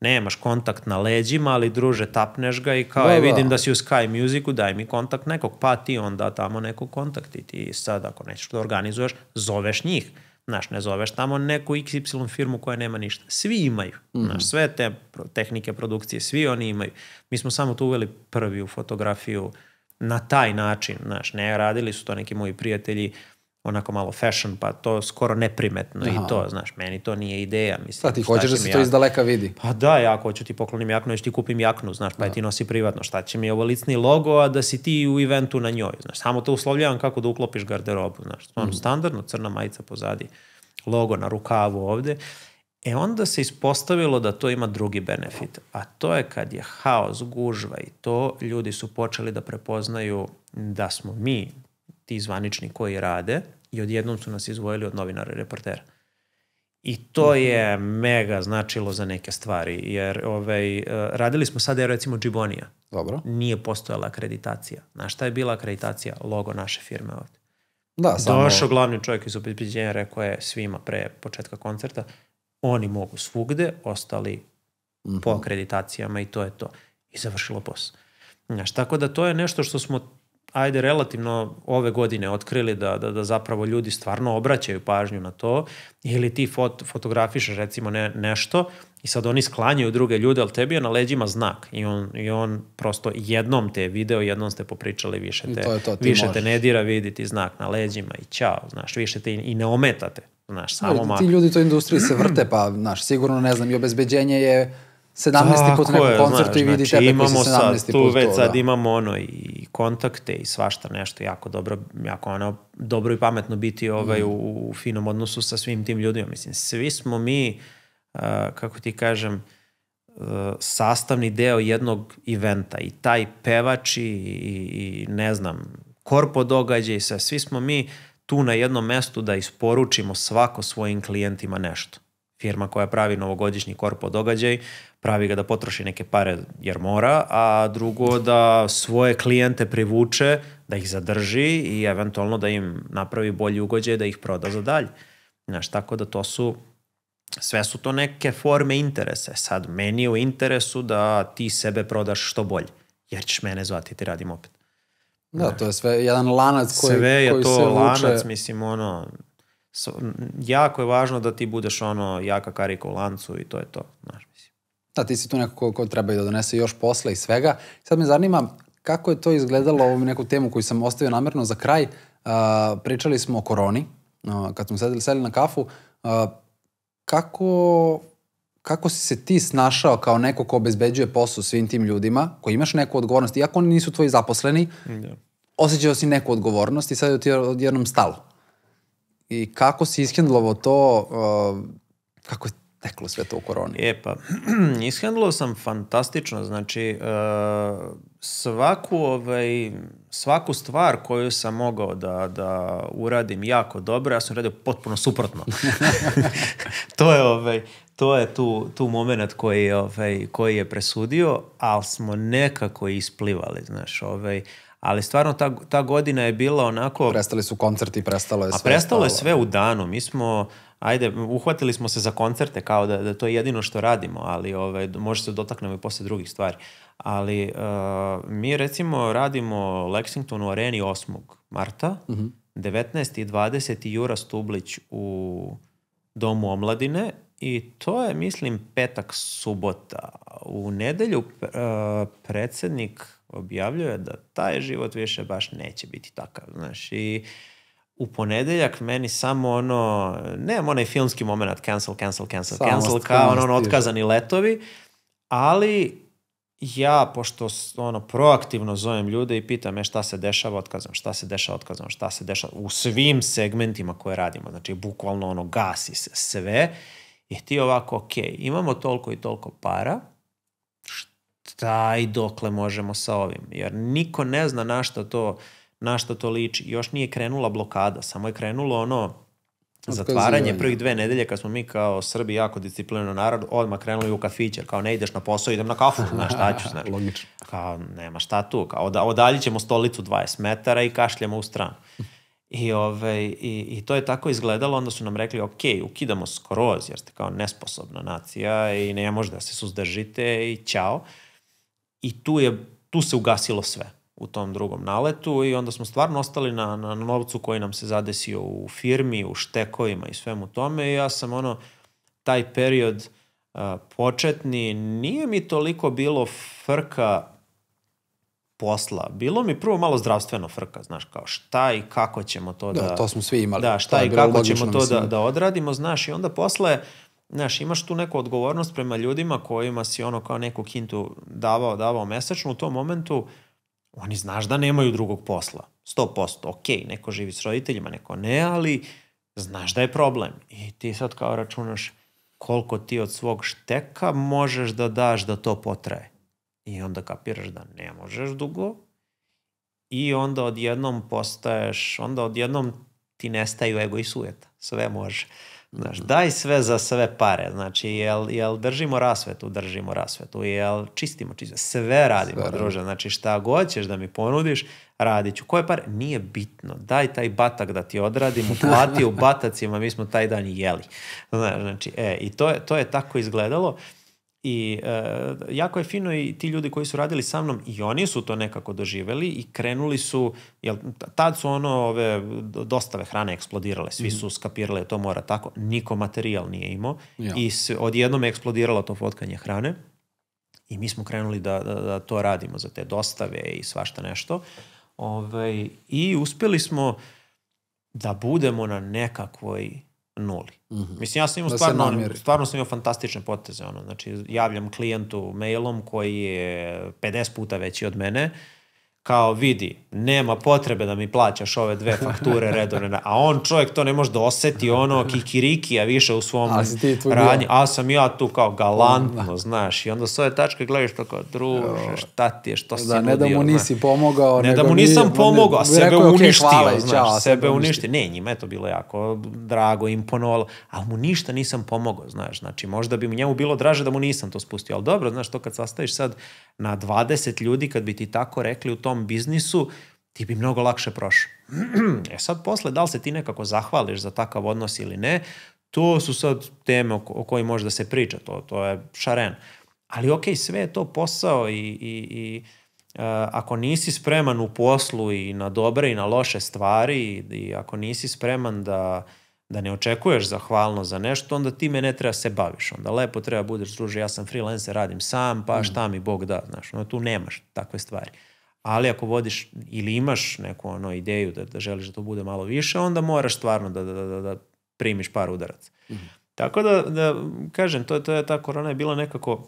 Nemaš kontakt na leđima, ali druže, tapneš ga i kao, je vidim da si u Sky Musicu, daj mi kontakt nekog, pa ti onda tamo nekog kontakt i ti sad, ako nećeš da organizuješ, zoveš njih. Znaš, ne zoveš tamo neku XY firmu koja nema ništa. Svi imaju. Znaš, sve te tehnike, produkcije, svi oni imaju. Mi smo samo tu uveli prvi u fotografiju na taj način. Znaš, ne radili su to neki moji prijatelji, onako malo fashion, pa to skoro neprimetno i to, znaš, meni to nije ideja. Šta ti hoćeš da se to iz daleka vidi? Pa da, ja ako hoću ti poklonim jaknu, još ti kupim jaknu, znaš, pa je ti nosi privatno. Šta će mi ovo licni logo, a da si ti u eventu na njoj, znaš, samo to uslovljavam kako da uklopiš garderobu, znaš, ono standardno, crna majica pozadi, logo na rukavu ovde. E onda se ispostavilo da to ima drugi benefit, a to je kad je haos, gužva i to, ljudi su počeli da prepoznaju da smo mi ti zvanični koji rade i odjednom su nas izdvojili od novinara i reportera. I to je mega značilo za neke stvari, jer radili smo sada, recimo, Džibonija. Dobro. Nije postojala akreditacija. Znaš šta je bila akreditacija? Logo naše firme ovde. Da, samo... Došao glavni čovjek iz obezbeđenja, rekao je svima pre početka koncerta, Oni mogu svugde, ostali po akreditacijama i to je to. I završilo posao. Znaš, tako da to je nešto što smo, ajde, relativno ove godine otkrili da zapravo ljudi stvarno obraćaju pažnju na to, ili ti fotografišaš recimo nešto i sad oni sklanjaju druge ljude, ali tebi je na leđima znak i on prosto jednom te je video, jednom ste popričali, više te ne dira vidjeti znak na leđima i ćao, znaš, više te i ne ometate, znaš, samo malo. Ti ljudi u toj industriji se vrte, pa, znaš, sigurno, ne znam, i obezbeđenje je 17. put nekom koncertu i vidi tebe koji si 17. put. Tu već sad imamo ono i kontakte i svašta nešto jako dobro, jako ono dobro i pametno biti u finom odnosu sa svim tim ljudima. Mislim, svi smo mi, kako ti kažem, sastavni deo jednog eventa i taj pevač i ne znam, korpo događaj i sve. Svi smo mi tu na jednom mestu da isporučimo svako svojim klijentima nešto. Firma koja pravi novogodišnji korpo događaj, pravi ga da potroši neke pare jer mora, a drugo da svoje klijente privuče, da ih zadrži i eventualno da im napravi bolji ugođaj, da ih proda za dalje. Znaš, tako da to su, sve su to neke forme interese. Sad, meni je u interesu da ti sebe prodaš što bolje, jer ćeš mene zvati i ti radim opet. Da, to je sve jedan lanac koji se vuče. Sve je to lanac, mislim, ono... Jako je važno da ti budeš ono jaka karika u lancu i to je to. Da, ti si tu neko ko treba i da donese još posla i svega. Sad me zanima kako je to izgledalo, ovu neku temu koju sam ostavio namerno za kraj. Pričali smo o koroni, kad smo sedeli na kafu. Kako si se ti snašao kao neko ko obezbeđuje posao svim tim ljudima, koji imaš neku odgovornost, iako oni nisu tvoji zaposleni, osjećao si neku odgovornost i sad je ti odjednom stalo. I kako si ishendlovao to, kako je teklo sve to u koroni? E pa, ishendlovao sam fantastično, znači svaku stvar koju sam mogao da uradim jako dobro, ja sam uradio potpuno suprotno. To je tu moment koji je presudio, ali smo nekako isplivali, znaš, ali stvarno ta godina je bila onako... Prestali su koncerti, prestalo je sve. A prestalo je sve u danu. Mi smo, ajde, uhvatili smo se za koncerte kao da to je jedino što radimo, ali može se dotaknemo i posle drugih stvari. Ali mi recimo radimo Lexington u Areni 8. marta, 19. i 20. Jura Stublić u Domu omladine i to je, mislim, petak, subota. U nedelju predsednik objavljuje da taj život više baš neće biti takav, znaš, i u ponedeljak meni samo ono, nemam onaj filmski moment cancel, kao ono otkazani letovi, ali ja, pošto ono proaktivno zovem ljude i pitam me šta se dešava, otkazam, u svim segmentima koje radimo, znači bukvalno ono gasi se sve i ti ovako, okej, imamo toliko i toliko para, šta i dokle možemo sa ovim, jer niko ne zna na što to liči. Još nije krenula blokada, samo je krenulo ono zatvaranje prvih 2 nedelje kad smo mi kao Srbi jako discipliniran narod odmah krenuli u kafićer, kao ne ideš na posao, idem na kafu, znaš šta ću, znaš. Logično. Kao nema šta tu, kao odaljit ćemo stolicu 20 metara i kašljamo u stranu. I to je tako izgledalo, onda su nam rekli, okej, ukidamo skroz, jer ste kao nesposobna nacija i ne može da se suzdržite i ćao. I tu se ugasilo sve u tom drugom naletu i onda smo stvarno ostali na novcu koji nam se zadesio u firmi, u štekovima i svemu tome. I ja sam ono, taj period početni, nije mi toliko bilo frka posla. Bilo mi prvo malo zdravstveno frka, znaš, kao šta i kako ćemo to da... Da, to smo svi imali. Da, šta i kako ćemo to da odradimo, znaš, i onda posle... Znaš, imaš tu neku odgovornost prema ljudima kojima si ono kao neku kintu davao mesečno, u tom momentu oni znaš da nemaju drugog posla. 100%, okej, neko živi s roditeljima, neko ne, ali znaš da je problem. I ti sad kao računaš koliko ti od svog šteka možeš da daš da to potraje. I onda kapiraš da ne možeš dugo i onda odjednom postaješ, onda odjednom ti nestaju ego i sujeta. Sve može. Znaš, daj sve za sve pare, znači, jel držimo rasvetu, jel čistimo, sve radimo, druže, znači, šta god ćeš da mi ponudiš, radit ću, koje pare, nije bitno, daj taj batak da ti odradim, uplati u batacima, mi smo taj dan jeli, znači, i to je tako izgledalo. I jako je fino i ti ljudi koji su radili sa mnom i oni su to nekako doživjeli i krenuli su, jel, tad su ove dostave hrane eksplodirale, svi su skapirali to mora tako, niko materijal nije imao i odjednom je eksplodiralo to fotkanje hrane i mi smo krenuli da to radimo za te dostave i svašta nešto i uspjeli smo da budemo na nekakvoj nuli. Mislim, ja sam imao stvarno sam imao fantastične poteze. Znači, javljam klijentu mailom koji je 50 puta veći od mene, kao vidi, nema potrebe da mi plaćaš ove dve fakture redovne, a on čovjek to ne može da osjeti ono kikirikija više u svom radnji, ali sam ja tu kao galantno, znaš, i onda s ove tačke gledaš tako, druže, šta ti je, što si nudio. Ne da mu nisi pomogao, ne da mu nisam pomogao, a sebe uništio, znaš, sebe uništio. Ne, njima je to bilo jako drago, imponovalo, ali mu ništa nisam pomogao, znaš, znači možda bi njemu bilo draže da mu nisam to spustio, ali dobro, znaš, to kad sastaviš sad na 20 ljudi, kad bi ti tako rekli u tom biznisu, ti bi mnogo lakše prošao. E sad posle, da li se ti nekako zahvališ za takav odnos ili ne, to su sad teme o kojoj može da se priča, to je šaren. Ali okej, sve je to posao i ako nisi spreman u poslu i na dobre i na loše stvari i ako nisi spreman da ne očekuješ zahvalno za nešto, onda ti me ne treba se baviš. Onda lepo treba budeš, druže, ja sam freelancer, radim sam, pa šta mi Bog da, znaš. Tu nemaš takve stvari. Ali ako vodiš ili imaš neku ideju da želiš da to bude malo više, onda moraš stvarno da primiš par udaraca. Tako da, kažem, ta korona je bila nekako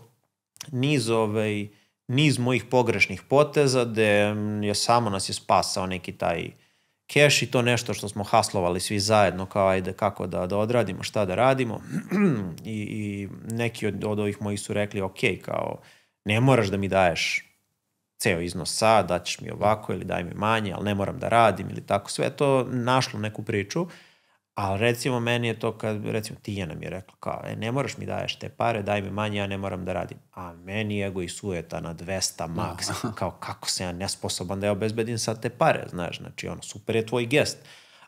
niz mojih pogrešnih poteza, gde je samo nas je spasao neki taj cash i to nešto što smo haslovali svi zajedno, kao ajde kako da odradimo, šta da radimo. I neki od ovih mojih su rekli, ok, kao ne moraš da mi daješ ceo iznos sad, daćeš mi ovako ili daj mi manje, ali ne moram da radim ili tako. Sve to našlo neku priču, ali recimo meni je to kad, recimo Tijana mi je rekla kao, ne moraš mi daješ te pare, daj mi manje, ja ne moram da radim. A meni ego i sujeta na 200 maks, kao kako sam ja nesposoban da ja obezbedim sad te pare, znaš, znači super je tvoj gest.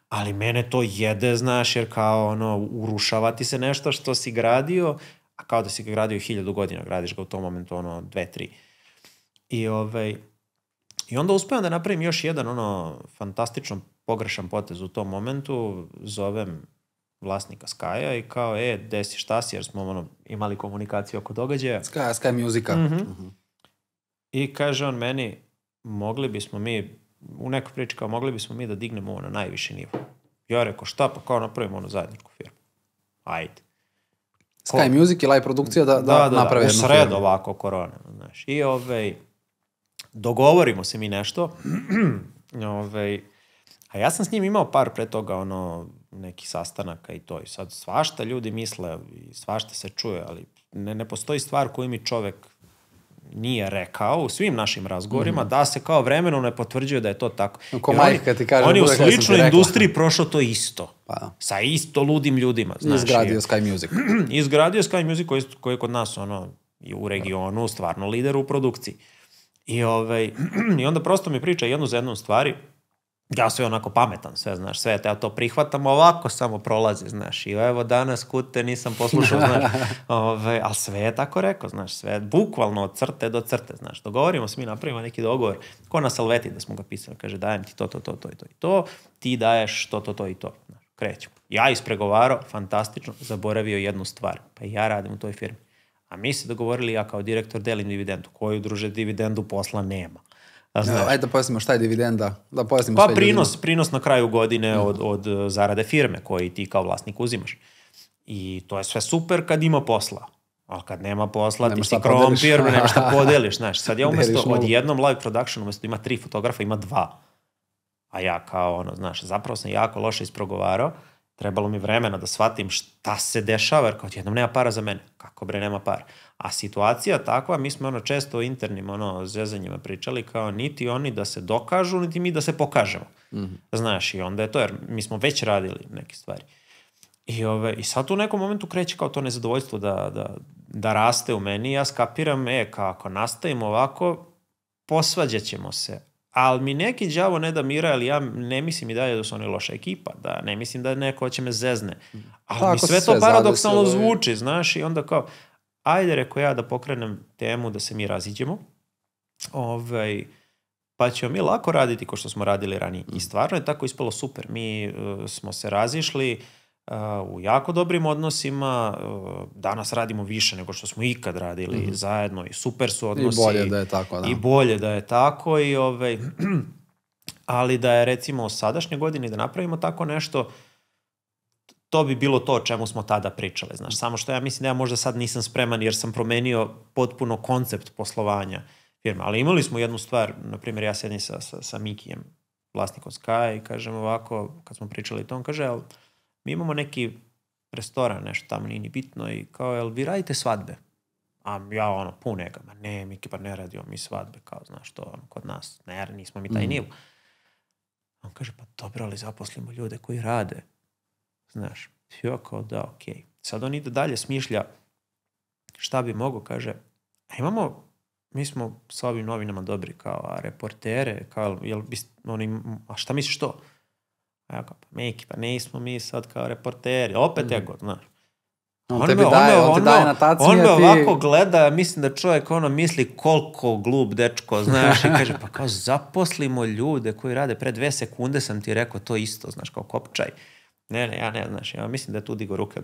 Ali mene to jede, znaš, jer kao urušava ti se nešto što si gradio, a kao da si ga gradio 1000 godina, gradiš ga u tom momentu 2-3. I onda uspevam da napravim još jedan fantastično pogrešan potez u tom momentu. Zovem vlasnika Sky-a i kao, desi šta si, jer smo imali komunikaciju oko događaja. Sky Musica. I kaže on meni, mogli bismo mi, u nekoj priči kao, mogli bismo mi da dignemo na najviši nivo. Ja rekao, šta, pa kao napravimo zajedničku firmu. Ajde. Sky Music i live produkcija da napravi jednu firmu. U sred ovako korona. I dogovorimo se mi nešto, a ja sam s njim imao par pre toga neki sastanaka i to. I sad svašta ljudi misle i svašta se čuje, ali ne postoji stvar koju mi čovek nije rekao u svim našim razgovorima, da se kao vremenom ne potvrđuje da je to tako. On je u sličnoj industriji prošao to isto. Sa isto ludim ljudima. Izgradio Sky Music. Izgradio Sky Music koji je kod nas u regionu stvarno lider u produkciji. I onda prosto mi priča jednu za jednu stvari. Ja sam onako pametan, sve, znaš, sve, ja to prihvatam, ovako samo prolazi, znaš, i evo danas kute nisam poslušao, znaš, ali sve je tako rekao, znaš, sve, bukvalno od crte do crte, znaš, dogovorimo se mi, napravimo neki dogovor, ko na salveti da smo ga pisali, kaže, dajem ti to, ti daješ to i to, znaš, krećemo. Ja ispregovarao, fantastično, zaboravio jednu stvar, pa i ja radim u toj firmi, a mi se dogovorili, ja kao direktor delim dividendu, koju, druže, dividendu posla nema. Ajde da pojasnimo šta je dividenda. Pa prinos na kraju godine od zarade firme koji ti kao vlasnik uzimaš. I to je sve super kad ima posla. Ali kad nema posla ti si krompir, nema šta podeliš. Sad ja umjesto od jednom live production, umjesto ima 3 fotografa, ima 2. A ja kao znaš, zapravo sam jako loše isprogovarao. Trebalo mi vremena da shvatim šta se dešava, jer kao jednom nema para za mene. Kako bre, nema para. A situacija takva, mi smo često o internim zezanjima pričali, kao niti oni da se dokažu, niti mi da se pokažemo. Znaš, i onda je to, jer mi smo već radili neke stvari. I sad u nekom momentu kreće kao to nezadovoljstvo da raste u meni. Ja skapiram, kako nastavimo ovako, posvađat ćemo se. Ali mi neki đavo ne da mira, ali ja ne mislim i dalje da su oni loša ekipa, da ne mislim da neko će me zezne. Ali mi sve to paradoksalno zvuči, znaš, i onda kao, ajde, rekao ja, da pokrenem temu da se mi raziđemo, pa ćemo mi lako raditi kao što smo radili ranije. I stvarno je tako ispalo super. Mi smo se razišli u jako dobrim odnosima, danas radimo više nego što smo ikad radili zajedno i super su odnosi. I bolje da je tako, da. I bolje da je tako, ali da je recimo sadašnje godine da napravimo tako nešto, to bi bilo to o čemu smo tada pričali, znaš, samo što ja mislim da ja možda sad nisam spreman jer sam promenio potpuno koncept poslovanja firme, ali imali smo jednu stvar, na primjer ja sedim sa Mikijem, vlasnikom Sky, i kažem ovako, kad smo pričali to, on kaže, ali mi imamo neki restoran, nešto tamo nije ni bitno, i kao, jel vi radite svadbe? A ja pun ega, ma ne, Miki, pa ne radimo mi svadbe, kao, znaš, to kod nas, ne, nismo mi taj nivo. On kaže, pa dobro, ali zaposlimo ljude koji rade. Znaš, ja kao, da, okej. Sad on ide dalje, smišlja šta bi mogo, kaže, a imamo, mi smo sa ovim novinama dobri, kao, a reportere, kao, jel bi, a šta misliš to? A ja kao, pa Miki, pa nismo mi sad kao reporteri, opet ego, znaš. On tebi daje, on ti daje natacije. On me ovako gleda, mislim da čovjek misli koliko glup dečko, znaš, i kaže, pa kao zaposlimo ljude koji rade, pre 2 sekunde sam ti rekao to isto, znaš, kao kopčaj. Ne, ja ne, znaš, ja mislim da je tu digo ruke.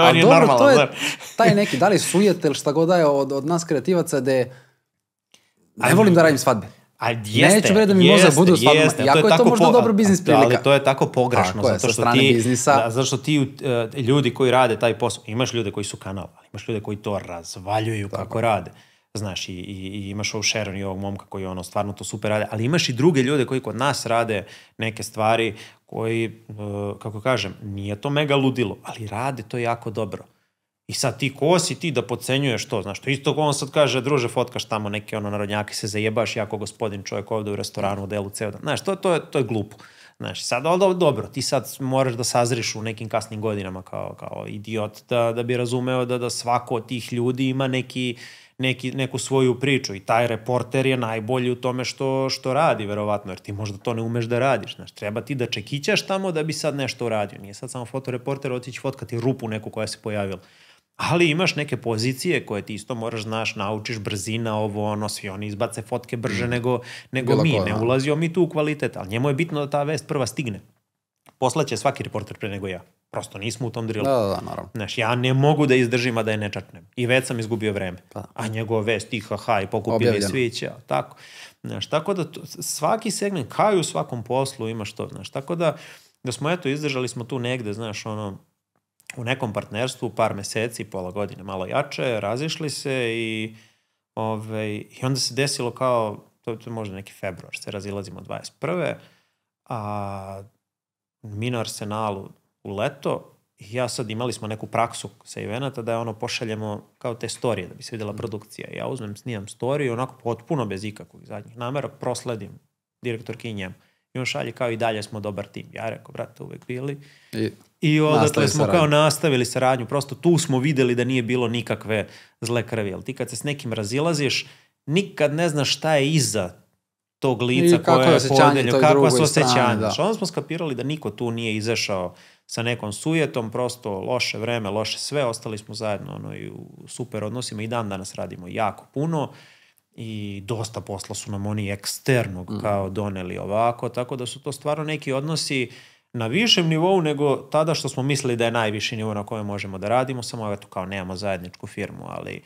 Ali dobro, to je taj neki, da li sujetel, šta god daje od nas kreativaca, da je, ne volim da radim svadbe. Neću bre da mi možda budu stvarno, jako je to možda dobro biznis prilika. Ali to je tako pogrešno, zato što ti ljudi koji rade taj posao, imaš ljude koji su kanal, ali imaš ljude koji to razvaljuju kako rade. Znaš, i imaš ovog Sharon i ovog momka koji stvarno to super rade, ali imaš i druge ljude koji kod nas rade neke stvari koji, kako kažem, nije to mega ludilo, ali rade to jako dobro. I sad ti, ko si ti da podcenjuješ to, znaš, to isto ko on sad kaže, druže, fotkaš tamo neke narodnjake, se zajebaš, jako gospodin čovjek ovdje u restoranu, u delu ceo dan, znaš, to je glupo, znaš, sad, ali dobro, ti sad moraš da sazriš u nekim kasnim godinama kao idiot, da bi razumeo da svako od tih ljudi ima neku svoju priču, i taj reporter je najbolji u tome što radi, verovatno, jer ti možda to ne umeš da radiš, znaš, treba ti da čekićaš tamo da bi sad nešto uradio, nije sad samo fotoreporter, otići fotkati rupu neku koja se pojavila. Ali imaš neke pozicije koje ti isto moraš, znaš, naučiš, brzina, svi oni izbace fotke brže nego mi, ne ulazio mi tu u kvalitet, ali njemu je bitno da ta vest prva stigne. Poslaće svaki reporter pre nego ja. Prosto nismo u tom drilu. Da, naravno. Znaš, ja ne mogu da izdržim, a da je ne čačnem. I već sam izgubio vreme. A njegova vest, i pokupili sviće, tako. Znaš, tako da svaki segment, kao i u svakom poslu, imaš to, znaš. Tako da smo, eto, izdržali smo tu negde, znaš, u nekom partnerstvu, par meseci, pola godine, malo jače, razišli se, i onda se desilo kao, to je možda neki februar, se razilazimo 21. A mi na Arsenalu u leto, ja sad imali smo neku praksu sa eventa da je pošaljemo kao te storije, da bi se vidjela produkcija. Ja uzmem, snimam storiju, onako potpuno bez ikakvog zadnjih namera, prosledim direktorki njemu. I on šalje kao, i dalje smo dobar tim. Ja rekao, brate, uvek bili. I odatle smo kao nastavili saradnju. Prosto tu smo videli da nije bilo nikakve zle krvi. Ti kad se s nekim razilaziš, nikad ne znaš šta je iza tog lica koje je podelio, kakva su osjećanja. Onda smo skapirali da niko tu nije izašao sa nekom sujetom, prosto loše vreme, loše sve. Ostali smo zajedno i u super odnosima, i dan danas radimo jako puno. I dosta posla su nam oni eksternog kao doneli ovako, tako da su to stvarno neki odnosi na višem nivou nego tada što smo mislili da je najviši nivo na kojem možemo da radimo, samo eto kao nemamo zajedničku firmu, ali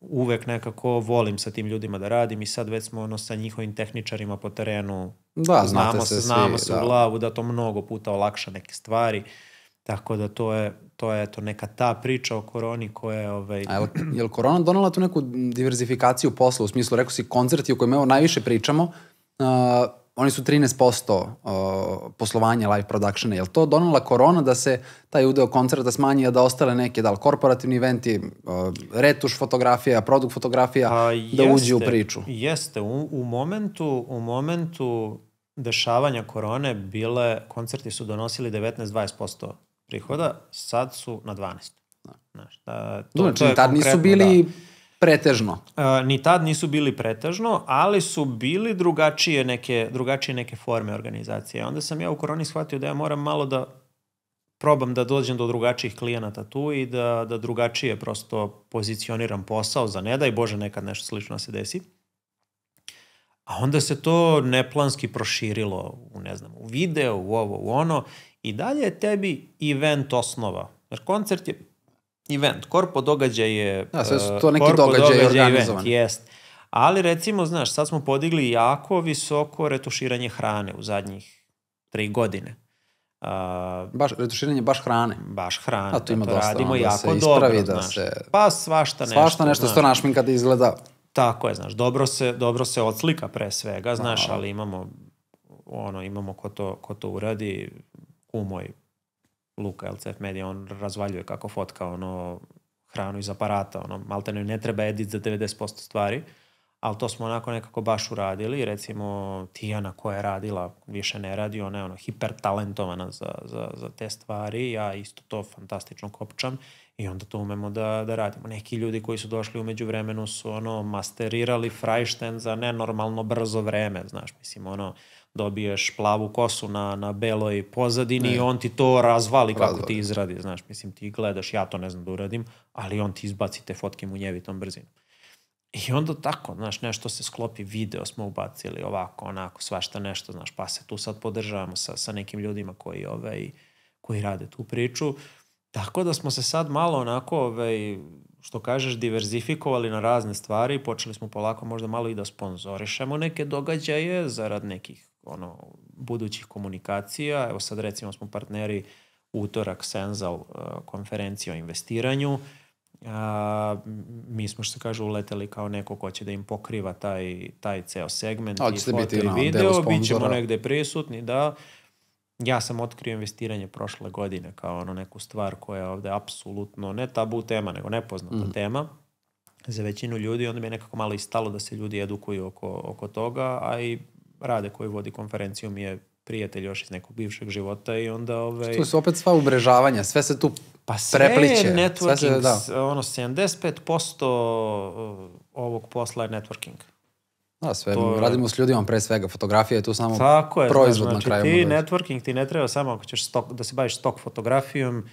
uvek nekako volim sa tim ljudima da radim, i sad već smo sa njihovim tehničarima po terenu, znamo se u glavu, da to mnogo puta olakša neke stvari. Tako da to je neka ta priča o koroni koja je... Je li korona donala tu neku diverzifikaciju posla? U smislu, rekao si, koncerti o kojima evo najviše pričamo, oni su 13% poslovanja live productiona. Je li to donala korona da se taj udeo koncerta smanji, a da ostale neke, da li korporativni eventi, retuš fotografija, produkt fotografija, da uđe u priču? Jeste. U momentu dešavanja korone koncerti su donosili 19-20% prihoda, sad su na 12. Znači, tad nisu bili pretežno. Ni tad nisu bili pretežno, ali su bili drugačije neke forme organizacije. Onda sam ja u koroni shvatio da ja moram malo da probam da dođem do drugačijih klijenata tu i da drugačije prosto pozicioniram posao za ne daj Bože nekad nešto slično se desi. A onda se to neplanski proširilo u, ne znam, u video, u ovo, u ono. I dalje je tebi event osnova. Jer koncert je event, korpo događaj je... Da, sve su to neki događaj organizovani. Jest. Ali recimo, znaš, sad smo podigli jako visoko retuširanje hrane u zadnjih 3 godine. Retuširanje baš hrane. Baš hrane. A to ima dosta. Radimo jako dobro, znaš. Pa svašta nešto. Svašta nešto što našminka da izgleda... Tako je, znaš, dobro se odslika pre svega, znaš, ali imamo ko to uradi, moj Luka, LCF Media, on razvaljuje kako fotka, ono, hranu iz aparata, ono, malte ne treba edit za 90% stvari, ali to smo onako nekako baš uradili, recimo Tijana koja je radila, više ne radi, ona je ono hipertalentovana za te stvari, ja isto to fantastično kopčam i onda to umemo da radimo. Neki ljudi koji su došli umeđu vremenu su ono masterirali frajšten za nenormalno brzo vreme, znaš, mislim ono dobiješ plavu kosu na beloj pozadini i on ti to razvali kako ti izradi, znaš, mislim ti gledaš, ja to ne znam da uradim, ali on ti izbaci te fotke munjevitom brzinom. I onda tako, znaš, nešto se sklopi, video smo ubacili, ovako, onako, svašta nešto, znaš, pa se tu sad podržavamo sa nekim ljudima koji rade tu priču. Tako da smo se sad malo onako, što kažeš, diverzifikovali na razne stvari i počeli smo polako možda malo i da sponzorišemo neke događaje zarad nekih, ono, budućih komunikacija. Evo sad recimo smo partneri utorak Senzal konferencije o investiranju. Mi smo, što se kaže, uleteli kao neko ko će da im pokriva taj ceo segment i foto i video, bit ćemo negde prisutni, da. Ja sam otkrio investiranje prošle godine kao ono neku stvar koja je ovde apsolutno ne tabu tema, nego nepoznata tema za većinu ljudi, onda mi je nekako malo i stalo da se ljudi edukuju oko toga, a i Rade koji vodi konferenciju mi je prijatelj još iz nekog bivšeg života i onda... Tu su opet sva umrežavanja, sve se tu prepliče. Sve je networking, ono 75% ovog posla je networking. Da, sve radimo s ljudima pre svega, fotografija je tu samo proizvod na kraju. Ti networking ti ne treba samo ako ćeš da se baviš stock fotografijom,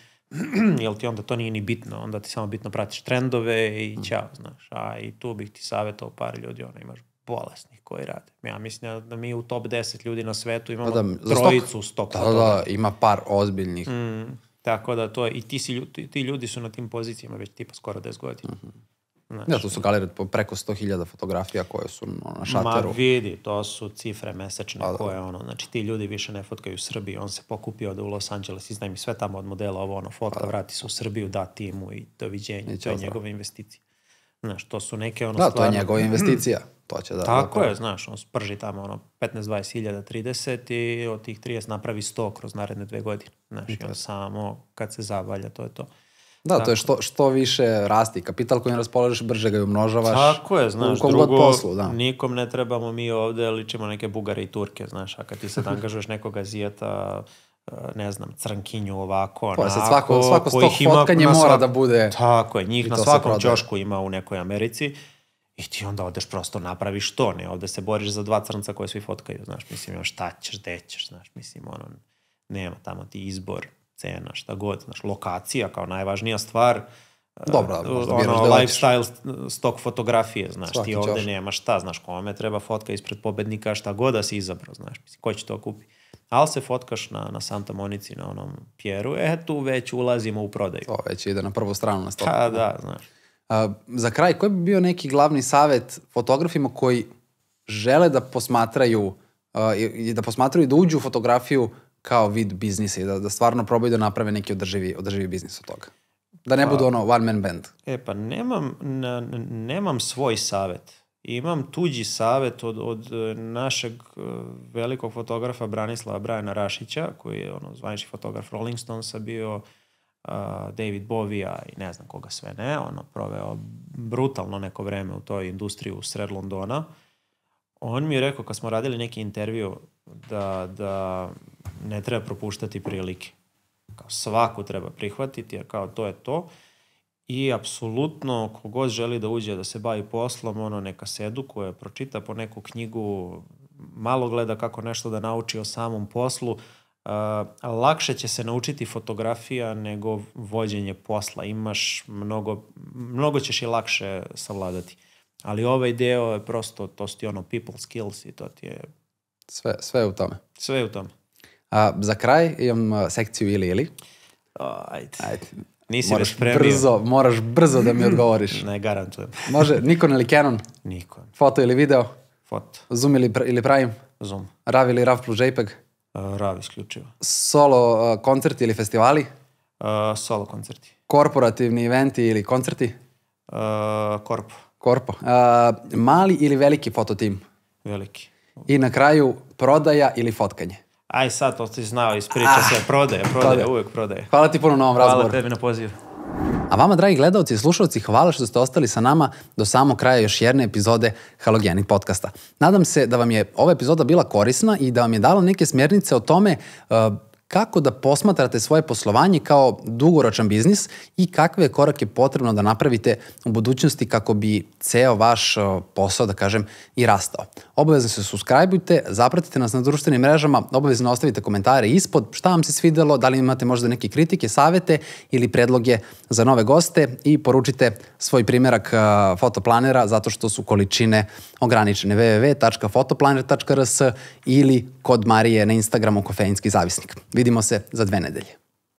jer ti onda to nije ni bitno, onda ti samo bitno pratiš trendove i ćao, znaš. A i tu bih ti savjetao par ljudi, ono imaš bolesnih koji rade. Ja mislim da mi u top 10 ljudi na svetu imamo trojicu stok. Da, ima par ozbiljnih. Tako da to je, i ti ljudi su na tim pozicijama već tipa skoro 10 godina. Ja, to su galerije preko 100.000 fotografija koje su na šateru. Ma vidi, to su cifre mesečne koje ono, znači ti ljudi više ne fotkaju u Srbiji, on se pokupio da u Los Angeles iznajmi sve tamo od modela, ovo ono, fotka, vrati se u Srbiju, da timu i doviđenje, to je njegove investicije. Znaš, to su neke ono... Da, to je njegova investicija. Tako je, znaš, on sprži tamo ono 15, 20 hiljada, 30 i od tih 30 napravi 100 kroz naredne 2 godine. Znaš, i on samo kad se zavalja, to je to. Da, to je što više rasti kapital kojim raspolažeš, brže ga i umnožavaš. Tako je, znaš, drugo, nikom ne trebamo mi ovde, ličimo neke Bugare i Turke, znaš, a kad ti sad angažuješ nekog Azijeta... ne znam, crnkinju ovako, onako. Svako stok fotkanje mora da bude... Tako je, njih na svakom ćošku ima u nekoj Americi i ti onda odeš prosto napraviš to, ne, ovde se boriš za 2 crnca koje svi fotkaju, znaš, mislim, šta ćeš, gde ćeš, znaš, mislim, ono, nema tamo ti izbor, cena, šta god, znaš, lokacija kao najvažnija stvar, ono, lifestyle stok fotografije, znaš, ti ovde nema šta, znaš, kome treba fotka ispred pobednika, šta god da si izabrao, znaš, mislim, ko će to kupi? Ali se fotkaš na Santa Monici, na onom Pjeru, tu već ulazimo u prodaju. To već ide na prvu stranu na stopu. Da, da, znaš. Za kraj, koji bi bio neki glavni savjet fotografima koji žele da posmatraju i da uđu u fotografiju kao vid biznisa i da stvarno probaju da naprave neki održivi biznis od toga? Da ne budu ono one man band. E pa nemam svoj savjet. Imam tuđi savjet od našeg velikog fotografa Branislava Brajana Rašića, koji je zvanični fotograf Rolling Stonesa bio, David Bovija i ne znam koga sve ne, proveo brutalno neko vreme u toj industriji u sred Londona. On mi je rekao kad smo radili neki intervju da ne treba propuštati prilike. kao svaku treba prihvatiti, jer kao to je to. I apsolutno kogod želi da uđe da se bavi poslom, ono neka se edukuje, pročita po neku knjigu, malo gleda kako nešto da nauči o samom poslu. Lakše će se naučiti fotografija nego vođenje posla. Imaš mnogo ćeš i lakše savladati. Ali ovaj deo je prosto, to su ti ono people skills i to ti je... Sve je u tome. Sve je u tome. Za kraj imam sekciju ili. Ajde. Nisi me spremio. Moraš brzo da mi odgovoriš. Ne, garantujem. Može, Nikon ili Canon? Nikon. Foto ili video? Foto. Zoom ili Prime? Zoom. RAV ili RAV plus JPEG? RAV isključivo. Solo koncerti ili festivali? Solo koncerti. Korporativni eventi ili koncerti? Korpo. Mali ili veliki fototim? Veliki. I na kraju, prodaja ili fotkanje? Aj sad, to ti znao, ispriča se, prodaje, uvijek prodaje. Hvala ti puno na ovom razgovoru. Hvala tebi na pozivu. A vama, dragi gledalci i slušalci, hvala što ste ostali sa nama do samog kraja još jedne epizode Halogenid podcasta. Nadam se da vam je ova epizoda bila korisna i da vam je dala neke smjernice o tome kako da posmatrate svoje poslovanje kao dugoročan biznis i kakve korake potrebno da napravite u budućnosti kako bi ceo vaš posao, da kažem, i rastao. Obavezno se subscribeujte, zapratite nas na društvenim mrežama, obavezno ostavite komentare ispod šta vam se svidelo, da li imate možda neke kritike, savete ili predloge za nove goste i poručite svoj primjerak fotoplanera zato što su količine ograničene. www.fotoplaner.rs ili kod Marije na Instagramu kofejinski zavisnik. Vidimo se za 2 nedelje.